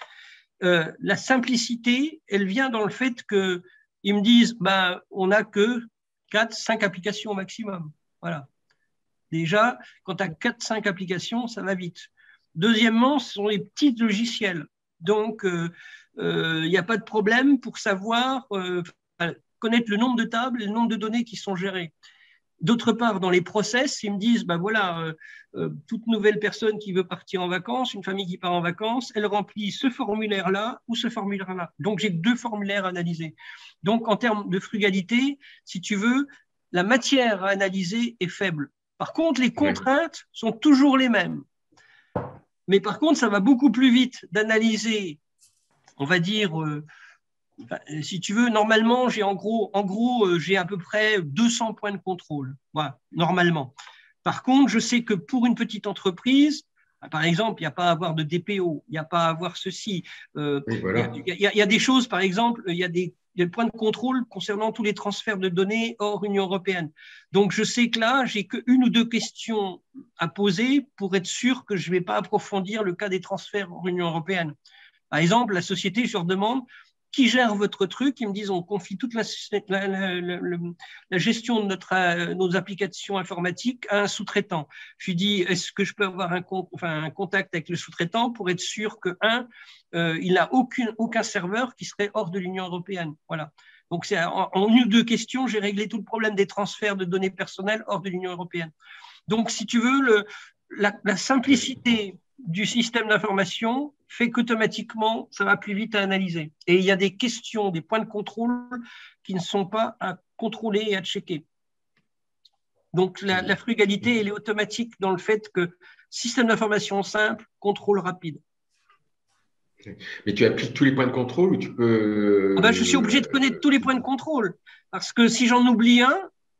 La simplicité, elle vient dans le fait qu'ils me disent ben, on n'a que 4-5 applications au maximum. Voilà. Déjà, quand tu as 4-5 applications, ça va vite. Deuxièmement, ce sont les petits logiciels. Donc, il n'y a pas de problème pour savoir connaître le nombre de tables et le nombre de données qui sont gérées. D'autre part, dans les process, ils me disent, ben voilà, toute nouvelle personne qui veut partir en vacances, une famille qui part en vacances, elle remplit ce formulaire-là ou ce formulaire-là. Donc, j'ai 2 formulaires à analyser. Donc, en termes de frugalité, si tu veux, la matière à analyser est faible. Par contre, les contraintes sont toujours les mêmes. Mais par contre, ça va beaucoup plus vite d'analyser, on va dire, si tu veux, normalement, j'ai en gros, j'ai à peu près 200 points de contrôle, voilà, normalement. Par contre, je sais que pour une petite entreprise, par exemple, il n'y a pas à avoir de DPO, il n'y a pas à avoir ceci. Voilà. Il y a des choses, par exemple, il y a des points de contrôle concernant tous les transferts de données hors Union européenne. Donc, je sais que là, j'ai qu'une ou 2 questions à poser pour être sûr que je ne vais pas approfondir le cas des transferts hors Union européenne. Par exemple, la société, je leur demande qui gère votre truc. Ils me disent on confie toute la gestion de nos applications informatiques à un sous-traitant. Je lui dis est-ce que je peux avoir un contact avec le sous-traitant pour être sûr que, il n'a aucun serveur qui serait hors de l'Union européenne. Voilà. Donc, c'est en une ou 2 questions, j'ai réglé tout le problème des transferts de données personnelles hors de l'Union européenne. Donc, si tu veux, la simplicité du système d'information fait qu'automatiquement, ça va plus vite à analyser. Et il y a des questions, des points de contrôle qui ne sont pas à contrôler et à checker. Donc, la frugalité, elle est automatique dans le fait que système d'information simple, contrôle rapide. Mais tu appliques tous les points de contrôle ou tu peux… Ah ben, je suis obligé de connaître tous les points de contrôle parce que si j'en oublie un,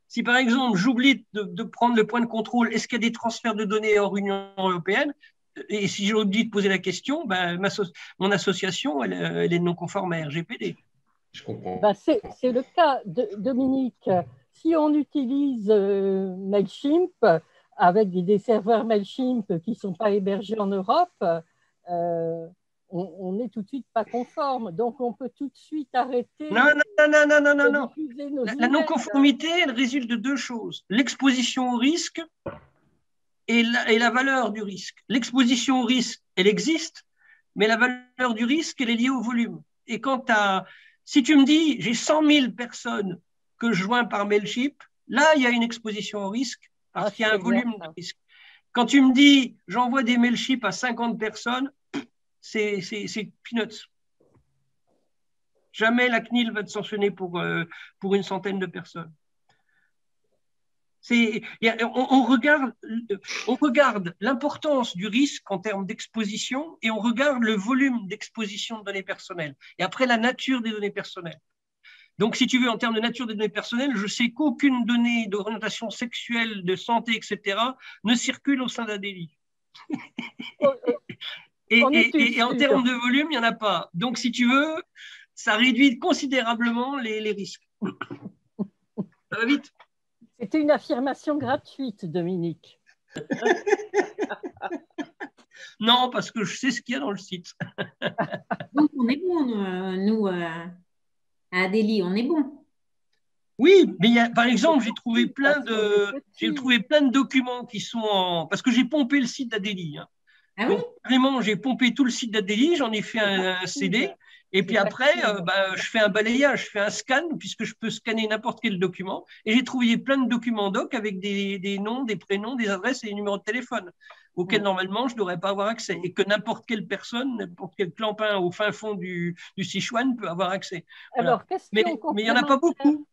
si par exemple j'oublie de prendre le point de contrôle, est-ce qu'il y a des transferts de données hors Union européenne? Et si j'oublie de poser la question, ben, mon association, elle est non conforme à RGPD. Je comprends. Ben, c'est le cas de Dominique. Si on utilise MailChimp avec des serveurs MailChimp qui ne sont pas hébergés en Europe… on n'est tout de suite pas conforme, donc on peut tout de suite arrêter. Non. La non-conformité, elle résulte de 2 choses. L'exposition au risque et la valeur du risque. L'exposition au risque, elle existe, mais la valeur du risque, elle est liée au volume. Et si tu me dis, j'ai 100 000 personnes que je joins par MailChimp, là, il y a une exposition au risque parce qu'il y a un volume de risque. Quand tu me dis, j'envoie des MailChimp à 50 personnes, c'est peanuts. Jamais la CNIL va te sanctionner pour une centaine de personnes. On regarde l'importance du risque en termes d'exposition et on regarde le volume d'exposition de données personnelles. Et après, la nature des données personnelles. Donc, si tu veux, en termes de nature des données personnelles, je sais qu'aucune donnée d'orientation sexuelle, de santé, etc. ne circule au sein d'un délit. Et en termes de volume, il n'y en a pas. Donc, si tu veux, ça réduit considérablement les risques. Ça va vite. C'était une affirmation gratuite, Dominique. Non, parce que je sais ce qu'il y a dans le site. Donc, on est bon, nous, à Adélie, on est bon. Oui, mais par exemple, j'ai trouvé plein de documents qui sont en… Parce que j'ai pompé le site d'Adélie. Hein. Ah oui ? Vraiment, j'ai pompé tout le site d'Adélie, j'en ai fait un CD. Et puis après, je fais un balayage, je fais un scan, puisque je peux scanner n'importe quel document. Et j'ai trouvé plein de documents doc avec des noms, des prénoms, des adresses et des numéros de téléphone, auxquels normalement je ne devrais pas avoir accès. Et que n'importe quelle personne, n'importe quel clampin au fin fond du Sichuan peut avoir accès. Voilà. Alors, mais il n'y en a pas beaucoup.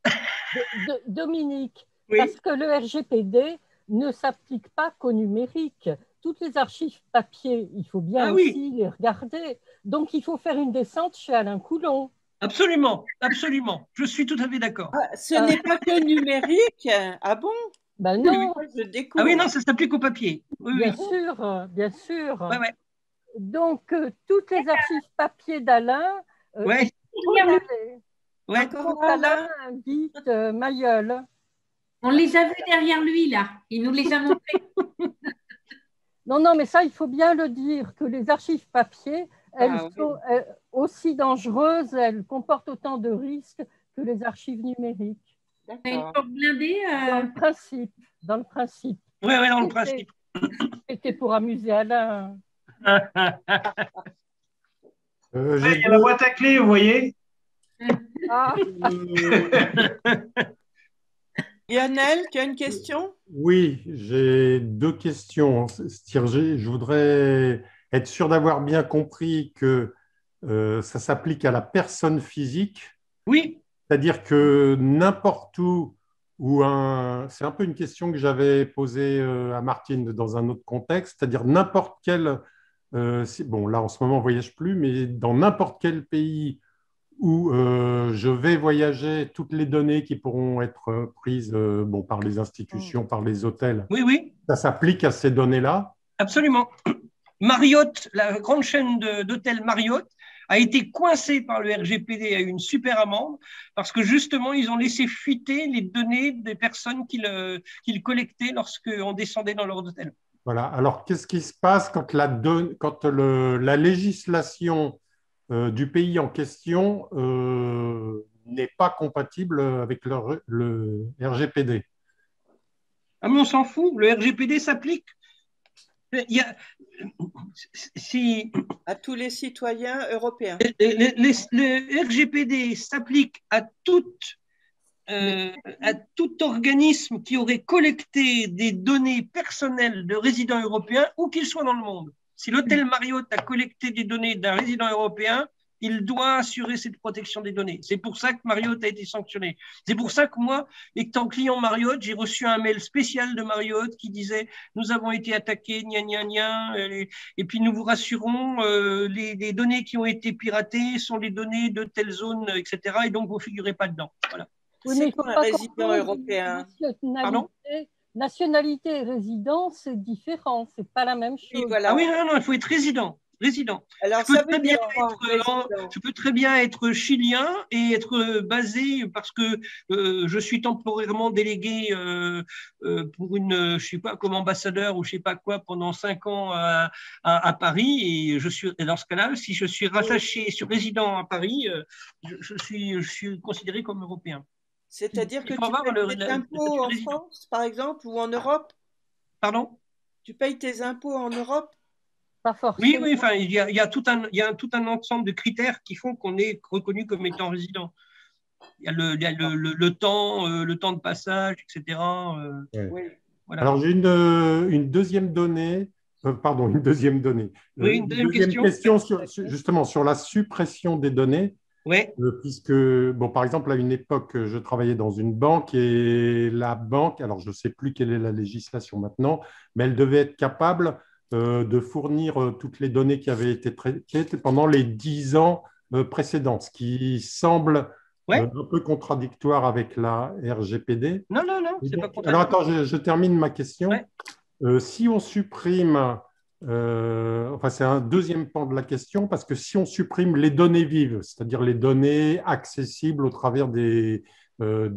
Dominique, oui, parce que le RGPD ne s'applique pas qu'au numérique. Toutes les archives papier, il faut bien les regarder. Donc, il faut faire une descente chez Alain Coulon. Absolument, absolument. Je suis tout à fait d'accord. Ah, ce n'est pas que numérique. Ah bon ? Ben non. Je découvre. Ah oui, non, ça s'applique au papier. Oui, bien sûr, bien sûr. Ouais, ouais. Donc, toutes les archives papier d'Alain. Ouais. Ouais. Encore Alain dit ma gueule. On les a vus derrière lui, là. Il nous les a montrés. Non, non, mais ça, il faut bien le dire, que les archives papier, elles sont aussi dangereuses, elles comportent autant de risques que les archives numériques. D'accord. Une porte blindée, dans le principe. Oui, oui, dans le principe. C'était pour amuser Alain. Il y a la boîte à clé, vous voyez. Ah. Lionel, tu as une question ? Oui, j'ai deux questions. Je voudrais être sûr d'avoir bien compris que ça s'applique à la personne physique. Oui. C'est-à-dire que n'importe où, c'est un peu une question que j'avais posée à Martine dans un autre contexte, c'est-à-dire n'importe quel… bon, là, en ce moment, on ne voyage plus, mais dans n'importe quel pays où je vais voyager, toutes les données qui pourront être prises par les institutions, par les hôtels. Oui, oui. Ça s'applique à ces données-là ? Absolument. Marriott, la grande chaîne d'hôtels Marriott, a été coincée par le RGPD à une super amende parce que justement, ils ont laissé fuiter les données des personnes qu'ils collectaient lorsqu'on descendait dans leur hôtel. Voilà. Alors, qu'est-ce qui se passe quand la législation du pays en question n'est pas compatible avec le RGPD? Ah mais on s'en fout, le RGPD s'applique. À tous les citoyens européens. Le RGPD s'applique à tout organisme qui aurait collecté des données personnelles de résidents européens où qu'ils soient dans le monde. Si l'hôtel Marriott a collecté des données d'un résident européen, il doit assurer cette protection des données. C'est pour ça que Marriott a été sanctionné. C'est pour ça que moi, étant client Marriott, j'ai reçu un mail spécial de Marriott qui disait « Nous avons été attaqués, gna gna gna, et puis nous vous rassurons, les données qui ont été piratées sont les données de telle zone, etc. Et donc, vous ne figurez pas dedans. » Voilà. Oui, c'est pour un résident européen. Pardon ? Nationalité et résidence, c'est différent, c'est pas la même chose. Oui, voilà. Ah oui, non, il faut être résident. Alors, je peux très bien être chilien et être basé parce que je suis temporairement délégué pour comme ambassadeur ou je ne sais pas quoi pendant 5 ans à Paris. Et dans ce cas-là, si je suis rattaché sur résident à Paris, je suis considéré comme européen. C'est-à-dire que tu payes tes impôts en France, par exemple, ou en Europe ? Pardon ? Tu payes tes impôts en Europe ? Pas forcément. Oui, oui, enfin, il y a tout un ensemble de critères qui font qu'on est reconnu comme étant résident. Il y a le temps de passage, etc. Oui. Voilà. Alors, j'ai une deuxième donnée. Pardon, une deuxième donnée. Oui, une deuxième question sur la suppression des données. Oui. Puisque, par exemple, à une époque, je travaillais dans une banque et la banque, alors je ne sais plus quelle est la législation maintenant, mais elle devait être capable de fournir toutes les données qui avaient été traitées pendant les 10 ans précédents, ce qui semble un peu contradictoire avec la RGPD. Non, non, non, c'est pas contradictoire. Alors attends, je termine ma question. Ouais. Si on supprime Enfin, c'est un deuxième pan de la question, parce que si on supprime les données vives, c'est-à-dire les données accessibles au travers des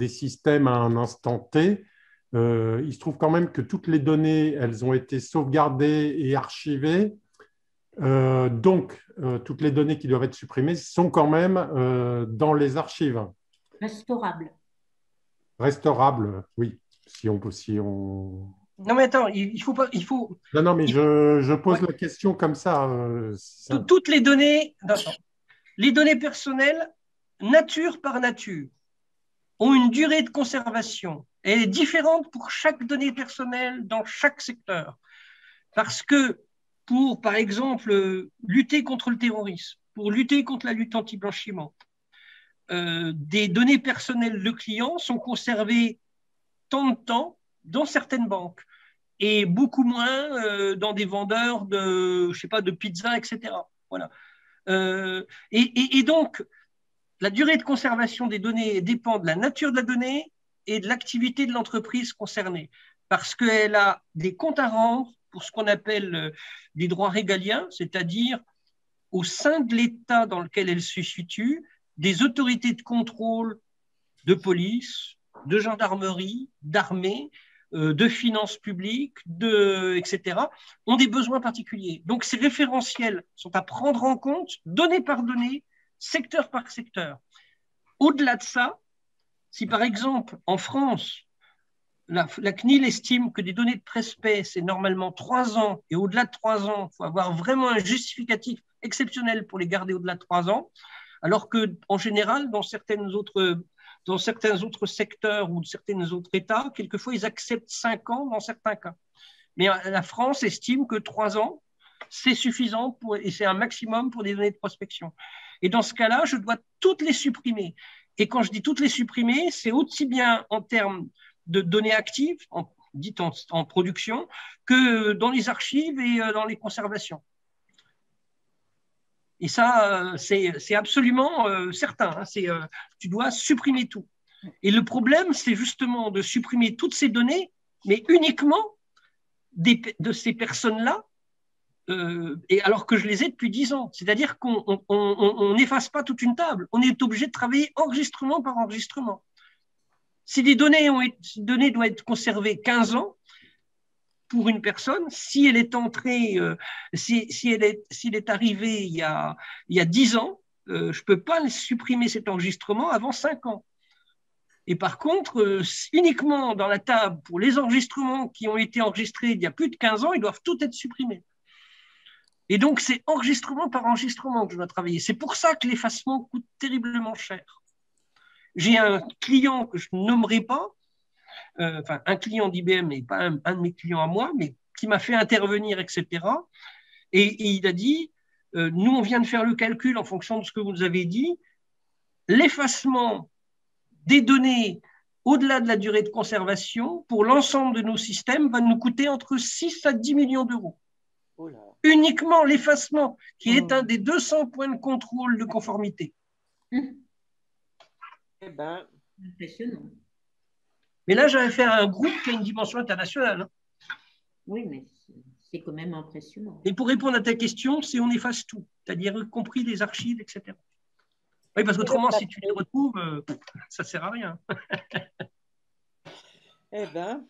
systèmes à un instant T, il se trouve quand même que toutes les données, elles ont été sauvegardées et archivées. Donc, toutes les données qui doivent être supprimées sont quand même dans les archives. Restaurables. Restaurables, oui, si on... Non, mais attends, il faut... Non, non, mais je pose la question comme ça. Toutes les données, les données personnelles, nature par nature, ont une durée de conservation. Elle est différente pour chaque donnée personnelle dans chaque secteur. Parce que pour, par exemple, lutter contre le terrorisme, pour lutter contre la lutte anti-blanchiment, des données personnelles de clients sont conservées tant de temps dans certaines banques, et beaucoup moins dans des vendeurs de, je sais pas, de pizza, etc. Voilà. Et donc, la durée de conservation des données dépend de la nature de la donnée et de l'activité de l'entreprise concernée, parce qu'elle a des comptes à rendre pour ce qu'on appelle des droits régaliens, c'est-à-dire au sein de l'État dans lequel elle se situe, des autorités de contrôle de police, de gendarmerie, d'armée, de finances publiques, etc., ont des besoins particuliers. Donc, ces référentiels sont à prendre en compte, donnée par donnée, secteur par secteur. Au-delà de ça, si par exemple, en France, la CNIL estime que des données de prospect, c'est normalement 3 ans, et au-delà de 3 ans, il faut avoir vraiment un justificatif exceptionnel pour les garder au-delà de 3 ans, alors qu'en général, dans certains autres secteurs ou certains autres États, quelquefois, ils acceptent 5 ans dans certains cas. Mais la France estime que 3 ans, c'est suffisant et c'est un maximum pour des données de prospection. Et dans ce cas-là, je dois toutes les supprimer. Et quand je dis toutes les supprimer, c'est aussi bien en termes de données actives, dites en production, que dans les archives et dans les conservations. Et ça, c'est absolument certain. Hein. Tu dois supprimer tout. Et le problème, c'est justement de supprimer toutes ces données, mais uniquement de ces personnes-là, et alors que je les ai depuis 10 ans. C'est-à-dire qu'on n'efface pas toute une table. On est obligé de travailler enregistrement par enregistrement. Si des données, doivent être conservées 15 ans, pour une personne, si elle est entrée, s'il est arrivé il y a 10 ans, je ne peux pas supprimer cet enregistrement avant 5 ans. Et par contre, uniquement dans la table, pour les enregistrements qui ont été enregistrés il y a plus de 15 ans, ils doivent tous être supprimés. Et donc, c'est enregistrement par enregistrement que je dois travailler. C'est pour ça que l'effacement coûte terriblement cher. J'ai un client que je nommerai pas, enfin, un client d'IBM et pas un de mes clients à moi, mais qui m'a fait intervenir, etc. Et il a dit, nous, on vient de faire le calcul en fonction de ce que vous nous avez dit, l'effacement des données au-delà de la durée de conservation pour l'ensemble de nos systèmes va nous coûter entre 6 à 10 millions d'euros. Oh là. Uniquement l'effacement, qui est un des 200 points de contrôle de conformité. Eh ben, impressionnant. Mais là, j'avais fait un groupe qui a une dimension internationale. Hein. Oui, mais c'est quand même impressionnant. Et pour répondre à ta question, c'est on efface tout, c'est-à-dire y compris les archives, etc. Oui, parce qu'autrement, si tu les retrouves, ça ne sert à rien. Eh bien.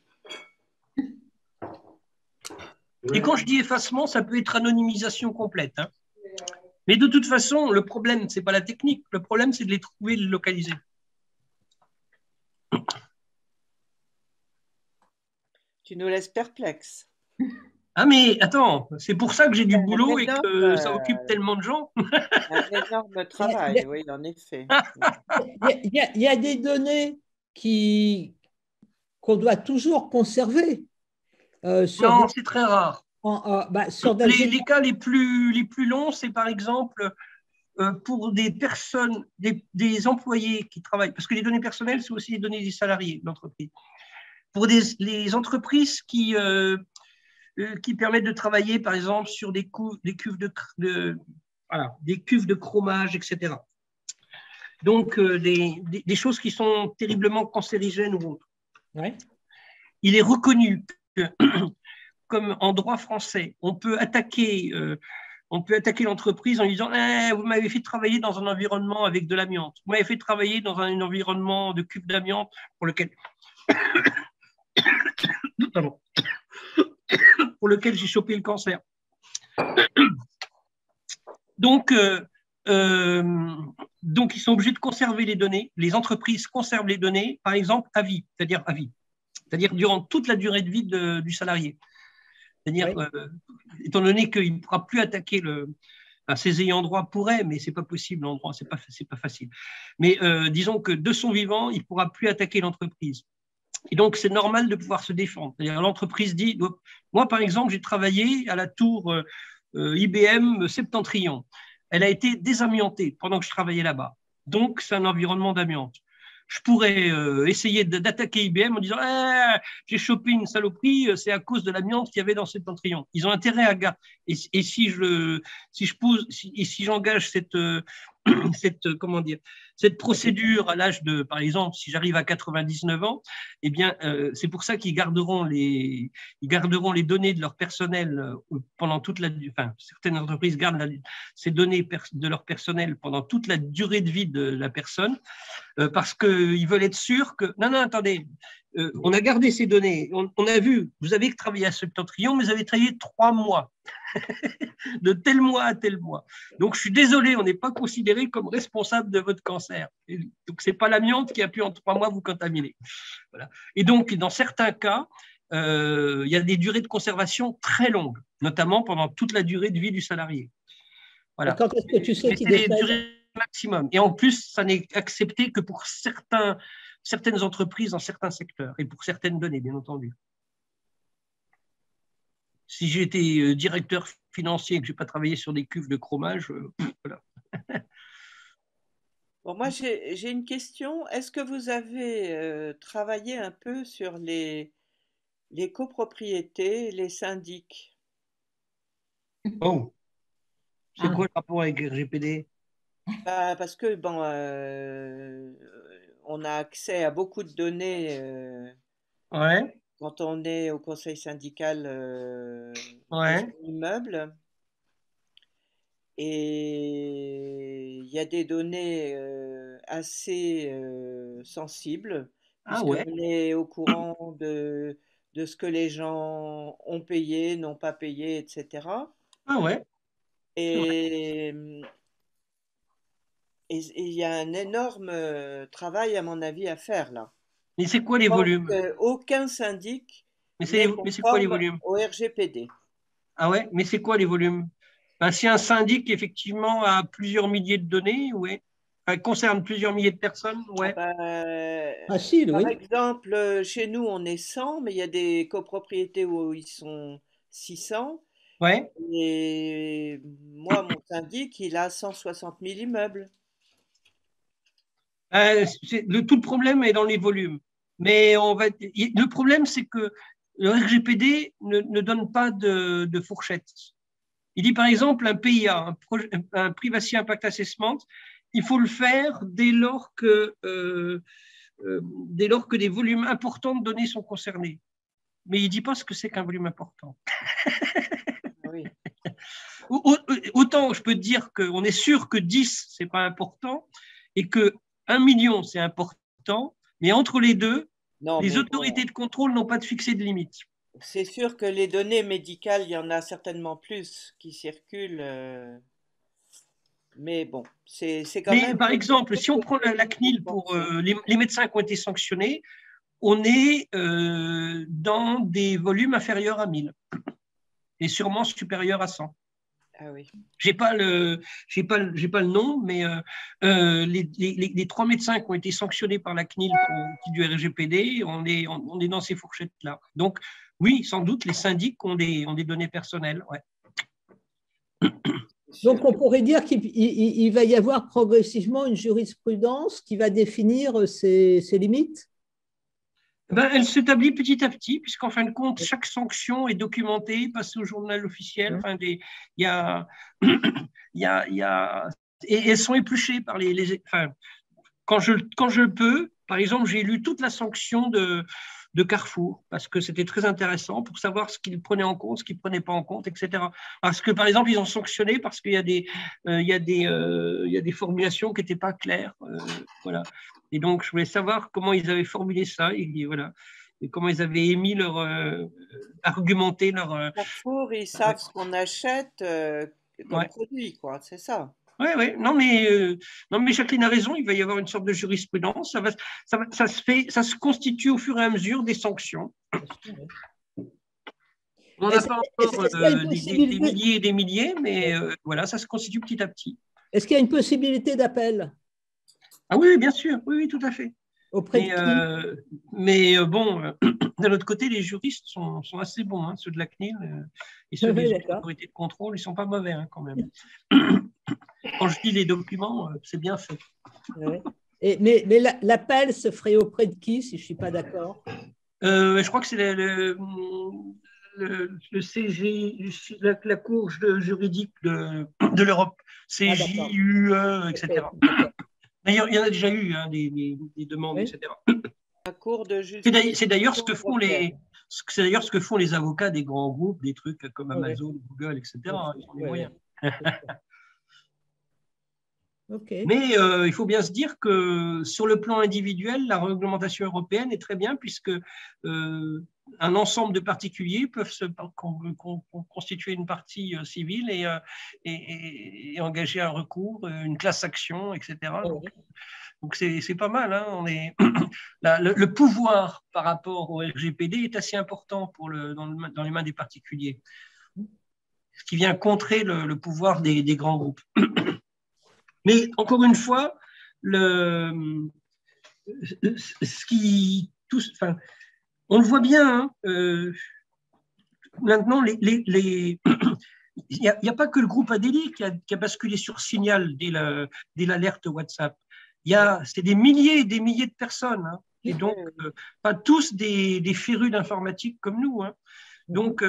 Et quand je dis effacement, ça peut être anonymisation complète. Hein. Mais de toute façon, le problème, ce n'est pas la technique. Le problème, c'est de les trouver et de les localiser. Tu nous laisses perplexes. Ah mais attends, c'est pour ça que j'ai du boulot et que ça occupe tellement de gens. Un énorme travail, oui, en effet. Il y a des données qu'on doit toujours conserver. Non, c'est très rare. Les cas les plus longs, c'est par exemple pour des personnes, des employés qui travaillent, parce que les données personnelles, c'est aussi les données des salariés de l'entreprise. Pour les entreprises qui permettent de travailler, par exemple, sur des cuves de chromage, etc. Donc, des choses qui sont terriblement cancérigènes ou autres. Ouais. Il est reconnu que comme en droit français. On peut attaquer l'entreprise en lui disant eh, « Vous m'avez fait travailler dans un environnement avec de l'amiante. Vous m'avez fait travailler dans un environnement de cube d'amiante pour lequel… Pardon. Pour lequel j'ai chopé le cancer. » donc, ils sont obligés de conserver les données. Les entreprises conservent les données, par exemple, à vie, c'est-à-dire durant toute la durée de vie du salarié. C'est-à-dire, oui. Étant donné qu'il ne pourra plus attaquer le… Enfin, ses ayants droit pourraient, mais ce n'est pas possible en droit, ce n'est pas facile. Mais disons que de son vivant, il ne pourra plus attaquer l'entreprise. Et donc, c'est normal de pouvoir se défendre. C'est-à-dire, l'entreprise dit… Moi, par exemple, j'ai travaillé à la tour IBM Septentrion. Elle a été désamiantée pendant que je travaillais là-bas. Donc, c'est un environnement d'amiante. Je pourrais essayer d'attaquer IBM en disant eh, « J'ai chopé une saloperie, c'est à cause de l'amiante qu'il y avait dans Septentrion. » Ils ont intérêt à garder. Et si j'engage cette procédure à l'âge de, par exemple, si j'arrive à 99 ans, eh bien, c'est pour ça qu'ils garderont les données de leur personnel pendant toute la… Enfin, certaines entreprises gardent ces données de leur personnel pendant toute la durée de vie de la personne, parce qu'ils veulent être sûrs que… Non, attendez, on a gardé ces données, on a vu, vous avez travaillé à Septentrion, mais vous avez travaillé 3 mois, de tel mois à tel mois. Donc, je suis désolé, on n'est pas considéré comme responsable de votre cancer. Et donc, ce n'est pas l'amiante qui a pu en 3 mois vous contaminer. Voilà. Et donc, dans certains cas, il y a des durées de conservation très longues, notamment pendant toute la durée de vie du salarié. Voilà. Quand est-ce que tu sais qu'il dépasse maximum. Et en plus, ça n'est accepté que pour certaines entreprises dans certains secteurs et pour certaines données, bien entendu. Si j'étais directeur financier et que je n'ai pas travaillé sur des cuves de chromage, voilà. Bon, moi, j'ai une question. Est-ce que vous avez travaillé un peu sur les copropriétés, les syndics? Oh, c'est quoi le rapport avec RGPD? Bah, parce que bon, on a accès à beaucoup de données quand on est au conseil syndical d'un immeuble. Et il y a des données assez sensibles, puisqu'on est au courant de ce que les gens ont payé, n'ont pas payé, etc. Ah ouais. Et il y a un énorme travail, à mon avis, à faire là. Mais c'est quoi les volumes? Aucun syndic. Mais c'est quoi les volumes? Au RGPD. Ah ouais, mais c'est quoi les volumes? Ben, si un syndic, effectivement, a plusieurs milliers de données, ouais. Enfin, concerne plusieurs milliers de personnes, ouais. Facile, par exemple, chez nous, on est 100, mais il y a des copropriétés où ils sont 600. Ouais. Et moi, mon syndic, il a 160 000 immeubles. Tout le problème est dans les volumes. Mais le problème, c'est que le RGPD ne donne pas de fourchette. Il dit, par exemple, un PIA, un Privacy Impact Assessment, il faut le faire dès lors que des volumes importants de données sont concernés. Mais il ne dit pas ce que c'est qu'un volume important. Autant je peux te dire qu'on est sûr que 10, ce n'est pas important, et que 1 million, c'est important, mais entre les deux, les autorités de contrôle n'ont pas de fixé de limite. C'est sûr que les données médicales, il y en a certainement plus qui circulent, mais bon, c'est quand même… Par exemple, si on prend la CNIL pour les médecins qui ont été sanctionnés, on est dans des volumes inférieurs à 1000. Et sûrement supérieur à 100. Ah oui. J'ai pas le nom, mais les 3 médecins qui ont été sanctionnés par la CNIL du RGPD, on est dans ces fourchettes-là. Donc, oui, sans doute, les syndics ont des données personnelles. Ouais. Donc, on pourrait dire qu'il va y avoir progressivement une jurisprudence qui va définir ces limites? Ben, elle s'établit petit à petit, puisqu'en fin de compte, chaque sanction est documentée, passée au journal officiel. Enfin, et elles sont épluchées par les… Enfin, quand je peux, Par exemple, j'ai lu toute la sanction de Carrefour, parce que c'était très intéressant pour savoir ce qu'ils prenaient en compte, ce qu'ils ne prenaient pas en compte, etc. Parce que, par exemple, ils ont sanctionné parce qu'il y a des formulations qui n'étaient pas claires. Voilà. Et donc, je voulais savoir comment ils avaient formulé ça et, voilà, et comment ils avaient émis leur... argumenté leur... Carrefour, ils savent ce qu'on achète comme produit, quoi, c'est ça. Oui, non mais Jacqueline a raison, il va y avoir une sorte de jurisprudence, ça se constitue au fur et à mesure des sanctions. On n'a pas encore des milliers et des milliers, mais voilà, ça se constitue petit à petit. Est-ce qu'il y a une possibilité d'appel? Ah oui, bien sûr, oui, tout à fait. Mais bon, de l'autre côté, les juristes sont assez bons, hein, ceux de la CNIL et ceux des autorités de contrôle, ils ne sont pas mauvais quand même. Quand je lis les documents, c'est bien fait. Ouais. Mais l'appel se ferait auprès de qui, si je ne suis pas d'accord? Je crois que c'est le CG, la cour juridique de l'Europe, CJUE, etc. D'ailleurs, il y en a déjà eu des demandes, etc. C'est d'ailleurs ce que font les avocats des grands groupes, des trucs comme Amazon, Google, etc. Ils ont les moyens. Okay. Mais il faut bien se dire que sur le plan individuel, la réglementation européenne est très bien puisque un ensemble de particuliers peuvent constituer une partie civile et engager un recours, une class action, etc. Donc c'est pas mal. Hein. Le pouvoir par rapport au RGPD est assez important dans les mains des particuliers, ce qui vient contrer le pouvoir des grands groupes. Mais encore une fois, on le voit bien. Hein, maintenant, il n'y a pas que le groupe Adélie qui a basculé sur Signal dès l'alerte WhatsApp. C'est des milliers et des milliers de personnes. Hein, et donc, pas tous des férus d'informatique comme nous. Hein. Donc,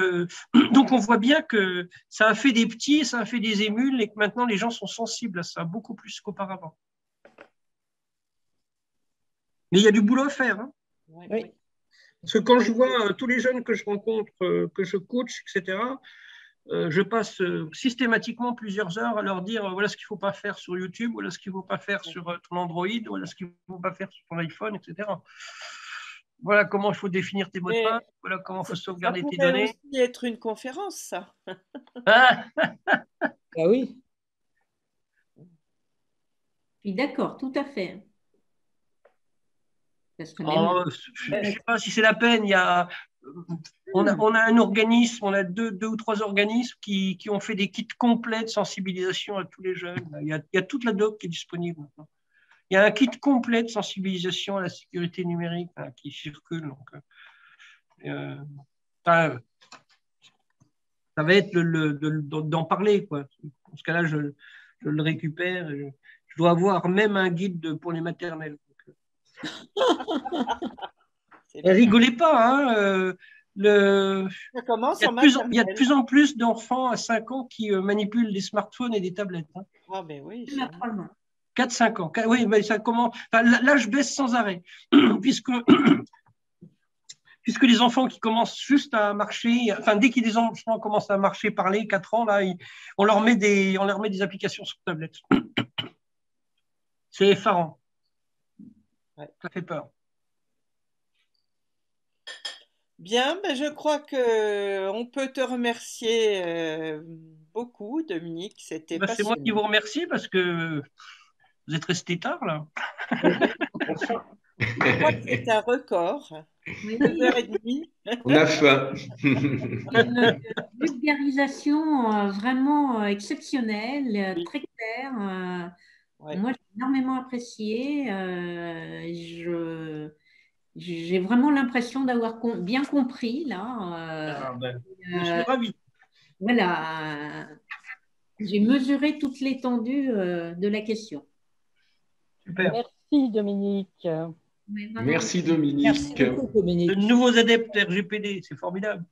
on voit bien que ça a fait des petits, ça a fait des émules et que maintenant, les gens sont sensibles à ça, beaucoup plus qu'auparavant. Mais il y a du boulot à faire. Hein. Oui. Parce que quand je vois tous les jeunes que je rencontre, que je coach, etc., je passe systématiquement plusieurs heures à leur dire voilà ce qu'il ne faut pas faire sur YouTube, voilà ce qu'il ne faut pas faire sur ton Android, voilà ce qu'il ne faut pas faire sur ton iPhone, etc. Voilà comment il faut définir tes mots de passe, voilà comment il faut sauvegarder tes données. Ça pourrait aussi être une conférence, ça. Oui. Puis d'accord, tout à fait. Parce que je ne sais pas si c'est la peine. On a un organisme, on a deux ou trois organismes qui ont fait des kits complets de sensibilisation à tous les jeunes. Il y a toute la doc qui est disponible maintenant. Il y a un kit complet de sensibilisation à la sécurité numérique qui circule. Donc, ça va être d'en parler, quoi. Dans ce cas-là, je le récupère. Je dois avoir même un guide pour les maternelles. Ne rigolez pas. Hein, il y a de plus en plus d'enfants à 5 ans qui manipulent des smartphones et des tablettes. Hein. Oh, mais oui, 4-5 ans. Oui, mais ça commence. L'âge baisse sans arrêt, puisque les enfants qui commencent juste à marcher, enfin dès que les enfants commencent à marcher, parler, 4 ans, là, on leur met des applications sur tablette. C'est effarant. Ouais. Ça fait peur. Bien, je crois qu'on peut te remercier beaucoup, Dominique. C'était passionnant. C'est moi qui vous remercie parce que vous êtes resté tard, là. Je crois que c'est un record. 2h30. On a faim. Une vulgarisation vraiment exceptionnelle, très claire. Ouais. Moi, j'ai énormément apprécié. J'ai vraiment l'impression d'avoir bien compris, là. Je suis ravie. Voilà. J'ai mesuré toute l'étendue de la question. Super. Merci, Dominique. Merci, Dominique. Merci beaucoup, Dominique. De nouveaux adeptes RGPD, c'est formidable.